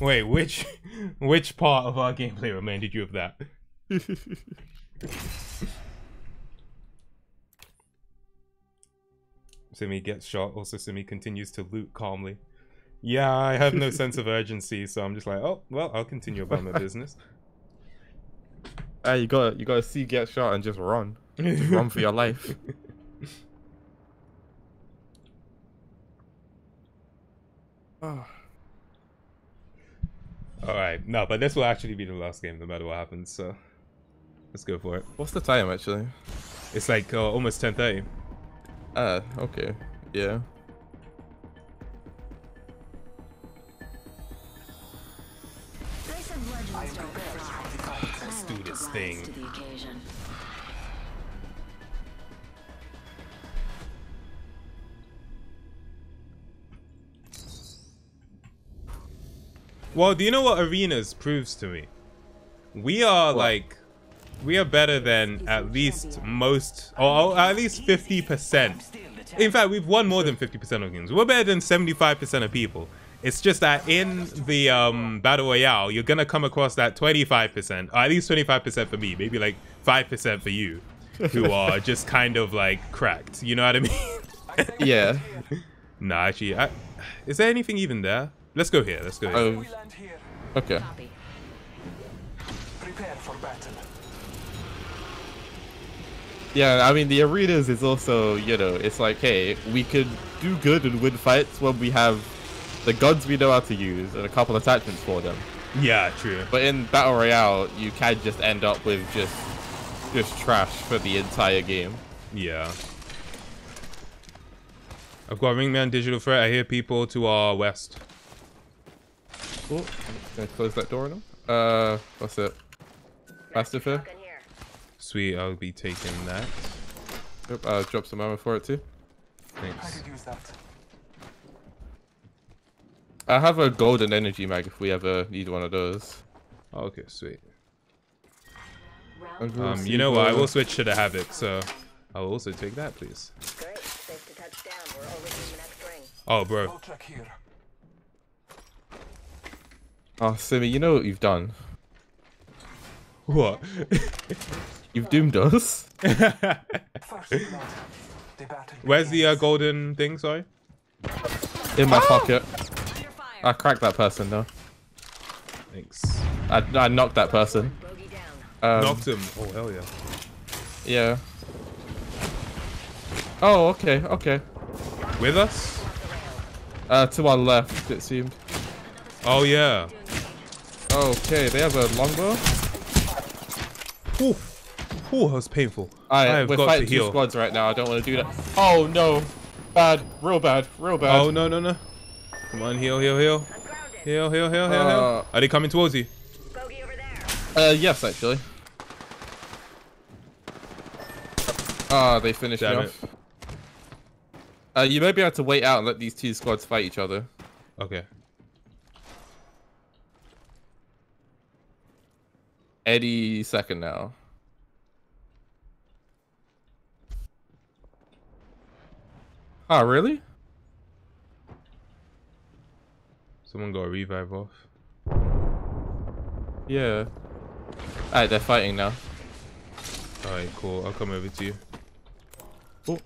Wait, which which part of our gameplay reminded you of that? Simi gets shot, also Simi continues to loot calmly. Yeah, I have no sense of urgency, so I'm just like, oh, well, I'll continue about my business. Hey, you gotta, you gotta see get shot and just run. Just run for your life. Oh. Alright, no, but this will actually be the last game no matter what happens, so let's go for it. What's the time, actually? It's like uh, almost ten thirty. Ah, uh, okay. Yeah. Let's do this thing. Well, do you know what Arenas proves to me? We are what? like... We are better than at least most, or at least fifty percent. In fact, we've won more than fifty percent of games. We're better than seventy-five percent of people. It's just that in the um, Battle Royale, you're going to come across that twenty-five percent, or at least twenty-five percent for me, maybe like five percent for you, who are just kind of like cracked. You know what I mean? Yeah. Nah, actually, I, is there anything even there? Let's go here. Let's go here. Uh, okay. Prepare for battle. Yeah, I mean, the Arenas is also, you know, it's like, hey, we could do good and win fights when we have the guns we know how to use and a couple attachments for them. Yeah, true. But in Battle Royale, you can just end up with just just trash for the entire game. Yeah. I've got Wingman Digital Threat. I hear people to our west. Oh, I'm going to close that door on them. Uh, what's it? Mastiff here? Sweet, I'll be taking that. Oop, I'll drop some ammo for it too. Thanks. I could use that. I have a golden energy mag if we ever need one of those. Oh, okay, sweet. Um, you know what? I will switch to the Havoc, so I'll also take that, please. Great, safe to touch down. We're already in the next ring. Oh, bro. Oh, Simi, you know what you've done. What? You've doomed us. Where's the uh, golden thing? Sorry. In my oh! pocket. I cracked that person though. Thanks. I, I knocked that person. Um, knocked him. Oh hell yeah. Yeah. Oh okay okay. With us? Uh, to our left it seemed. Oh yeah. Okay, they have a longbow. Ooh. Ooh, that was painful. Alright, I have we're got fighting to heal. Two squads right now. I don't want to do that. Oh no, bad, real bad, real bad. Oh no no no! Come on, heal, heal, heal, heal, heal, heal, heal. Uh, Are they coming towards you? Bogey over there. Uh, yes, actually. Ah, uh, they finished me off. Uh, you may be able to wait out and let these two squads fight each other. Okay. Any second now. Oh, really? Someone got a revive off. Yeah. Alright, they're fighting now. Alright, cool. I'll come over to you. Oh.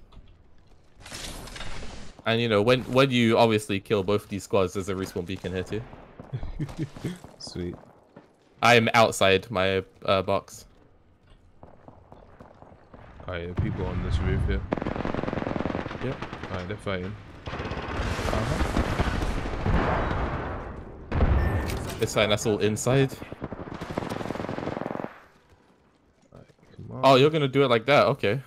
And you know, when when you obviously kill both of these squads, there's a respawn beacon here too. Sweet. I am outside my uh, box. Alright, there are people on this roof here. Yep. Alright, they're fighting. Uh-huh. It's fine, that's all inside. Right, come on. Oh, you're gonna do it like that, okay.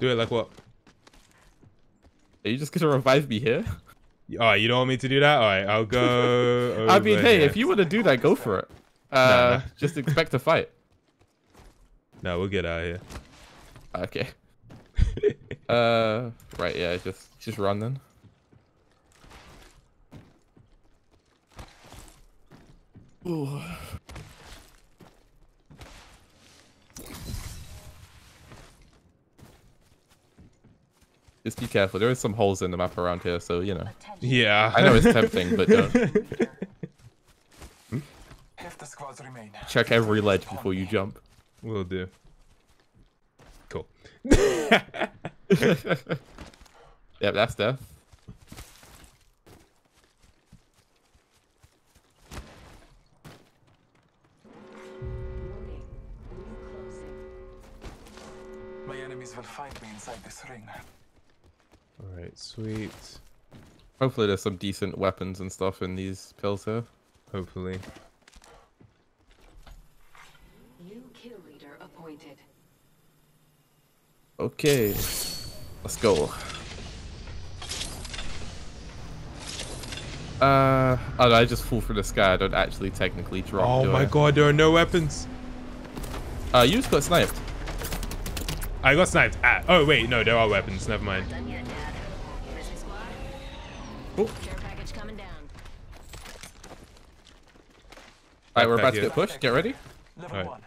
Do it like what? Are you just gonna revive me here? Alright, you don't want me to do that? Alright, I'll go. Over I mean, hey, here. If you wanna do that, go for it. Uh, nah. Just expect a fight. No, we'll get out of here. Okay. uh, right, yeah, just just run then. Ooh. Just be careful. There is some holes in the map around here, so you know. Yeah. I know it's tempting, but don't. Hmm? Check every ledge before you jump. Will do. Cool. Yep, that's death. My enemies will find me inside this ring. Alright, sweet. Hopefully there's some decent weapons and stuff in these pills here. Hopefully. Okay, let's go. Uh, oh no, I just fall through the sky. I don't actually technically drop. Oh my I? god, there are no weapons. Uh, you just got sniped. I got sniped at. Oh wait, no, there are weapons. Never mind. Oh. Alright, we're about to get pushed. Get ready. All right.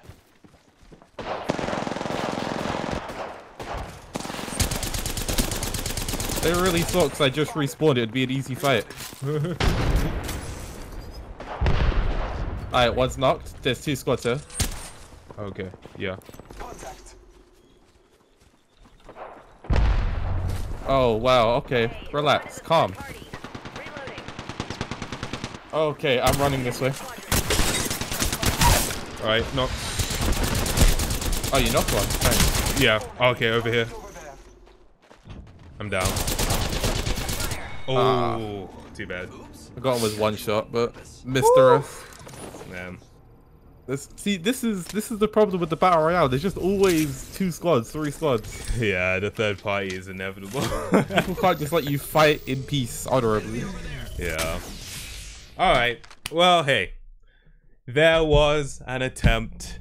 They really sucks. I just respawned. It would be an easy fight. Alright, one's knocked. There's two squads here. Okay, yeah. Contact. Oh, wow. Okay, relax. Calm. Okay, I'm running this way. Alright, knock. Oh, you knocked one? Thanks. Yeah, okay, over here. I'm down. Oh, uh, too bad. I got him with one shot, but missed us. Man, this see, this is this is the problem with the battle royale. There's just always two squads, three squads. Yeah, the third party is inevitable. People can't just let you fight in peace, honorably. Yeah. All right. Well, hey, there was an attempt.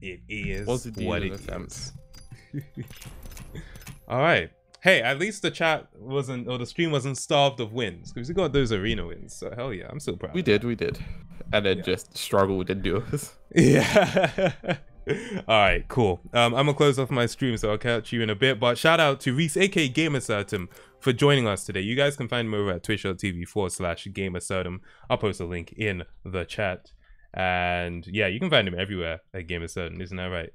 It is was it what it is. All right. Hey, at least the chat wasn't, or the stream wasn't starved of wins, because we got those arena wins, so hell yeah, I'm still proud. We did, that. we did. And then yeah. just struggled and do us. Yeah. Alright, cool. Um, I'm going to close off my stream, so I'll catch you in a bit, but shout out to Reese, aka Gamercertum, for joining us today. You guys can find him over at twitch dot t v forward slash Gamercertum. I'll post a link in the chat. And yeah, you can find him everywhere at Gamercertum, isn't that right?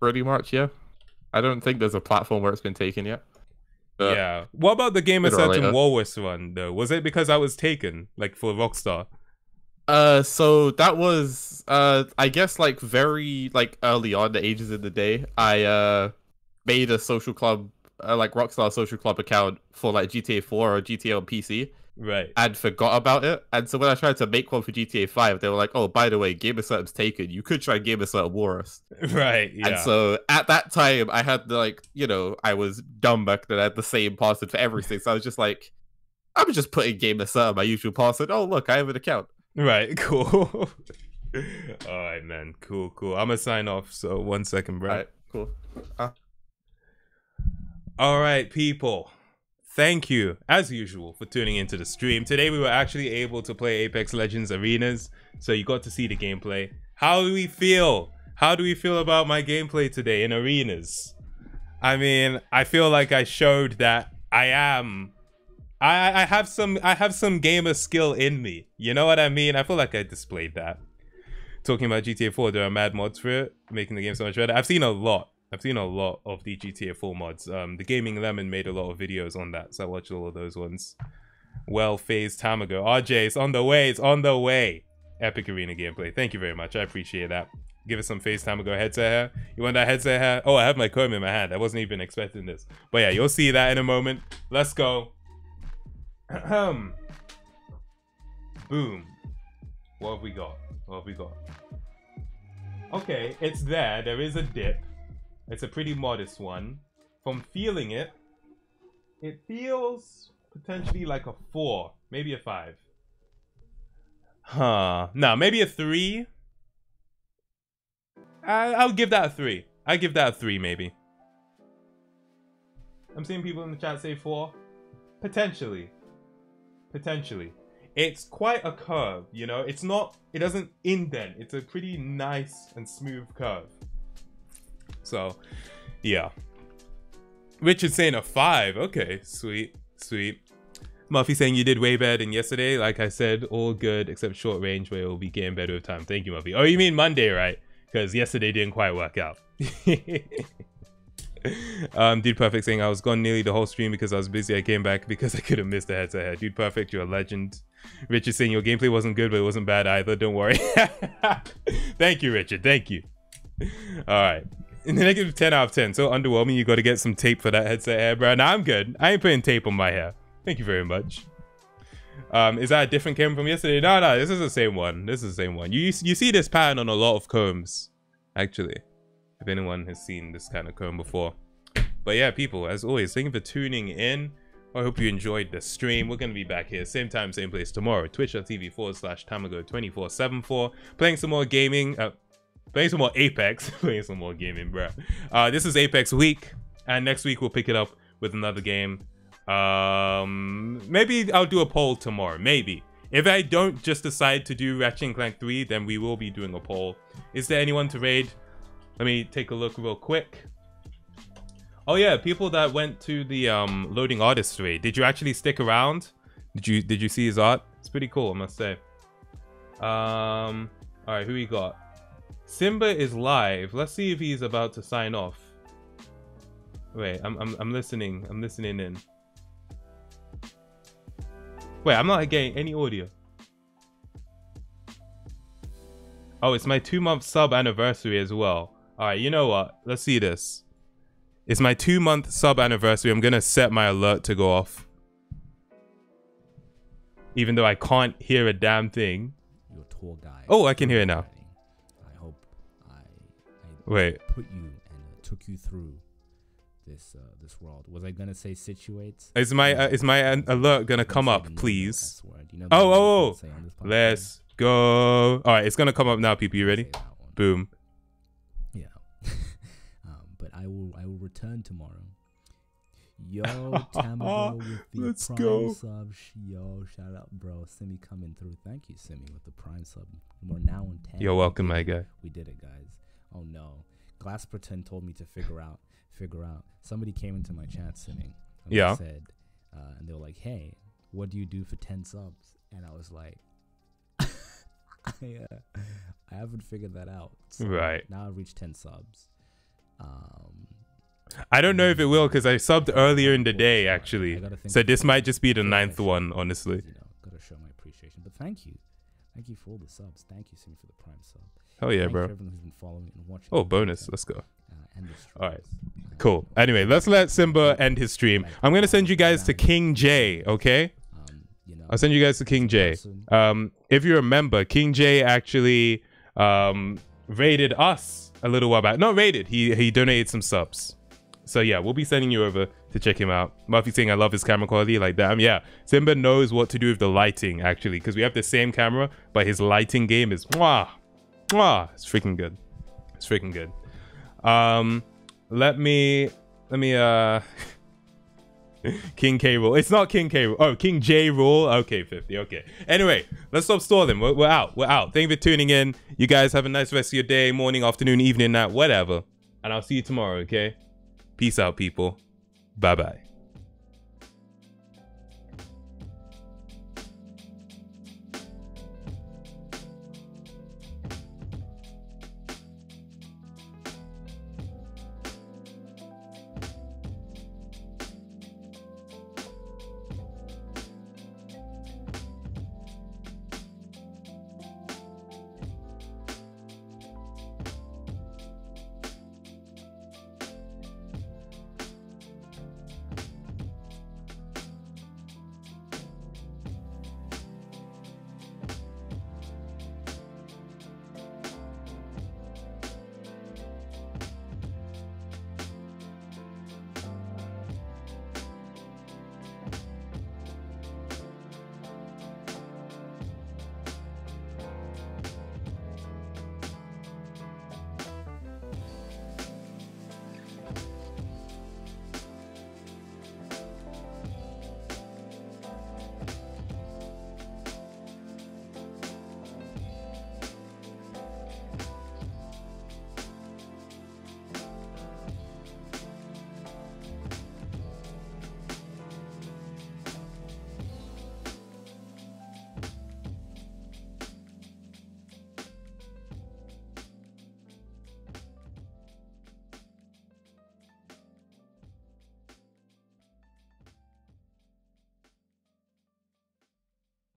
Pretty much, yeah. I don't think there's a platform where it's been taken yet. But yeah. What about the Gamercertum Walrus one though? Was it because I was taken, like for Rockstar? Uh, so that was, uh, I guess like very like early on, the ages of the day. I uh made a social club, uh, like Rockstar social club account for like G T A four or G T A on P C. Right. And forgot about it. And so when I tried to make one for G T A five, they were like, oh, by the way, Gamercertum's taken. You could try Gamercertum Walrus. Right, yeah. And so at that time, I had the, like, you know, I was dumb back then. I had the same password for everything. So I was just like, I'm just putting Gamercertum, my usual password. Oh, look, I have an account. Right, cool. All right, man. Cool, cool. I'm going to sign off. So one second, bro. All right, cool. Uh All right, people. Thank you, as usual, for tuning into the stream. Today, we were actually able to play Apex Legends Arenas, so you got to see the gameplay. How do we feel? How do we feel about my gameplay today in Arenas? I mean, I feel like I showed that I am, I, I have some, I have some gamer skill in me. You know what I mean? I feel like I displayed that. Talking about G T A four, there are mad mods for it, making the game so much better. I've seen a lot. I've seen a lot of the G T A four mods. Um, the Gaming Lemon made a lot of videos on that, so I watched all of those ones. Well, phased time ago. R J, it's on the way. It's on the way. Epic Arena gameplay. Thank you very much. I appreciate that. Give it some phase time ago. Headset hair. You want that headset hair? Oh, I have my comb in my hand. I wasn't even expecting this. But yeah, you'll see that in a moment. Let's go. Ahem. Boom. What have we got? What have we got? Okay, it's there. There is a dip. It's a pretty modest one. From feeling it, it feels potentially like a four, maybe a five. Huh. No, maybe a three. I, I'll give that a three. I give that a three, maybe. I'm seeing people in the chat say four. Potentially. Potentially. It's quite a curve, you know? It's not... It doesn't indent. It's a pretty nice and smooth curve. So, yeah. Richard's saying a five. Okay, sweet, sweet. Muffy saying you did way better than yesterday. Like I said, all good except short range where it will be getting better with time. Thank you, Muffy. Oh, you mean Monday, right? Because yesterday didn't quite work out. um, Dude Perfect saying I was gone nearly the whole stream because I was busy. I came back because I couldn't miss the head-to-head. Dude Perfect, you're a legend. Richard saying your gameplay wasn't good, but it wasn't bad either. Don't worry. Thank you, Richard. Thank you. All right. In the negative ten out of ten. So underwhelming. You got to get some tape for that headset hair, bro. Now I'm good. I ain't putting tape on my hair. Thank you very much. Um, is that a different comb from yesterday? No, no, this is the same one. This is the same one. You, you see this pattern on a lot of combs, actually, if anyone has seen this kind of comb before. But yeah, people, as always, thank you for tuning in. I hope you enjoyed the stream. We're going to be back here, same time, same place tomorrow. Twitch dot T V forward slash timeago two four seven four. Playing some more gaming. Uh, playing some more Apex. Playing some more gaming, bruh. Uh, this is Apex week. And next week, we'll pick it up with another game. Um, maybe I'll do a poll tomorrow. Maybe if I don't just decide to do Ratchet and Clank three, then we will be doing a poll. Is there anyone to raid? Let me take a look real quick. Oh yeah, people that went to the um Loading Artist raid. Did you actually stick around? Did you did you see his art? It's pretty cool, I must say. Um, all right, who we got? Simba is live. Let's see if he's about to sign off. Wait, I'm I'm I'm listening. I'm listening in. Wait, I'm not getting any audio. Oh, it's my two-month sub anniversary as well. All right, you know what? Let's see this. It's my two-month sub anniversary. I'm going to set my alert to go off. Even though I can't hear a damn thing. Your tour guide. Oh, I can hear it now. I hope I, I Wait. put you and took you through this uh, this world. Was I gonna say situates? Is my uh, is my alert gonna come up, please? You know, oh, oh, oh. Let's go. All right, it's gonna come up now, people. You ready? Boom. Yeah. um, but I will I will return tomorrow. Yo, Tamago with the Let's prime go. sub. Yo, shout out, bro. Simi coming through. Thank you, Simi, with the prime sub. We're now on ten. You're welcome, my guy. We did it, guys. Oh no, Glassperton told me to figure out. Figure out. Somebody came into my chat sitting. And yeah. They said, uh, and they were like, "Hey, what do you do for ten subs?" And I was like, "I, uh, I haven't figured that out." So right. Now I've reached ten subs. Um, I don't know if it will because I subbed earlier in the day actually, so this might just be the ninth one, honestly. You know, gotta show my appreciation. But thank you, thank you for all the subs. Thank you, Simi, for the prime sub. Hell yeah, bro. Everyone who's been following and watching. Oh, bonus. Let's go. All right, cool. Anyway, let's let Simba end his stream. I'm gonna send you guys to King J, okay? I'll send you guys to King J. Um, if you remember, King J actually um, raided us a little while back. Not raided. He he donated some subs. So yeah, we'll be sending you over to check him out. Murphy saying I love his camera quality. Like damn, yeah. Simba knows what to do with the lighting actually, because we have the same camera, but his lighting game is mwah, mwah. It's freaking good. It's freaking good. Um, let me, let me, uh, King K rule. It's not King K rule. Oh, King J rule. Okay, fifty. Okay. Anyway, let's stop stalling. We're, we're out. We're out. Thank you for tuning in. You guys have a nice rest of your day, morning, afternoon, evening, night, whatever. And I'll see you tomorrow. Okay. Peace out, people. Bye-bye.